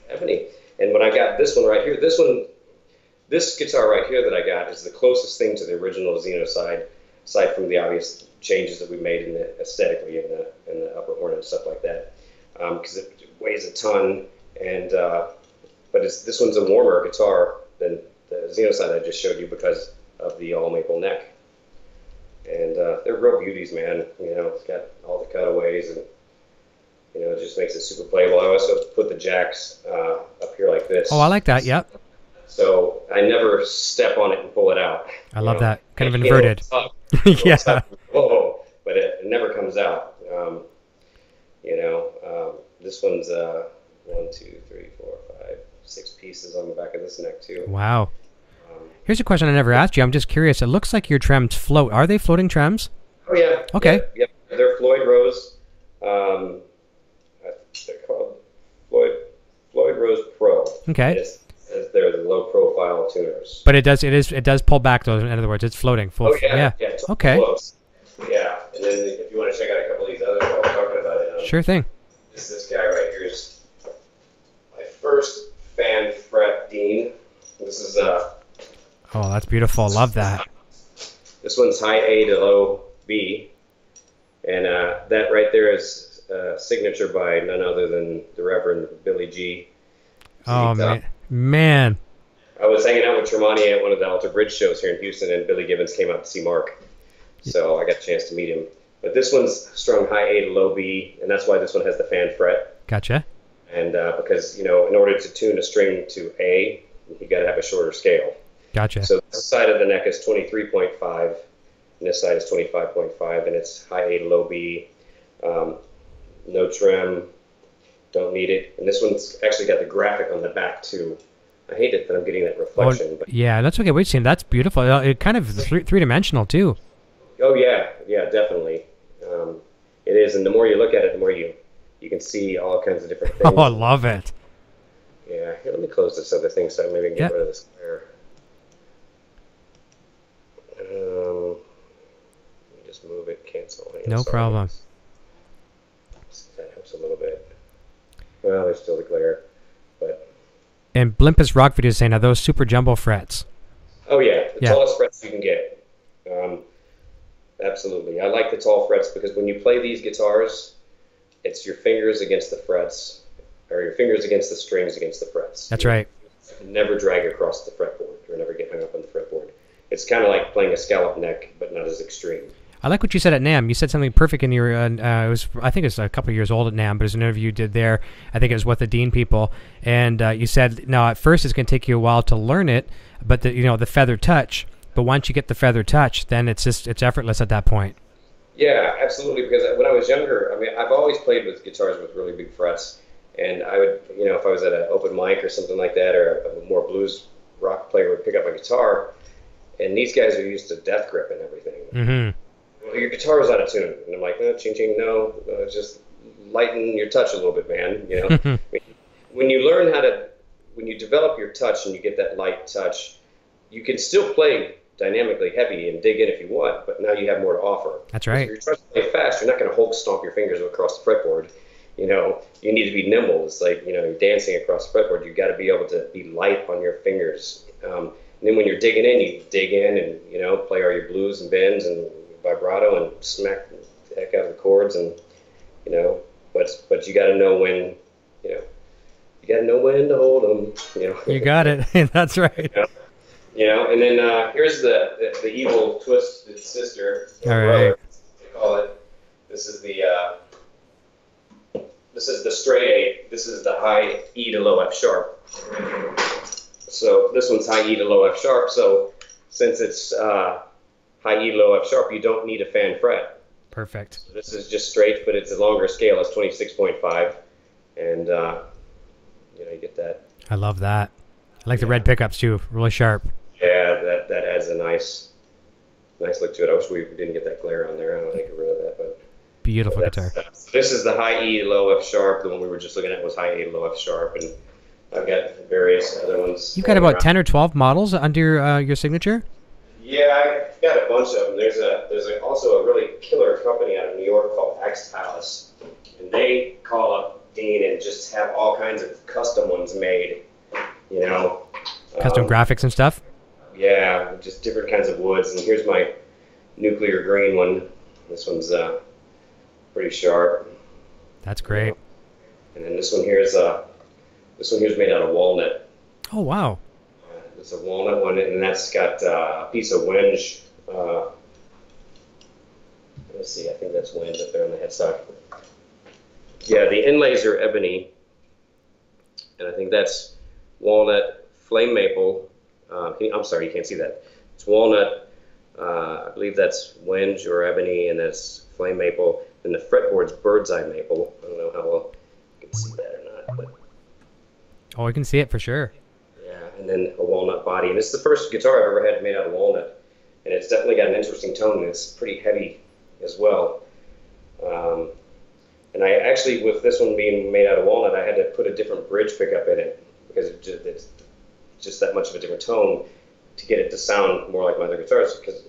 Ebony. And when I got this one right here, this one, this guitar right here that I got is the closest thing to the original Xenocide, aside from the obvious changes that we made in the aesthetically in the in the upper horn and stuff like that, because um, it weighs a ton. And uh, but it's this one's a warmer guitar than the Xenocide I just showed you because of the all maple neck. And uh, they're real beauties, man. You know, it's got all the cutaways, and you know, it just makes it super playable. I also put the jacks uh, up here like this. Oh, I like that. Yep. So I never step on it and pull it out. I love know? that. Kind I of inverted. Up, yeah. Up, whoa, but it, it never comes out. Um, you know, um, this one's uh, one, two, three, four, five, six pieces on the back of this neck too. Wow. Here's a question I never asked you. I'm just curious. It looks like your trams float. Are they floating trams? Oh, yeah. Okay. Yeah, yeah. They're Floyd Rose. Um, I think they're called Floyd Floyd Rose Pro. Okay. It's, it's, they're the low-profile tuners. But it does it is it does pull back, though. In other words, it's floating. Full, oh, yeah. Yeah. yeah totally okay. Close. Yeah. And then if you want to check out a couple of these others while I'm talking about it. Um, sure thing. This, this guy right here is my first fan fret Dean. This is... Uh, Oh, that's beautiful. Love that. This one's high A to low B. And uh, that right there is a uh, signature by none other than the Reverend Billy G. Oh, man. man. I was hanging out with Tremonti at one of the Alter Bridge shows here in Houston, and Billy Gibbons came out to see Mark. So I got a chance to meet him. But this one's strung high A to low B, and that's why this one has the fan fret. Gotcha. And uh, because, you know, in order to tune a string to A, you got to have a shorter scale. Gotcha. So this side of the neck is twenty-three point five, and this side is twenty-five point five, and it's high A to low B, um, no trim, Don't need it. And this one's actually got the graphic on the back too. I hate it that I'm getting that reflection. Oh, but yeah, that's okay. Wait, Sam, that's beautiful. It kind of three, three dimensional too. Oh yeah, yeah, definitely. Um, it is, and the more you look at it, the more you you can see all kinds of different things. Oh, I love it. Yeah, here, let me close this other thing so maybe I can get yep. rid of this glare. Um, let me just move it, cancel. Hang no problem. That helps a little bit. Well, there's still the glare, but. And Blimpus Rock Video is saying, are those super jumbo frets? Oh, yeah. The yeah. tallest frets you can get. Um, absolutely. I like the tall frets because when you play these guitars, it's your fingers against the frets, or your fingers against the strings against the frets. That's you right. Never drag across the fretboard or never get hung up on the fretboard. It's kind of like playing a scallop neck, but not as extreme. I like what you said at NAMM. You said something perfect in your, uh, uh, it was, I think it was a couple of years old at NAMM, but it was an interview you did there. I think it was with the Dean people. And uh, you said, no, at first it's going to take you a while to learn it, but the, you know, the feather touch. But once you get the feather touch, then it's just, it's effortless at that point. Yeah, absolutely. Because when I was younger, I mean, I've always played with guitars with really big frets. And I would, you know, if I was at an open mic or something like that, or a more blues rock player would pick up a guitar, and these guys are used to death grip and everything. Mm-hmm. Well, your guitar is out of tune, and I'm like, no, ching ching, no, uh, just lighten your touch a little bit, man. You know, I mean, when you learn how to, when you develop your touch and you get that light touch, you can still play dynamically heavy and dig in if you want, but now you have more to offer. That's right. If you're trying to play fast, you're not going to Hulk stomp your fingers across the fretboard. You know, you need to be nimble. It's like, you know, you're dancing across the fretboard. You got to be able to be light on your fingers. Um, and then when you're digging in, you dig in and, you know, play all your blues and bends and vibrato and smack the heck out of the chords, and you know, but but you got to know when, you know, you got to know when to hold them. You know, you got it. That's right. You know, you know? And then uh, here's the, the the evil twist sister. All brother, right, they call it. This is the uh, this is the stray eight. This is the high E to low F sharp. So this one's high E to low F sharp. So since it's uh, high E, low F sharp, you don't need a fan fret. Perfect. So this is just straight, but it's a longer scale. It's twenty-six point five, and uh, you know, you get that. I love that. I like yeah. the red pickups too, really sharp. Yeah, that that adds a nice, nice look to it. I wish we didn't get that glare on there. I don't think I rid of that, but beautiful but guitar. Uh, this is the high E, low F sharp. The one we were just looking at was high E, low F sharp, and I've got various other ones. You've got about around. ten or twelve models under uh, your signature. Yeah, I've got a bunch of them. There's a there's a, also a really killer company out of New York called Axe Palace, and they call up Dean and just have all kinds of custom ones made. You know, custom um, graphics and stuff. Yeah, just different kinds of woods. And here's my nuclear green one. This one's uh, pretty sharp. That's great. And then this one here is uh, this one here's made out of walnut. Oh wow. It's a walnut one, and that's got uh, a piece of wenge. Uh, let's see, I think that's wenge up there on the headstock. Yeah, the inlays are ebony, and I think that's walnut, flame maple. Uh, you, I'm sorry, you can't see that. It's walnut. Uh, I believe that's wenge or ebony, and that's flame maple. And the fretboard's bird's eye maple. I don't know how well you can see that or not, but oh, I can see it for sure. And then a walnut body, and it's the first guitar I've ever had made out of walnut, and it's definitely got an interesting tone, and it's pretty heavy as well. Um, and I actually, with this one being made out of walnut, I had to put a different bridge pickup in it because it just, it's just that much of a different tone to get it to sound more like my other guitars. Because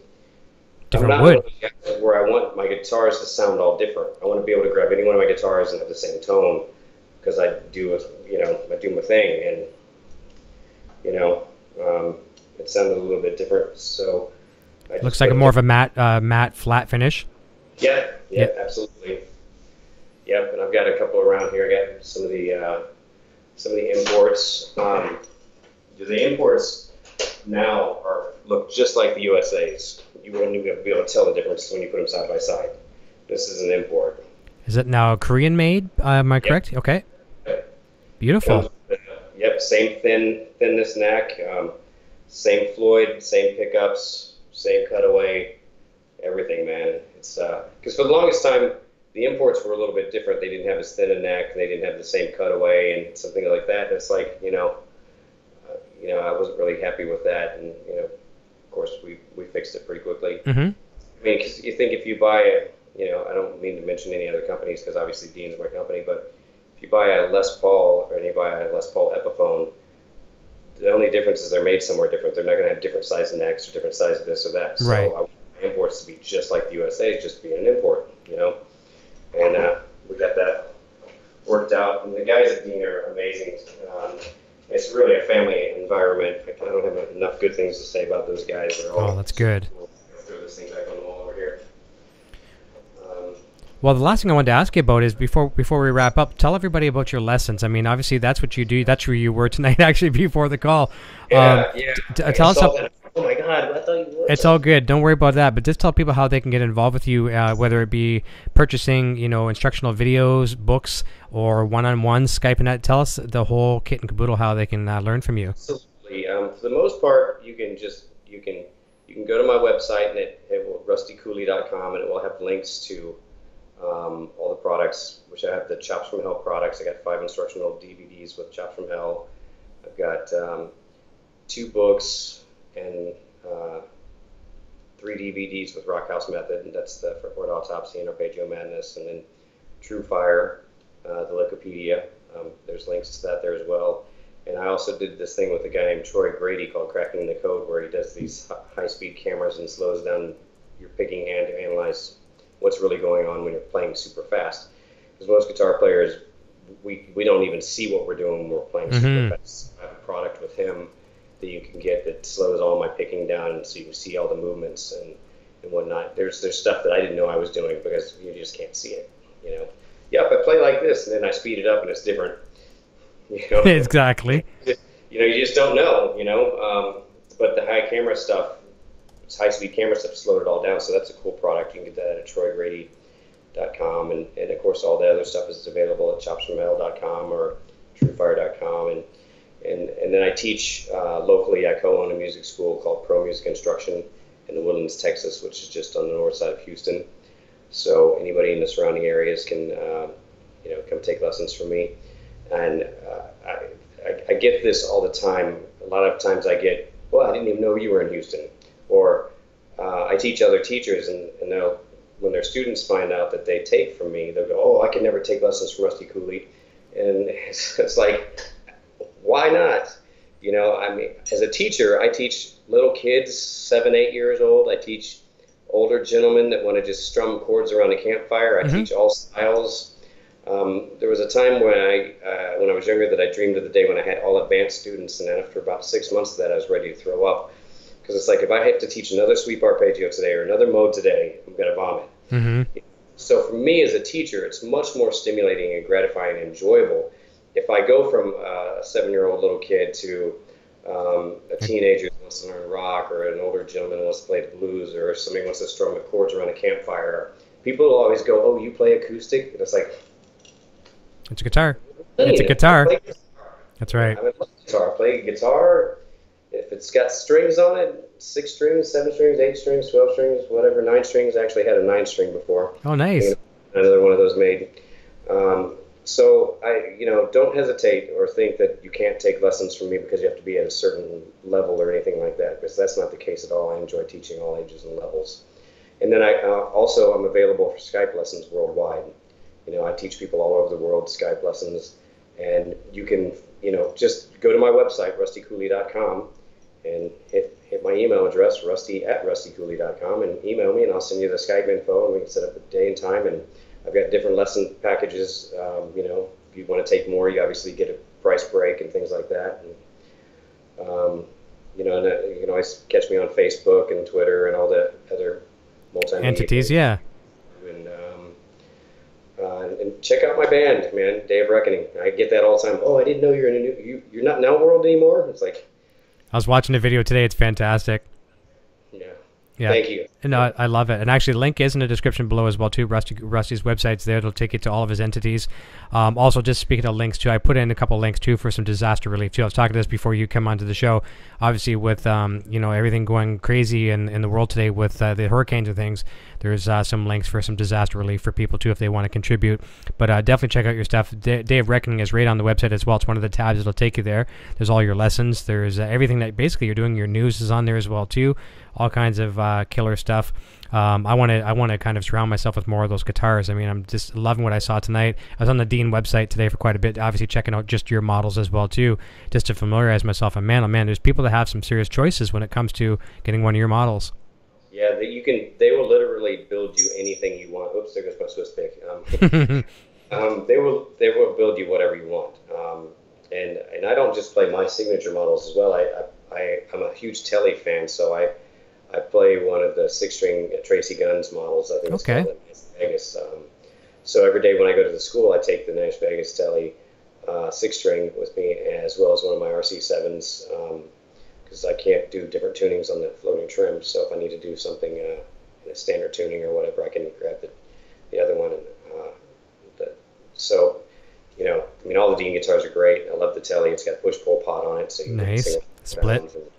different I'm not wood. Where I want my guitars to sound all different. I want to be able to grab any one of my guitars and have the same tone because I do, a, you know, I do my thing and. You know, um, it sounded a little bit different. So, I looks like a more of a matte, uh, matte flat finish. Yeah, yeah, yeah, absolutely. Yep, and I've got a couple around here. I got some of the uh, some of the imports. Um, the imports now are look just like the U S A's. You wouldn't even be able to tell the difference when you put them side by side. This is an import. Is it now Korean made? Uh, am I yep. correct? Okay. Yep. Beautiful. Um, Yep, same thin thinness neck, um, same Floyd, same pickups, same cutaway, everything, man. It's because uh, for the longest time the imports were a little bit different. They didn't have as thin a neck. They didn't have the same cutaway and something like that. And it's like, you know, uh, you know, I wasn't really happy with that. And, you know, of course, we, we fixed it pretty quickly. Mm-hmm. I mean, because you think if you buy a, you know, I don't mean to mention any other companies because obviously Dean's my company, but if you buy a Les Paul or you buy a Les Paul Epiphone, the only difference is they're made somewhere different. They're not going to have different size necks or different size of this or that. So right. I want imports to be just like the U S A's, just being an import, you know. And uh, we got that worked out. And the guys at Dean are amazing. Um, it's really a family environment. I don't have enough good things to say about those guys. They're all oh, that's good. We'll throw this thing back on the wall over here. Um, Well, the last thing I wanted to ask you about is before before we wrap up, tell everybody about your lessons. I mean, obviously that's what you do. That's where you were tonight, actually, before the call. Yeah, um, yeah. T t tell us how, oh my God, I thought you were. It's all good. Don't worry about that. But just tell people how they can get involved with you, uh, whether it be purchasing, you know, instructional videos, books, or one-on-one Skype. And tell us the whole kit and caboodle how they can uh, learn from you. Absolutely. Um, for the most part, you can just you can you can go to my website and it, it will rusty cooley dot com and it will have links to. Um, all the products, which I have the Chops from Hell products. I got five instructional D V Ds with Chops from Hell. I've got um, two books and uh, three D V Ds with Rock House Method, and that's the Fretboard Autopsy and Arpeggio Madness, and then TrueFire, uh, the Lickopedia. Um, there's links to that there as well. And I also did this thing with a guy named Troy Grady called Cracking the Code, where he does these high-speed cameras and slows down your picking hand to analyze what's really going on when you're playing super fast. Because most guitar players, we we don't even see what we're doing when we're playing mm-hmm. super fast. I have a product with him that you can get that slows all my picking down so you can see all the movements and, and whatnot. There's there's stuff that I didn't know I was doing because you just can't see it, you know. Yeah, if I play like this and then I speed it up and it's different, you know. Exactly. You know, you just don't know, you know. Um, but the high camera stuff, high-speed camera stuff slowed it all down, so that's a cool product. You can get that at troy grady dot com, and, and of course all the other stuff is available at chops from hell dot com or truefire dot com, and and and then I teach uh, locally. I co-own a music school called Pro Music Instruction in the Woodlands, Texas, which is just on the north side of Houston. So anybody in the surrounding areas can uh, you know come take lessons from me, and uh, I, I I get this all the time. A lot of times I get, well, I didn't even know you were in Houston. Or uh, I teach other teachers, and, and they'll, when their students find out that they take from me, they'll go, oh, I can never take lessons from Rusty Cooley. And it's, it's like, why not? You know, I mean, as a teacher, I teach little kids, seven, eight years old. I teach older gentlemen that want to just strum chords around a campfire. I mm-hmm. teach all styles. Um, there was a time when I, uh, when I was younger that I dreamed of the day when I had all advanced students, and after about six months of that, I was ready to throw up. Because it's like, if I have to teach another sweep arpeggio today or another mode today, I'm going to vomit. Mm-hmm. So for me as a teacher, it's much more stimulating and gratifying and enjoyable if I go from a seven-year-old little kid to um, a teenager who wants to learn rock, or an older gentleman who wants to play the blues, or somebody wants to strum the chords around a campfire. People will always go, oh, you play acoustic? And it's like... It's a guitar. It's a guitar. guitar. That's right. I mean, I love guitar. I play guitar... If it's got strings on it, six strings, seven strings, eight strings, twelve strings, whatever, nine strings. I actually had a nine string before. Oh, nice. Another one of those made. Um, so, I, you know, don't hesitate or think that you can't take lessons from me because you have to be at a certain level or anything like that, because that's not the case at all. I enjoy teaching all ages and levels. And then I uh, also I'm available for Skype lessons worldwide. You know, I teach people all over the world Skype lessons, and you can, you know, just go to my website, rusty cooley dot com. And hit, hit my email address, rusty at rusty cooley dot com, and email me, and I'll send you the Skype info, and we can set up a day and time. And I've got different lesson packages. Um, you know, if you want to take more, you obviously get a price break and things like that. And um, you know, and, uh, you can always catch me on Facebook and Twitter and all the other multimedia entities. Yeah. And, um, uh, and check out my band, man. Day of Reckoning. I get that all the time. Oh, I didn't know you're in a new. You, you're not in our world anymore. It's like. I was watching a video today. It's fantastic. Yeah. Yeah. Thank you. And I, I love it. And actually, link is in the description below as well, too. Rusty, Rusty's website's there. It'll take you to all of his entities. Um, also, just speaking of links, too, I put in a couple of links, too, for some disaster relief, too. I was talking to this before you come onto the show. Obviously, with, um, you know, everything going crazy in, in the world today with uh, the hurricanes and things, There's uh, some links for some disaster relief for people too if they want to contribute. But uh, definitely check out your stuff. Day, Day of Reckoning is right on the website as well. It's one of the tabs that'll take you there. There's all your lessons. There's uh, everything that basically you're doing. Your news is on there as well too. All kinds of uh, killer stuff. Um, I want to I want to kind of surround myself with more of those guitars. I mean, I'm just loving what I saw tonight. I was on the Dean website today for quite a bit, obviously checking out just your models as well too, just to familiarize myself. And man, oh man, there's people that have some serious choices when it comes to getting one of your models. Yeah, that you can. They will literally build you anything you want. Oops, there goes my Swiss pick. Um, um, they will they will build you whatever you want. Um, and and I don't just play my signature models as well. I I I'm a huge Telly fan, so I. I play one of the six-string Tracy Guns models. I think it's okay. Called in Nash Vegas. Um, so every day when I go to the school, I take the Nash Vegas Telly uh, six-string with me, as well as one of my R C sevens, because um, I can't do different tunings on the floating trim. So if I need to do something uh, in a standard tuning or whatever, I can grab the, the other one. And, uh, the, so, you know, I mean, all the Dean guitars are great. I love the Telly. It's got a push-pull pot on it. So you nice. Can sing split.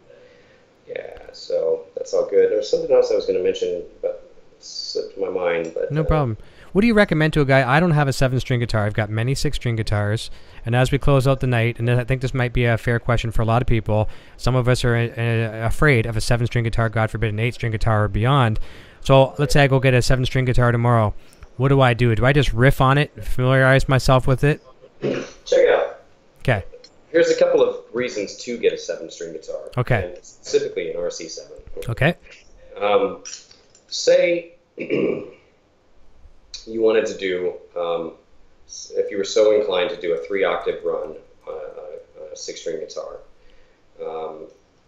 Yeah, so that's all good. There's something else I was going to mention, but it slipped my mind. But no uh, problem. What do you recommend to a guy? I don't have a seven-string guitar. I've got many six-string guitars. And as we close out the night, and I think this might be a fair question for a lot of people, some of us are uh, afraid of a seven-string guitar, God forbid, an eight-string guitar or beyond. So let's say I go get a seven-string guitar tomorrow. What do I do? Do I just riff on it, familiarize myself with it? Check it out. Okay. Here's a couple of reasons to get a seven-string guitar. Okay. And specifically an R C seven. Okay. Um, say you wanted to do, um, if you were so inclined to do a three-octave run on a, on a six-string guitar, um,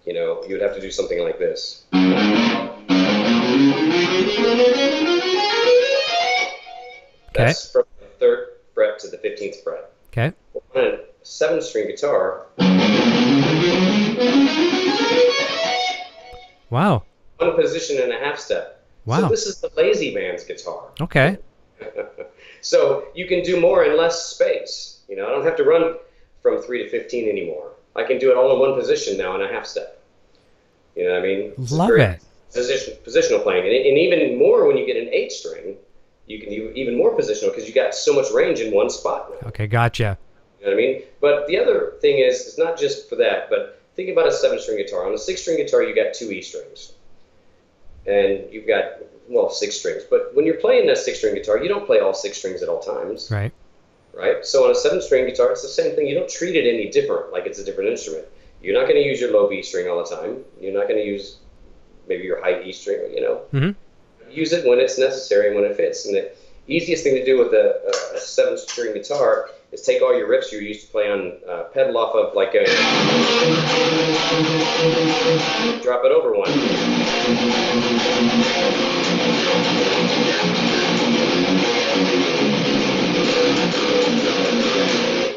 you know, you would have to do something like this. Okay. That's from the third fret to the fifteenth fret. Okay. On seven string guitar. Wow. One position and a half step. Wow. So this is the lazy man's guitar. Okay. So you can do more in less space. You know, I don't have to run from three to fifteen anymore. I can do it all in one position now and a half step. You know what I mean? It's Love it. Position, positional playing. And, and even more when you get an eight string, you can do even more positional because you got so much range in one spot now. Okay, gotcha. You know what I mean? But the other thing is, it's not just for that, but think about a seven-string guitar. On a six-string guitar, you got two E strings. And you've got, well, six strings. But when you're playing a six-string guitar, you don't play all six strings at all times. Right. Right? So on a seven-string guitar, it's the same thing. You don't treat it any different, like it's a different instrument. You're not going to use your low B string all the time. You're not going to use maybe your high E string, you know. Mm-hmm. Use it when it's necessary and when it fits. And the easiest thing to do with a, a seven-string guitar is take all your riffs you used to play on, uh, pedal off of like a, drop it over one.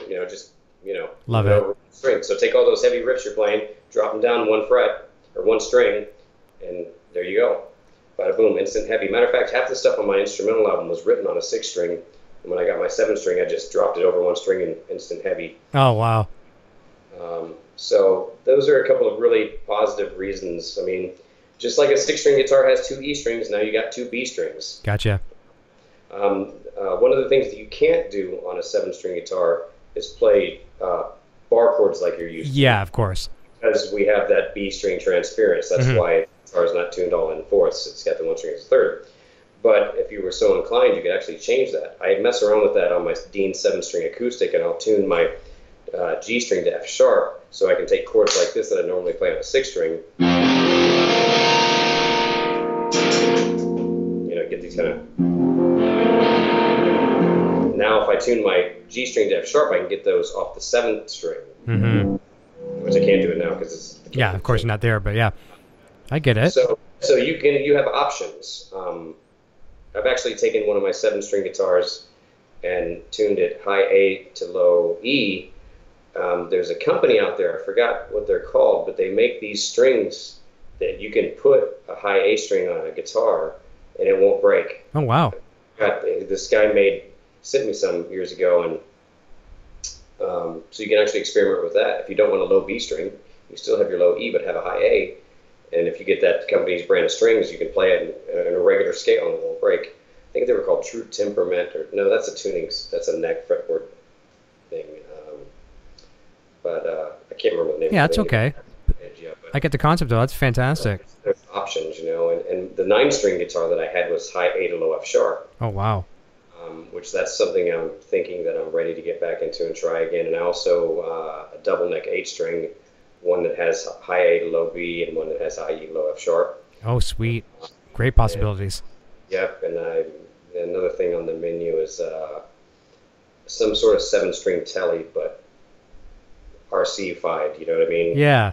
You know, just, you know. Love it. String. So take all those heavy riffs you're playing, drop them down one fret or one string, and there you go. Bada boom, instant heavy. Matter of fact, half the stuff on my instrumental album was written on a six string. When I got my seven string, I just dropped it over one string and instant heavy. Oh, wow. Um, so those are a couple of really positive reasons. I mean, just like a six string guitar has two E strings, now you got two B strings. Gotcha. Um, uh, one of the things that you can't do on a seven string guitar is play uh, bar chords like you're used to. Yeah, of course. Because we have that B string transference. That's mm-hmm. why the guitar is not tuned all in fourths. It's got the one string as a third. But if you were so inclined, you could actually change that. I mess around with that on my Dean seven-string acoustic, and I'll tune my uh, G string to F sharp, so I can take chords like this that I normally play on a six-string. You know, get these kind of. Now, if I tune my G string to F sharp, I can get those off the seventh string, mm-hmm. which I can't do it now because it's. Yeah, of course, not there, but yeah, I get it. So, so you can you have options. Um, I've actually taken one of my seven-string guitars and tuned it high A to low E. Um, there's a company out there, I forgot what they're called, but they make these strings that you can put a high A string on a guitar and it won't break. Oh, wow. Got, this guy made sent me some years ago, and um, so you can actually experiment with that. If you don't want a low B string, you still have your low E but have a high A, And if you get that company's brand of strings, you can play it in, in a regular scale and it won't break. I think they were called True Temperament, or no, that's a tuning, that's a neck fretboard thing. Um, but uh, I can't remember the name. Yeah, of that's okay. Yeah, I get the concept though. That's fantastic. There's, there's options, you know. And, and the nine-string guitar that I had was high A to low F sharp. Oh wow. Um, which that's something I'm thinking that I'm ready to get back into and try again. And I also uh, a double neck eight-string. One that has high A to low B and one that has high E to low F sharp. Oh, sweet. Great possibilities. And, yep. And I, another thing on the menu is uh, some sort of seven-string telly, but R C-fied, you know what I mean? Yeah.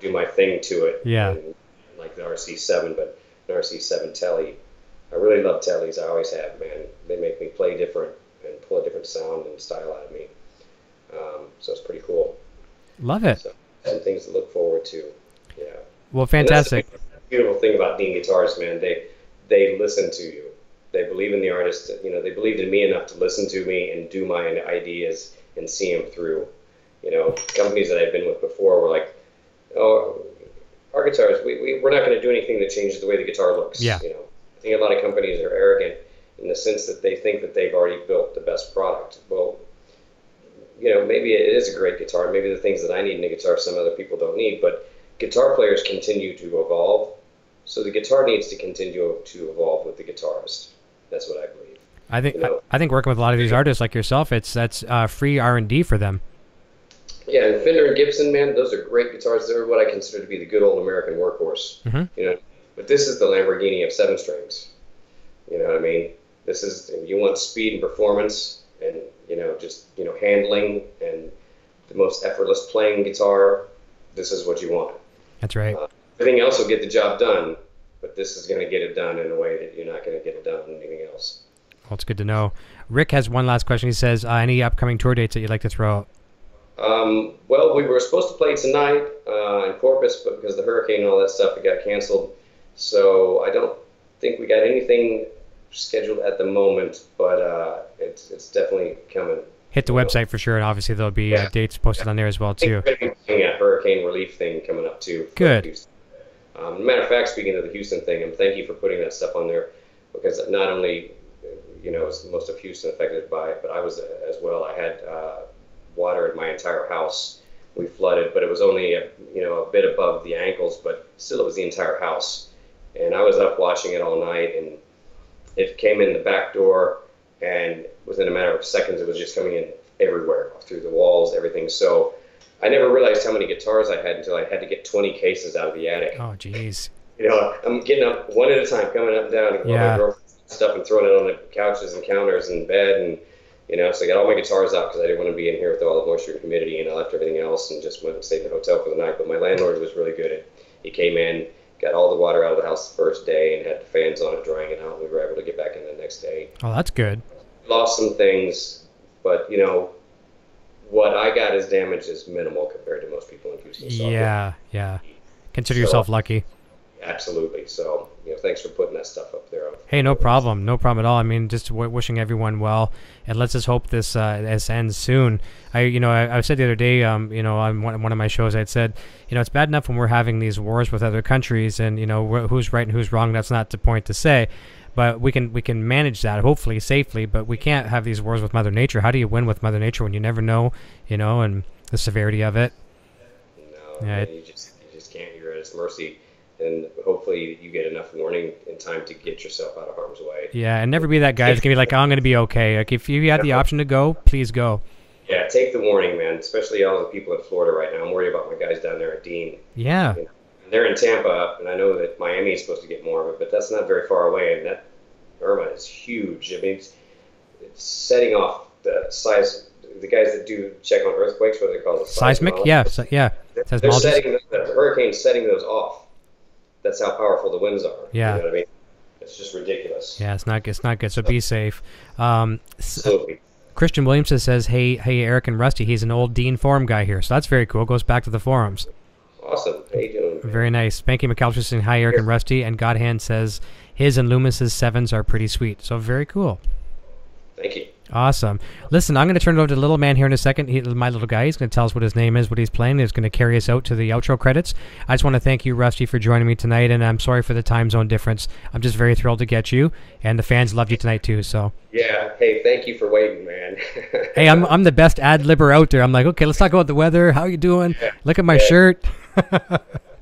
Do my thing to it. Yeah. And, like the R C seven, but an R C seven telly. I really love tellies. I always have, man. They make me play different and pull a different sound and style out of me. Um, so it's pretty cool. Love it. So, and things to look forward to. Yeah. Well, fantastic. That's the beautiful thing about Dean guitarists, man. They they listen to you. They believe in the artist. You know, they believed in me enough to listen to me and do my ideas and see them through. You know, companies that I've been with before were like, oh, our guitarists, we, we, we're not going to do anything that changes the way the guitar looks. Yeah. You know, I think a lot of companies are arrogant in the sense that they think that they've already built the best product. Well, you know, maybe it is a great guitar. Maybe the things that I need in a guitar, some other people don't need. But guitar players continue to evolve, so the guitar needs to continue to evolve with the guitarist. That's what I believe. I think. You know? I think working with a lot of these artists, like yourself, it's that's uh, free R and D for them. Yeah, and Fender and Gibson, man, those are great guitars. They're what I consider to be the good old American workhorse. Mm-hmm. You know, but this is the Lamborghini of seven strings. You know what I mean? This is you want speed and performance. And, you know, just, you know, handling and the most effortless playing guitar, this is what you want. That's right. Uh, everything else will get the job done, but this is going to get it done in a way that you're not going to get it done in anything else. Well, it's good to know. Rick has one last question. He says, uh, any upcoming tour dates that you'd like to throw out? Um, well, we were supposed to play tonight uh, in Corpus, but because of the hurricane and all that stuff, it got canceled. So I don't think we got anything scheduled at the moment, but uh, it's it's definitely coming. Hit the website for sure, and obviously there'll be yeah. uh, dates posted yeah. on there as well too. We're going to be doing a hurricane relief thing coming up too. Good. Um, matter of fact, speaking of the Houston thing, and thank you for putting that stuff on there, because not only you know is most of Houston affected by it, but I was uh, as well. I had uh, water in my entire house. We flooded, but it was only a, you know a bit above the ankles, but still it was the entire house. And I was up watching it all night and. It came in the back door, and within a matter of seconds, it was just coming in everywhere, through the walls, everything. So I never realized how many guitars I had until I had to get twenty cases out of the attic. Oh, jeez. You know, I'm getting up one at a time, coming up and down, and yeah. all my girlfriend's stuff and throwing it on the couches and counters and bed. And, you know, so I got all my guitars out because I didn't want to be in here with all the moisture and humidity, and I left everything else and just went and stayed in the hotel for the night. But my landlord was really good at he came in. Got all the water out of the house the first day and had the fans on it drying it out. And we were able to get back in the next day. Oh, that's good. Lost some things, but, you know, what I got as damage is minimal compared to most people in Houston. Yeah, yeah. Consider so, yourself lucky. Absolutely. So, you know, thanks for putting that stuff up there. Hey, no problem. No problem at all. I mean, just w wishing everyone well, and let's just hope this uh, this ends soon. I, you know, I, I said the other day, um, you know, on one, one of my shows, I said, you know, it's bad enough when we're having these wars with other countries, and you know, wh who's right and who's wrong. That's not the point to say, but we can we can manage that hopefully safely. But we can't have these wars with Mother Nature. How do you win with Mother Nature when you never know, you know, and the severity of it? No, yeah, you just you just can't. You're at its mercy. And hopefully you get enough warning in time to get yourself out of harm's way. Yeah, and never be that guy that's going to be like, oh, I'm going to be okay. Like, if you had the option to go, please go. Yeah, take the warning, man, especially all the people in Florida right now. I'm worried about my guys down there at Dean. Yeah. You know, they're in Tampa, and I know that Miami is supposed to get more of it, but that's not very far away, and that Irma is huge. I mean, it's, it's setting off the size. The guys that do check on earthquakes, what they call it? Seismic, yeah. So, yeah. They're, they're setting, the hurricane's setting those off. That's how powerful the winds are. Yeah. You know what I mean? It's just ridiculous. Yeah, it's not, it's not good. So be safe. Um, so, Christian Williamson says, hey, hey, Eric and Rusty, he's an old Dean forum guy here. So that's very cool. Goes back to the forums. Awesome. How you doing? Man? Very nice. Spanky McAlpine saying, hi, Eric here. And Rusty. And Godhand says, his and Loomis's sevens are pretty sweet. So very cool. Thank you. Awesome. Listen, I'm going to turn it over to the little man here in a second. He, my little guy, he's going to tell us what his name is, what he's playing. He's going to carry us out to the outro credits. I just want to thank you, Rusty, for joining me tonight, and I'm sorry for the time zone difference. I'm just very thrilled to get you, and the fans loved you tonight too. So yeah, hey, thank you for waiting, man. Hey, I'm I'm the best ad-libber out there. I'm like, okay, let's talk about the weather. How you doing? Look at my yeah. shirt.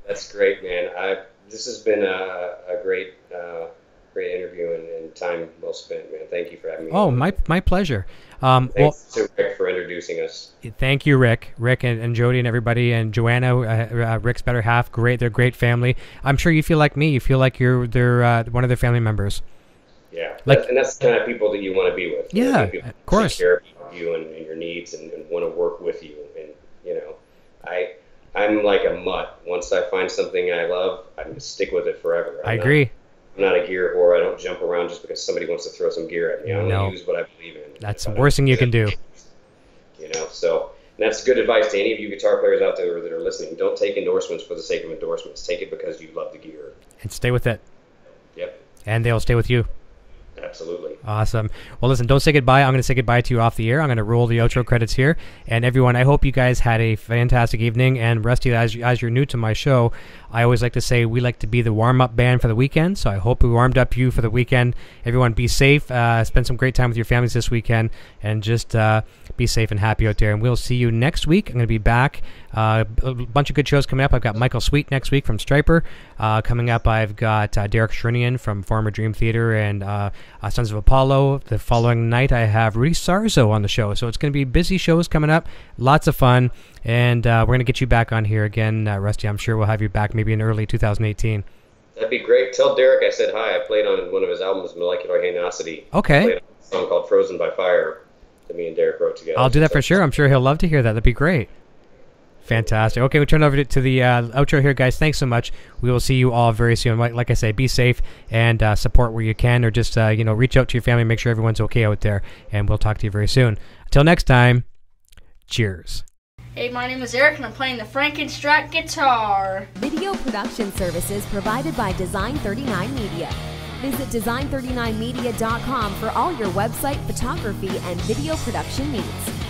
That's great, man. I this has been a, a great. Uh, Great interview and, and time well spent, man. Thank you for having me. Oh, on. my my pleasure. Um, Thanks well, to Rick for introducing us. Thank you, Rick. Rick and, and Jody and everybody and Joanna, uh, uh, Rick's better half. Great, they're great family. I'm sure you feel like me. You feel like you're they're uh, one of their family members. Yeah, like that's, and that's the kind of people that you want to be with. Yeah, you know, of course. Take care of you and, and your needs, and, and want to work with you. And you know, I I'm like a mutt. Once I find something I love, I'm gonna stick with it forever. I'm I agree. Not, I'm not a gear whore. I don't jump around just because somebody wants to throw some gear at me. I only no. use what I believe in. That's the worst thing you can do. You know, so and that's good advice to any of you guitar players out there that are listening. Don't take endorsements for the sake of endorsements. Take it because you love the gear. And stay with it. Yep. And they'll stay with you. Absolutely. Awesome. Well, listen, don't say goodbye. I'm going to say goodbye to you off the air. I'm going to roll the outro credits here. And everyone, I hope you guys had a fantastic evening. And Rusty, as, as you're new to my show, I always like to say we like to be the warm-up band for the weekend. So I hope we warmed up you for the weekend. Everyone, be safe. Uh, spend some great time with your families this weekend. And just uh, be safe and happy out there. And we'll see you next week. I'm going to be back. Uh, a bunch of good shows coming up. I've got Michael Sweet next week from Striper. Uh, coming up, I've got uh, Derek Sherinian from former Dream Theater and uh, uh, Sons of Apollo. The following night, I have Rudy Sarzo on the show. So it's going to be busy shows coming up, lots of fun, and uh, we're going to get you back on here again, uh, Rusty. I'm sure we'll have you back maybe in early two thousand eighteen. That'd be great. Tell Derek I said hi. I played on one of his albums, Molecular Hainosity. Okay. I played on a song called Frozen by Fire that me and Derek wrote together. I'll do that for sure. I'm sure he'll love to hear that. That'd be great. Fantastic. Okay, we turn over to the uh, outro here, guys. Thanks so much. We will see you all very soon. Like, like I say, be safe and uh, support where you can, or just uh, you know, reach out to your family, make sure everyone's okay out there, and we'll talk to you very soon. Until next time, cheers. Hey, my name is Eric, and I'm playing the Frankenstrat guitar. Video production services provided by Design thirty-nine Media. Visit design thirty-nine media dot com for all your website photography and video production needs.